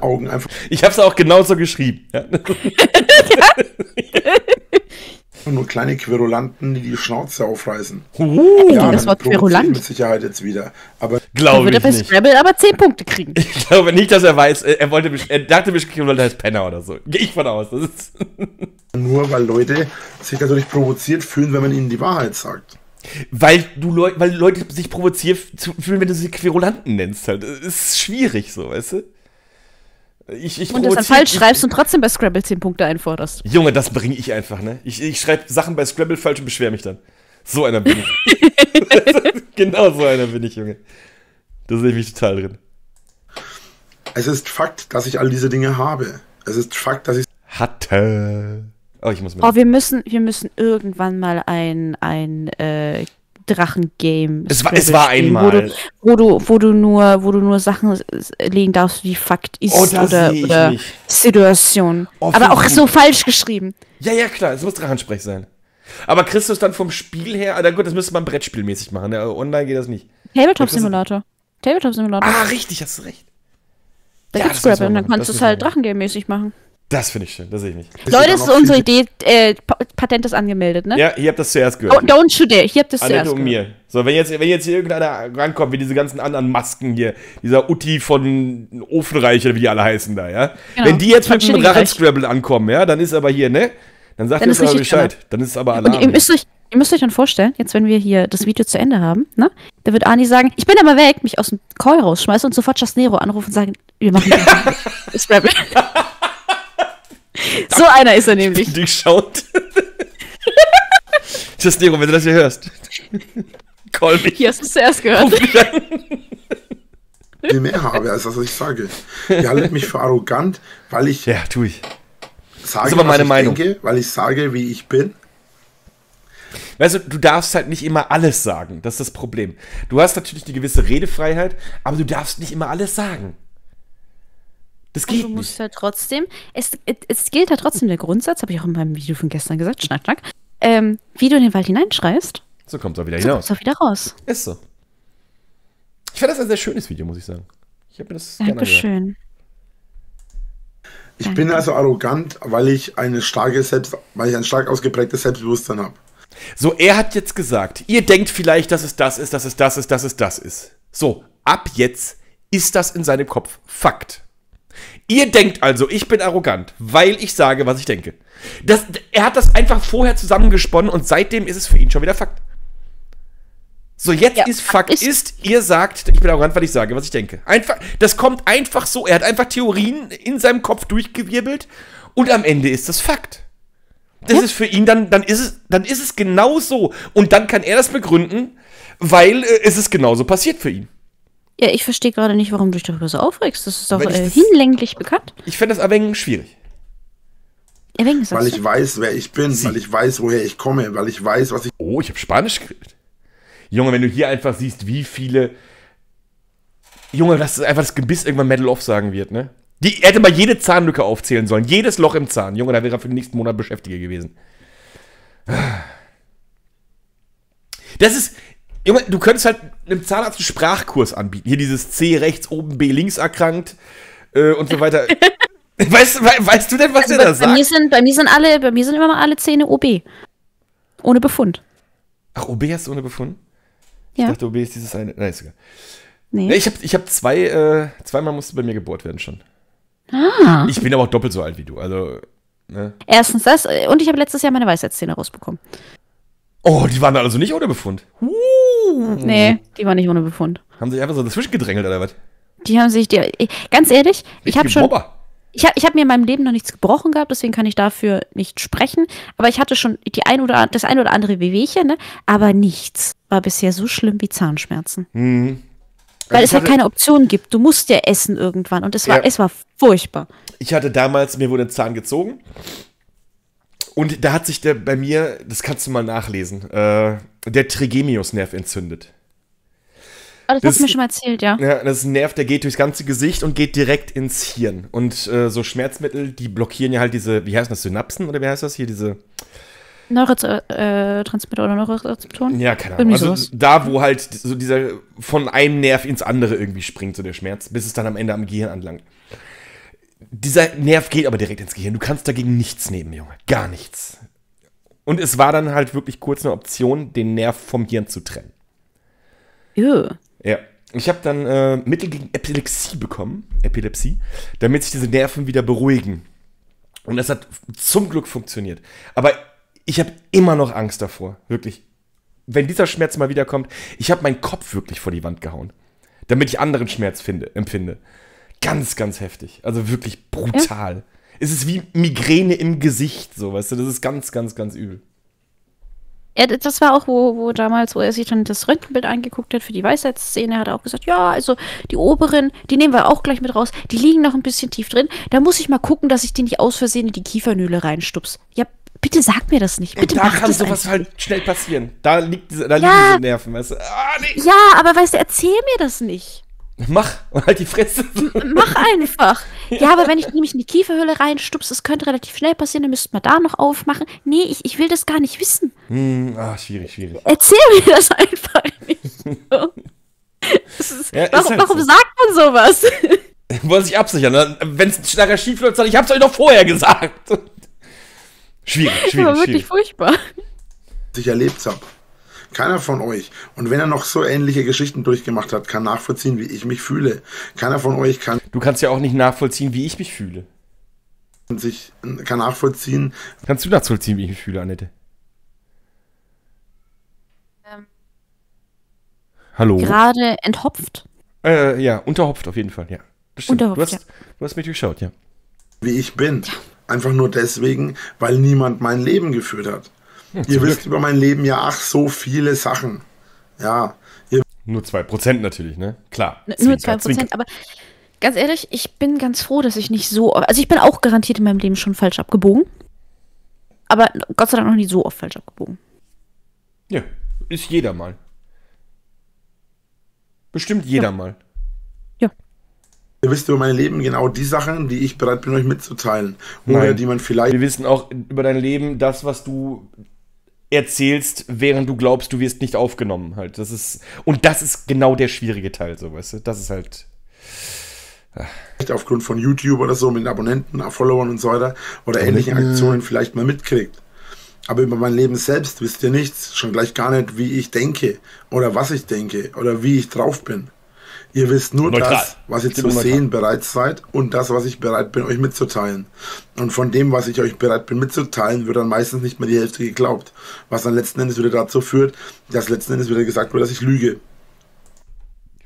Augen einfach. Ich habe es auch genauso geschrieben. Ja. Nur kleine Querulanten, die die Schnauze aufreißen. Ja, das Wort Querulant. Mit Sicherheit jetzt wieder. Aber glaube ich nicht. Er würde bei Scrabble aber 10 Punkte kriegen. Ich glaube nicht, dass er weiß. Er dachte, Querulant heißt Penner oder so. Gehe ich von aus. Das ist nur, weil Leute sich natürlich provoziert fühlen, wenn man ihnen die Wahrheit sagt. Weil Leute sich provoziert fühlen, wenn du sie Querulanten nennst. Halt. Das ist schwierig so, weißt du? Und das dann falsch schreibst und trotzdem bei Scrabble 10 Punkte einforderst. Junge, das bringe ich einfach, ne? Ich schreibe Sachen bei Scrabble falsch und beschwere mich dann. So einer bin ich. Genau so einer bin ich, Junge. Da sehe ich mich total drin. Es ist Fakt, dass ich all diese Dinge habe. Es ist Fakt, dass ich... Hatte. Oh, ich muss mir... Oh, wir müssen irgendwann mal ein Drachen-Game. Es war einmal. Wo du nur Sachen legen darfst, wie Fakt ist oder Situation. Oh, aber auch so falsch geschrieben. Ja, ja, klar. Es muss Drachensprech sein. Aber Christus dann vom Spiel her, na gut, das müsste man brettspielmäßig machen. Online geht das nicht. Tabletop-Simulator. Tabletop-Simulator. Ah, richtig, hast du recht. Da gibt's Scrabble und dann kannst du es halt Drachengame-mäßig machen. Das finde ich schön, das sehe ich nicht. Leute, das ist unsere Idee, Patent ist angemeldet, ne? Ja, ihr habt das zuerst gehört. Oh, don't shoot there, ihr habt das zuerst gehört. Mir. So, wenn jetzt hier irgendeiner rankommt, wie diese ganzen anderen Masken hier, dieser Utti von Ofenreich oder wie die alle heißen da, ja? Genau. Wenn die jetzt mit dem Drachen-Scrabble ankommen, ja, dann ist aber hier, ne? Dann sagt ihr uns aber Bescheid. Klar. Dann ist es aber Alarm. Und ihr müsst euch dann vorstellen, jetzt wenn wir hier das Video zu Ende haben, ne? Da wird Ani sagen, ich bin aber weg, mich aus dem Call rausschmeißen und sofort Just Nero anrufen und sagen, wir machen Scrabble. So einer ist er nämlich. Du schaut. Just Nero, wenn du das hier hörst. Call me. Hier hast du es zuerst gehört. Viel mehr habe als das, was ich sage. Ihr haltet mich für arrogant, weil ich. Ja, tue ich. Sage, das ist aber meine Meinung. Denke, weil ich sage, wie ich bin. Also du darfst halt nicht immer alles sagen. Das ist das Problem. Du hast natürlich eine gewisse Redefreiheit, aber du darfst nicht immer alles sagen. Das geht nicht. Musst halt trotzdem, es gilt halt trotzdem der Grundsatz, habe ich auch in meinem Video von gestern gesagt, schnack, schnack, wie du in den Wald hineinschreist, so kommst du auch wieder hinaus. So kommst du auch wieder raus. Ist so. Ich fand das ein sehr schönes Video, muss ich sagen. Ich habe mir das gerne angehört. Dankeschön. Ich bin also arrogant, weil ich ein stark ausgeprägtes Selbstbewusstsein habe. So, er hat jetzt gesagt, ihr denkt vielleicht, dass es das ist, dass es das ist, dass es das ist. So, ab jetzt ist das in seinem Kopf Fakt. Ihr denkt also, ich bin arrogant, weil ich sage, was ich denke. Er hat das einfach vorher zusammengesponnen und seitdem ist es für ihn schon wieder Fakt. So, jetzt ist Fakt, ihr sagt, ich bin arrogant, weil ich sage, was ich denke. Einfach, das kommt einfach so, er hat einfach Theorien in seinem Kopf durchgewirbelt und am Ende ist das Fakt. Das ist für ihn, dann ist es genau so. Und dann kann er das begründen, weil es ist genauso passiert für ihn. Ja, ich verstehe gerade nicht, warum du dich darüber so aufregst. Das ist doch hinlänglich bekannt. Ich finde das ein wenig schwierig. Weil ich weiß, wer ich bin, weil ich weiß, woher ich komme, weil ich weiß, was ich... Oh, ich habe Spanisch geredet. Junge, wenn du hier einfach siehst, wie viele... Junge, das ist einfach das Gebiss irgendwann Medal of sagen wird, ne? Er hätte mal jede Zahnlücke aufzählen sollen. Jedes Loch im Zahn. Junge, da wäre er für den nächsten Monat Beschäftiger gewesen. Das ist... Junge, du könntest halt einem Zahnarzt einen Sprachkurs anbieten. Hier dieses C rechts oben, B links erkrankt und so weiter. weißt du denn, was der da sagt? Bei mir sind immer mal alle Zähne OB. Ohne Befund. Ach, OB hast du ohne Befund? Ja. Ich dachte, OB ist dieses eine. Nein, ist egal. Nee. Ich hab zweimal musste bei mir gebohrt werden schon. Ah. Ich bin aber auch doppelt so alt wie du, also, ne? Erstens das, und ich habe letztes Jahr meine Weisheitszähne rausbekommen. Oh, die waren also nicht ohne Befund? Nee, die waren nicht ohne Befund. Haben sich einfach so dazwischen gedrängelt, oder was? Die haben sich, ganz ehrlich, ich habe mir in meinem Leben noch nichts gebrochen gehabt, deswegen kann ich dafür nicht sprechen. Aber ich hatte schon das ein oder andere Wehwehchen, ne? Aber nichts war bisher so schlimm wie Zahnschmerzen. Mhm. Weil es halt keine Option gibt. Du musst ja essen irgendwann. Und es war furchtbar. Ich hatte damals, mir wurde ein Zahn gezogen. Und da hat sich bei mir, das kannst du mal nachlesen, der Trigemiusnerv entzündet. Oh, das hast du mir schon mal erzählt, ja. Ja, das ist ein Nerv, der geht durchs ganze Gesicht und geht direkt ins Hirn. Und so Schmerzmittel, die blockieren ja halt diese, wie heißt das, Synapsen oder wie heißt das hier, diese... Neurotransmitter oder Neurorezeptoren? Ja, keine Ahnung. Also da, wo halt so dieser von einem Nerv ins andere irgendwie springt, so der Schmerz, bis es dann am Ende am Gehirn anlangt. Dieser Nerv geht aber direkt ins Gehirn. Du kannst dagegen nichts nehmen, Junge. Gar nichts. Und es war dann halt wirklich kurz eine Option, den Nerv vom Hirn zu trennen. Ja, ich habe dann Mittel gegen Epilepsie bekommen, damit sich diese Nerven wieder beruhigen. Und das hat zum Glück funktioniert. Aber ich habe immer noch Angst davor, wirklich. Wenn dieser Schmerz mal wiederkommt, ich habe meinen Kopf wirklich vor die Wand gehauen, damit ich anderen Schmerz empfinde. Ganz, ganz heftig, also wirklich brutal. Ja. Es ist wie Migräne im Gesicht, so, weißt du, das ist ganz, ganz, ganz übel. Ja, das war auch, wo er sich dann das Röntgenbild angeguckt hat für die Weisheitszähne, hat er auch gesagt, ja, also die oberen, die nehmen wir auch gleich mit raus, die liegen noch ein bisschen tief drin, da muss ich mal gucken, dass ich die nicht aus Versehen in die Kiefernöhle reinstupse. Ja, bitte sag mir das nicht, bitte mach das. Da kann sowas halt schnell passieren, da liegen diese Nerven, weißt du. Ah, nee. Ja, aber weißt du, erzähl mir das nicht. Mach, halt die Fresse. Mach einfach. Ja, aber wenn ich nämlich in die Kieferhöhle reinstupse, das könnte relativ schnell passieren, dann müssten wir da noch aufmachen. Nee, ich will das gar nicht wissen. Schwierig. Erzähl mir das einfach nicht. Warum sagt man sowas? Wollen sich absichern. Wenn es nachher schief läuft, sag ich, hab's euch doch vorher gesagt. Schwierig. Das war wirklich furchtbar. Was ich erlebt habe. Keiner von euch, und wenn er noch so ähnliche Geschichten durchgemacht hat, kann nachvollziehen, wie ich mich fühle. Keiner von euch kann... Du kannst ja auch nicht nachvollziehen, wie ich mich fühle. Kann nachvollziehen... Kannst du nachvollziehen, wie ich mich fühle, Annette? Hallo? Gerade enthopft? Ja, unterhopft auf jeden Fall, ja. Bestimmt. Unterhopft, du hast mich durchschaut, ja. Wie ich bin. Einfach nur deswegen, weil niemand mein Leben geführt hat. Ihr wisst über mein Leben ja ach so viele Sachen. Ja. Nur 2% natürlich, ne? Klar. Nur 2%, aber ganz ehrlich, ich bin ganz froh, dass ich nicht so oft, also ich bin auch garantiert in meinem Leben schon falsch abgebogen. Aber Gott sei Dank noch nie so oft falsch abgebogen. Ja, ist jeder mal. Bestimmt jeder mal. Ja. Ihr wisst über mein Leben genau die Sachen, die ich bereit bin, euch mitzuteilen. Oder die man vielleicht... Wir wissen auch über dein Leben das, was du erzählst, während du glaubst, du wirst nicht aufgenommen. Halt. Das ist, und das ist genau der schwierige Teil, so, weißt du? Das ist halt... Aufgrund von YouTube oder so, mit Abonnenten, Followern und so weiter, oder ähnlichen Aktionen vielleicht mal mitkriegt. Aber über mein Leben selbst wisst ihr nichts, schon gleich gar nicht, wie ich denke oder was ich denke oder wie ich drauf bin. Ihr wisst nur das, was ihr zu sehen bereit seid und das, was ich bereit bin, euch mitzuteilen. Und von dem, was ich euch bereit bin mitzuteilen, wird dann meistens nicht mehr die Hälfte geglaubt, was dann letzten Endes wieder dazu führt, dass letzten Endes wieder gesagt wird, dass ich lüge.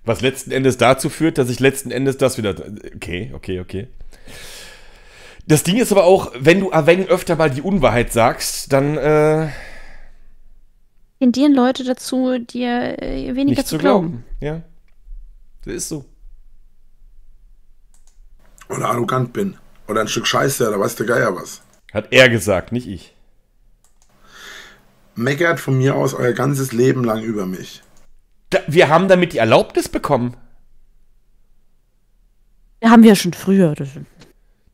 Was letzten Endes dazu führt, dass ich letzten Endes das wieder... Okay. Das Ding ist aber auch, wenn du öfter mal die Unwahrheit sagst, dann... tendieren Leute dazu, dir weniger zu glauben. Ja, das ist so. Oder arrogant bin. Oder ein Stück Scheiße, oder weiß der Geier was. Hat er gesagt, nicht ich. Meckert von mir aus euer ganzes Leben lang über mich. Wir haben damit die Erlaubnis bekommen. Haben wir ja schon früher.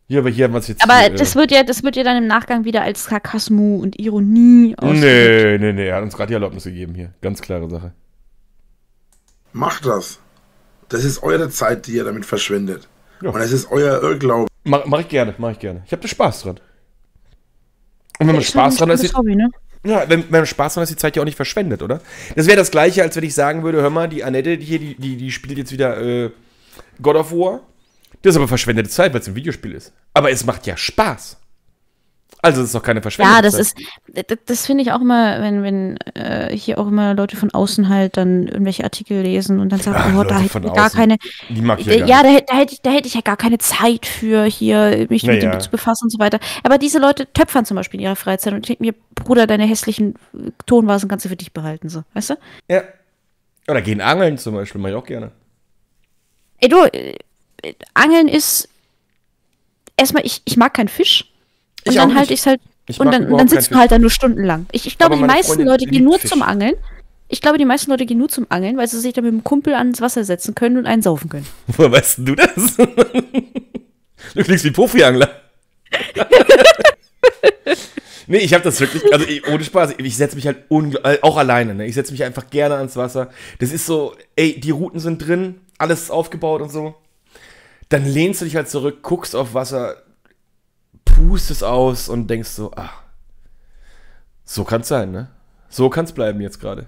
Ja, aber hier haben wir es jetzt. Aber das wird ja dann im Nachgang wieder als Sarkasmus und Ironie ausgelegt. Nee, er hat uns gerade die Erlaubnis gegeben hier. Ganz klare Sache. Macht das. Das ist eure Zeit, die ihr damit verschwendet. Ja. Und das ist euer Irrglaube. Mach ich gerne, mach ich gerne. Ich habe da Spaß dran. Und wenn man Spaß dran hat, ist Hobby, ne? Ja, wenn man Spaß macht, ist die Zeit ja auch nicht verschwendet, oder? Das wäre das Gleiche, als wenn ich sagen würde, hör mal, die Annette hier, die spielt jetzt wieder God of War. Das ist aber verschwendete Zeit, weil es ein Videospiel ist. Aber es macht ja Spaß. Also es ist doch keine verschwendete Zeit. Ja, das finde ich auch immer, wenn hier auch immer Leute von außen halt dann irgendwelche Artikel lesen und dann sagen, oh, da hätte ich gar keine... Die mag ich ja gar nicht. Da hätte ich ja gar keine Zeit für, hier mich mit dem zu befassen und so weiter. Aber diese Leute töpfern zum Beispiel in ihrer Freizeit und ich denke mir, Bruder, deine hässlichen Tonvasen kannst du für dich behalten, so, weißt du? Ja. Oder gehen angeln zum Beispiel, mache ich auch gerne. Ey, du, angeln ist... Erstmal, ich mag keinen Fisch. Und dann halte ich es halt. Und dann sitzt du halt da nur stundenlang. Ich glaube, die meisten Leute gehen nur zum Angeln. Ich glaube, die meisten Leute gehen nur zum Angeln, weil sie sich da mit dem Kumpel ans Wasser setzen können und einen saufen können. Woher weißt du das? Du klingst wie Profiangler. Nee, ich habe das wirklich. Also ohne Spaß. Ich setze mich halt auch alleine. Ne? Ich setze mich einfach gerne ans Wasser. Das ist so, ey, die Routen sind drin, alles ist aufgebaut und so. Dann lehnst du dich halt zurück, guckst auf Wasser. Pustest aus und denkst so, ach, so kann es sein, ne? So kann es bleiben jetzt gerade.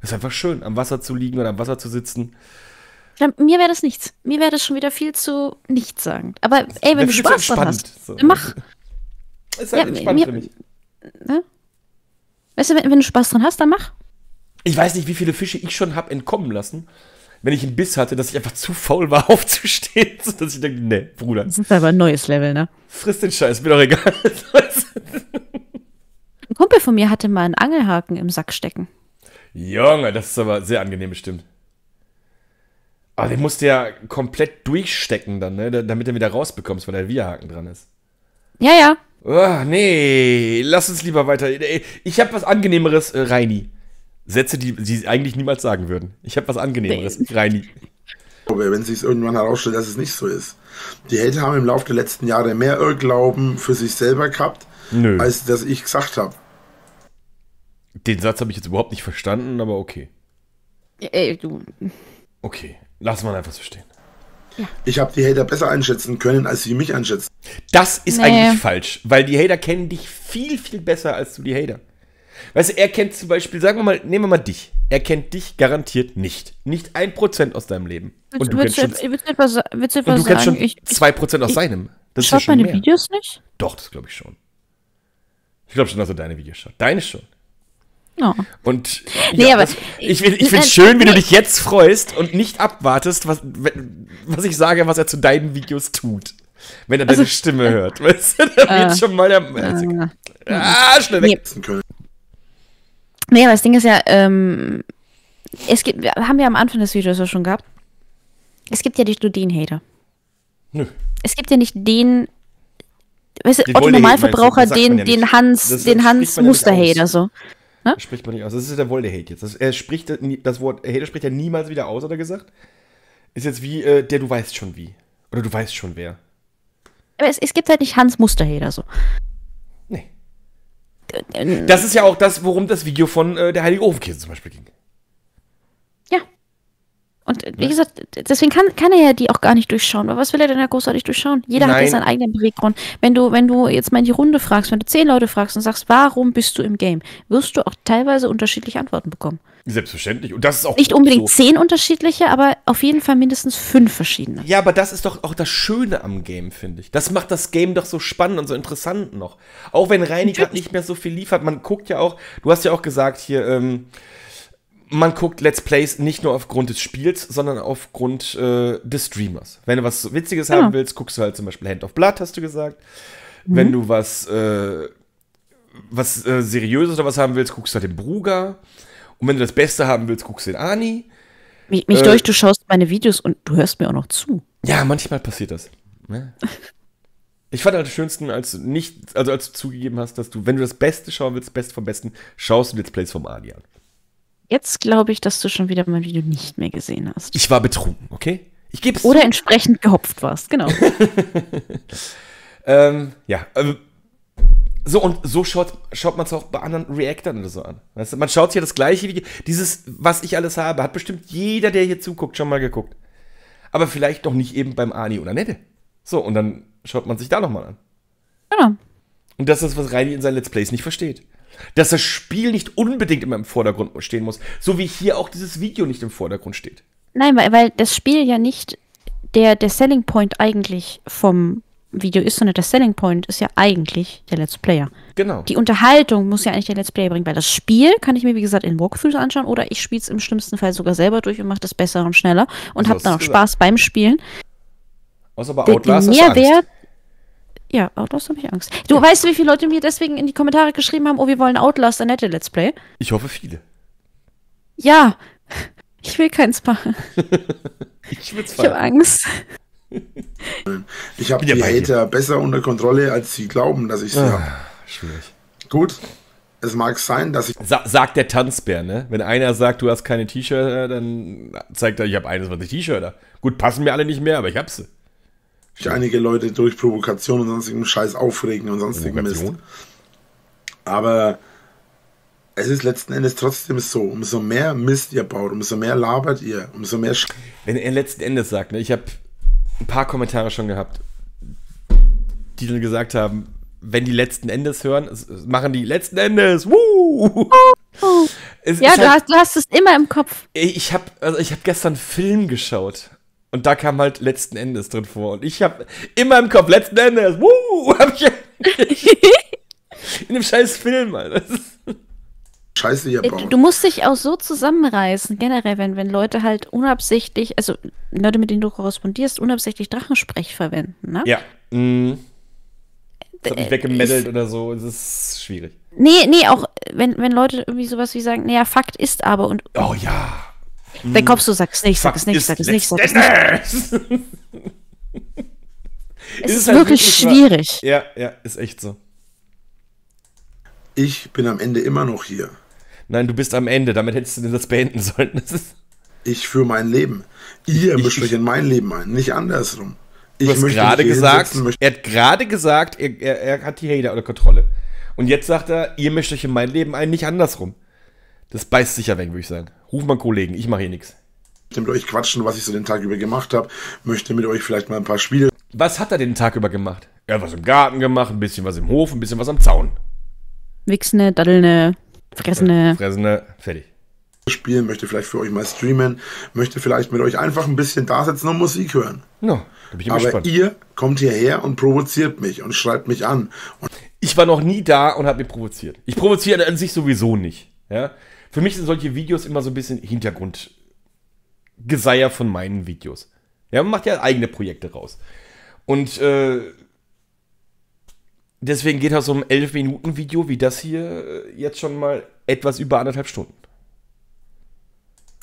Ist einfach schön, am Wasser zu liegen oder am Wasser zu sitzen. Mir wäre das nichts. Mir wäre das schon wieder viel zu nichtssagend. Aber ey, wenn du Spaß dran hast, so. Mach. Ist halt entspannt für mich. Ne? Weißt du, wenn du Spaß dran hast, dann mach. Ich weiß nicht, wie viele Fische ich schon habe entkommen lassen, wenn ich einen Biss hatte, dass ich einfach zu faul war, aufzustehen, sodass ich denke, nee, Bruder. Das ist aber ein neues Level, ne? Friss den Scheiß, mir doch egal. Ein Kumpel von mir hatte mal einen Angelhaken im Sack stecken. Junge, das ist aber sehr angenehm, bestimmt. Aber den musst du ja komplett durchstecken dann, ne? Damit du ihn wieder rausbekommst, weil der Wiederhaken dran ist. Ja, ja. Oh, nee, lass uns lieber weiter. Ich habe was Angenehmeres, Reini. Sätze, die eigentlich niemals sagen würden. Ich habe was Angenehmeres, Reini. Wenn sich irgendwann herausstellt, dass es nicht so ist. Die Hater haben im Laufe der letzten Jahre mehr Irrglauben für sich selber gehabt, als dass ich gesagt habe. Den Satz habe ich jetzt überhaupt nicht verstanden, aber okay. Ey, du. Okay, lass mal einfach so stehen. Ja. Ich habe die Hater besser einschätzen können, als sie mich einschätzen. Das ist eigentlich falsch, weil die Hater kennen dich viel, viel besser als du die Hater. Weißt du, er kennt zum Beispiel, sagen wir mal, nehmen wir mal dich. Er kennt dich garantiert nicht. Nicht 1% aus deinem Leben. Und du kennst schon 2% aus seinem. Schaut meine Videos nicht? Doch, das glaube ich schon. Ich glaube schon, dass er deine Videos schaut. Deine schon. Oh. Und nee, ja, aber ich finde es schön, wenn du dich jetzt freust und nicht abwartest, was ich sage, was er zu deinen Videos tut. Wenn er deine Stimme hört. Weißt du, dann wird schon mal der... schnell weg. Nee. Naja, aber das Ding ist ja, haben wir am Anfang des Videos ja schon gehabt, es gibt ja nicht nur den Hater. Nö. Es gibt ja nicht den, weißt du, Otto Normalverbraucher, den Hans Muster-Hater, so. Ne? Das spricht man nicht aus. Das ist der Woldehate jetzt. Das Wort Hater spricht er niemals wieder aus, hat er gesagt. Ist jetzt wie der du weißt schon wie. Oder du weißt schon wer. Aber es gibt halt nicht Hans Musterhater so. Nee. Das ist ja auch das, worum das Video von der Heiligen Ofenkäse zum Beispiel ging. Ja. Und wie gesagt, deswegen kann er ja die auch gar nicht durchschauen. Aber was will er denn da großartig durchschauen? Jeder hat ja seinen eigenen Beweggrund. Wenn du jetzt mal in die Runde fragst, wenn du 10 Leute fragst und sagst, warum bist du im Game, wirst du auch teilweise unterschiedliche Antworten bekommen. Selbstverständlich. Und das ist auch nicht unbedingt so. 10 unterschiedliche, aber auf jeden Fall mindestens 5 verschiedene. Ja, aber das ist doch auch das Schöne am Game, finde ich. Das macht das Game doch so spannend und so interessant noch. Auch wenn Reini gerade nicht mehr so viel liefert. Man guckt ja auch, du hast ja auch gesagt hier, man guckt Let's Plays nicht nur aufgrund des Spiels, sondern aufgrund des Streamers. Wenn du was Witziges haben willst, guckst du halt zum Beispiel Hand of Blood, hast du gesagt. Wenn du was Seriöses oder was haben willst, guckst du halt den Bruger. Und wenn du das Beste haben willst, guckst du den Ani. Du schaust meine Videos und du hörst mir auch noch zu. Ja, manchmal passiert das. Ne? Ich fand halt am schönsten, als du zugegeben hast, dass du, wenn du das Beste schauen willst, Best vom Besten, schaust du Let's Plays vom Ani an. Jetzt glaube ich, dass du schon wieder mein Video nicht mehr gesehen hast. Ich war betrunken, okay? Ich gebe es. Oder entsprechend gehopft warst, genau. So, und so schaut man es auch bei anderen Reactern oder so an. Weißt du, man schaut sich ja das gleiche Video. Dieses, was ich alles habe, hat bestimmt jeder, der hier zuguckt, schon mal geguckt. Aber vielleicht doch nicht eben beim Ani oder Annette. So, und dann schaut man sich da nochmal an. Genau. Und das ist, was Reini in seinen Let's Plays nicht versteht. Dass das Spiel nicht unbedingt immer im Vordergrund stehen muss. So wie hier auch dieses Video nicht im Vordergrund steht. Nein, weil das Spiel ja nicht der Selling Point eigentlich vom Video ist, sondern der Selling Point ist ja eigentlich der Let's Player. Genau. Die Unterhaltung muss ja eigentlich der Let's Player bringen, weil das Spiel kann ich mir, wie gesagt, in Walkthroughs anschauen oder ich spiele es im schlimmsten Fall sogar selber durch und mache das besser und schneller und habe dann auch Spaß beim Spielen. Außer bei Outlast hast du Angst. Ja, Outlast habe ich Angst. Du weißt, wie viele Leute mir deswegen in die Kommentare geschrieben haben, oh, wir wollen Outlast, Annette Let's Play? Ich hoffe, viele. Ja, ich will keins machen. Ich habe Angst. Ich habe die Hater besser unter Kontrolle, als sie glauben, dass ich sie habe. Schwierig. Gut, es mag sein, dass ich... Sagt der Tanzbär, ne? Wenn einer sagt, du hast keine T-Shirts, dann zeigt er, ich habe 21 T-Shirts. Gut, passen mir alle nicht mehr, aber ich habe sie. Einige Leute durch Provokation und sonstigen Scheiß aufregen und sonstigen Mist. Aber es ist letzten Endes trotzdem so, umso mehr Mist ihr baut, umso mehr labert ihr, umso mehr... Wenn er letzten Endes sagt, ne, ich habe ein paar Kommentare schon gehabt, die dann gesagt haben, wenn die letzten Endes hören, machen die letzten Endes, du hast es immer im Kopf. Ich hab gestern einen Film geschaut. Und da kam halt letzten Endes drin vor. Und ich habe immer im Kopf, letzten Endes, hab ich in dem scheiß Film, Alter. Scheiße, ihr baut. Du musst dich auch so zusammenreißen, generell, wenn Leute halt unabsichtlich, also Leute, mit denen du korrespondierst, unabsichtlich Drachensprech verwenden, ne? Ja. Das hat mich weggemeddelt oder so, das ist schwierig. Nee, auch wenn Leute irgendwie sowas wie sagen, naja, Fakt ist aber und... Oh ja. Dann kommst du, sagst nicht. Es ist halt wirklich schwierig. Ja, ist echt so. Ich bin am Ende immer noch hier. Nein, du bist am Ende. Damit hättest du den Satz beenden sollen. Ich führe mein Leben. Ihr mischt euch in mein Leben ein, nicht andersrum. Er hat gerade gesagt, er hat die Hater unter Kontrolle. Und jetzt sagt er, ihr mischt euch in mein Leben ein, nicht andersrum. Das beißt sicher weg, würde ich sagen. Ruf mal einen Kollegen, ich mache hier nichts. Ich möchte mit euch quatschen, was ich so den Tag über gemacht habe. Möchte mit euch vielleicht mal ein paar Spiele... Was hat er den Tag über gemacht? Er hat was im Garten gemacht, ein bisschen was im Hof, ein bisschen was am Zaun. Wichsene, daddelne, fressene... fertig. Spielen, möchte vielleicht für euch mal streamen, möchte vielleicht mit euch einfach ein bisschen da sitzen und Musik hören. No, da bin ich immer gespannt. Aber ihr kommt hierher und provoziert mich und schreibt mich an. Und ich war noch nie da und habe mich provoziert. Ich provoziere an sich sowieso nicht, ja? Für mich sind solche Videos immer so ein bisschen Hintergrundgeseier von meinen Videos. Ja, man macht ja eigene Projekte raus. Und deswegen geht aus so einem 11-Minuten-Video wie das hier jetzt schon mal etwas über 1,5 Stunden.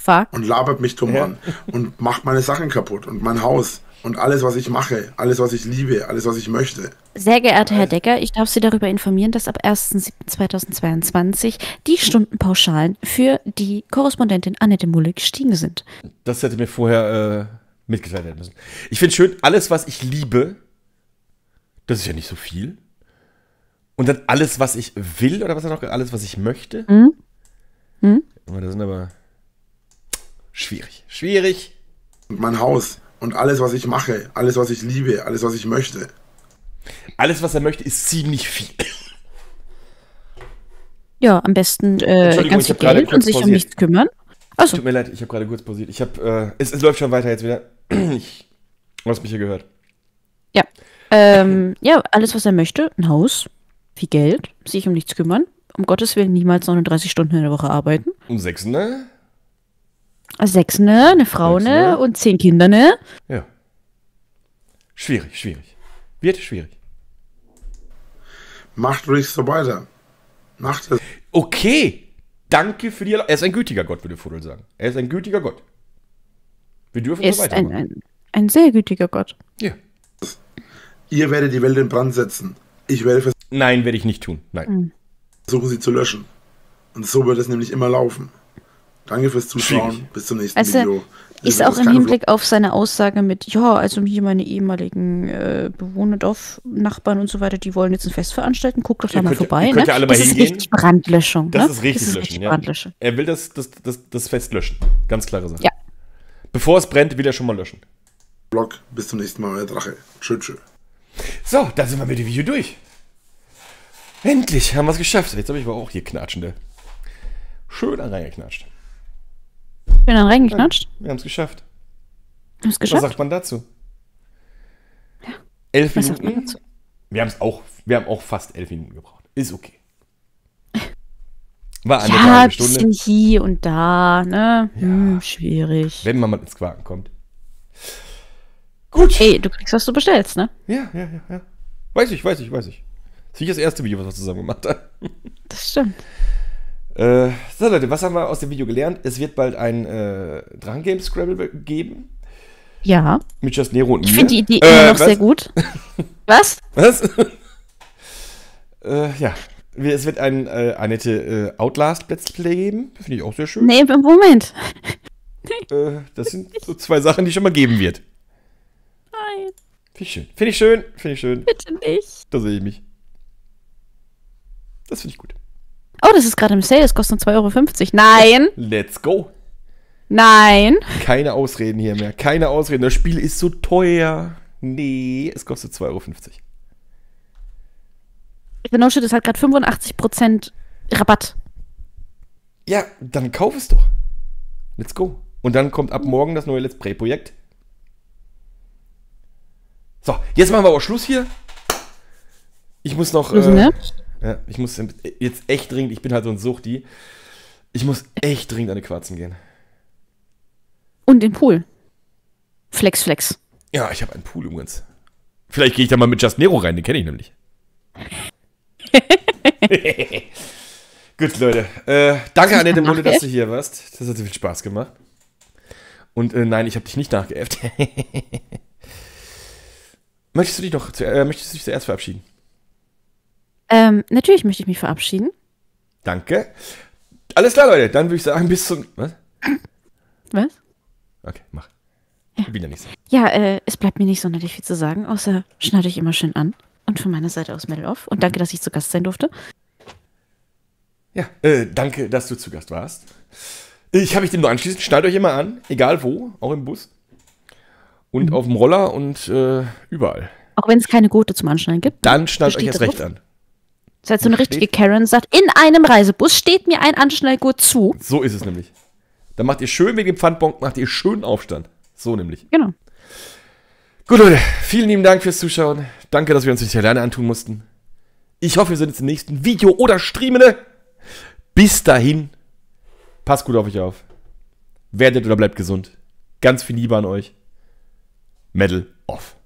fuck? Und labert mich dumm an und macht meine Sachen kaputt und mein Haus und alles, was ich mache, alles, was ich liebe, alles, was ich möchte. Sehr geehrter Herr Decker, ich darf Sie darüber informieren, dass ab 1.7.2022 die Stundenpauschalen für die Korrespondentin Annette Mulle gestiegen sind. Das hätte mir vorher mitgeteilt werden müssen. Ich finde schön, alles, was ich liebe, das ist ja nicht so viel. Und dann alles, was ich will, oder was er noch, alles, was ich möchte. Mhm. Mhm. Das sind aber schwierig. Schwierig. Und mein Haus und alles, was ich mache, alles, was ich liebe, alles, was ich möchte. Alles, was er möchte, ist ziemlich viel. Ja, am besten ganz viel Geld und sich um nichts kümmern. Achso. Tut mir leid, ich habe gerade kurz pausiert. Ich habe, es läuft schon weiter jetzt wieder. Du hast mich hier gehört. Ja. Ja, alles, was er möchte, ein Haus, viel Geld, sich um nichts kümmern, um Gottes Willen niemals 39 Stunden in der Woche arbeiten. Um 6, ne? 6, ne? Eine Frau, ne? Und 10 Kinder, ne? Ja. Schwierig, schwierig. Wird schwierig. Macht ruhig so weiter. Macht es. Okay. Danke für die Erlaubnis. Er ist ein gütiger Gott, würde Fodel sagen. Er ist ein gütiger Gott. Wir dürfen so weitermachen. Er ist ein sehr gütiger Gott. Ja. Ihr werdet die Welt in Brand setzen. Ich werde versuchen. Nein, werde ich nicht tun. Nein. Mhm. Versuchen sie zu löschen. Und so wird es nämlich immer laufen. Danke fürs Zuschauen. Schwierig. Bis zum nächsten Video. Ist auch im Hinblick auf seine Aussage mit, ja, also hier meine ehemaligen Bewohner, Dorfnachbarn und so weiter, die wollen jetzt ein Fest veranstalten, guckt doch da mal vorbei. Ne? Alle mal das hingehen. Ist richtig Brandlöschung. Das ist richtig, Brandlöschung. Ja. Er will das Fest löschen. Ganz klare Sache. Ja. Bevor es brennt, will er schon mal löschen. Blog, bis zum nächsten Mal, euer Drache. Tschö, tschö. So, da sind wir mit dem Video durch. Endlich haben wir es geschafft. Jetzt habe ich aber auch hier knatschende. Schön reingeknatscht. Bin dann reingeknatscht? Ja, wir haben es geschafft. Was sagt man dazu? Ja. 11 Minuten. Wir haben auch fast 11 Minuten gebraucht. Ist okay. War eine halbe Stunde. Bisschen hier und da, ne? Ja. Hm, schwierig. Wenn man mal ins Quaken kommt. Gut. Ey, du kriegst, was du bestellst, ne? Ja, ja, ja, ja. Weiß ich. Das ist nicht das erste Video, was wir zusammen gemacht haben. Das stimmt. So Leute, was haben wir aus dem Video gelernt? Es wird bald ein Drachengame-Scrabble geben. Ja. Mit Just Nero und mir. Ich finde die Idee immer noch sehr gut. Was? Was? Ja. Es wird ein Annette Outlast Let's Play geben. Finde ich auch sehr schön. Nee, Moment. Das sind so zwei Sachen, die es schon mal geben wird. Nein. Finde ich schön. Bitte nicht. Da sehe ich mich. Das finde ich gut. Oh, das ist gerade im Sale, das kostet 2,50 €. Nein! Let's go! Nein! Keine Ausreden hier mehr, keine Ausreden. Das Spiel ist so teuer. Nee, es kostet 2,50 €. Der No-Shit ist halt gerade 85% Rabatt. Ja, dann kauf es doch. Let's go. Und dann kommt ab morgen das neue Let's Play-Projekt. So, jetzt machen wir aber Schluss hier. Ich muss noch... Ja, ich muss jetzt echt dringend, ich bin halt so ein Suchti, ich muss echt dringend an die Quarzen gehen. Und den Pool. Flex, flex. Ja, ich habe einen Pool übrigens. Vielleicht gehe ich da mal mit Just Nero rein, den kenne ich nämlich. Gut, Leute. Danke, Annette Mulle, dass du hier warst. Das hat so viel Spaß gemacht. Und nein, ich habe dich nicht nachgeäfft. Möchtest du dich zuerst verabschieden? Natürlich möchte ich mich verabschieden. Danke. Alles klar, Leute. Dann würde ich sagen, bis zum... Was? Was? Okay, mach. Ja, ich bin ja, es bleibt mir nicht sonderlich viel zu sagen, außer schneid euch immer schön an. Und von meiner Seite aus Medal off. Und danke, dass ich zu Gast sein durfte. Ja, danke, dass du zu Gast warst. Ich habe mich dem nur anschließend. Schneid euch immer an, egal wo, auch im Bus. Und auf dem Roller und überall. Auch wenn es keine Gurte zum Anschneiden gibt. Dann schneidet euch erst recht an. Das heißt, so eine richtige Karen sagt, in einem Reisebus steht mir ein Anschnallgurt zu. So ist es nämlich. Dann macht ihr schön wegen dem Pfandbon, macht ihr schön Aufstand. So nämlich. Genau. Gut, Leute. Vielen lieben Dank fürs Zuschauen. Danke, dass wir uns nicht alleine antun mussten. Ich hoffe, wir sehen uns im nächsten Video oder Streamende. Bis dahin. Passt gut auf euch auf. Werdet oder bleibt gesund. Ganz viel Liebe an euch. Medal off.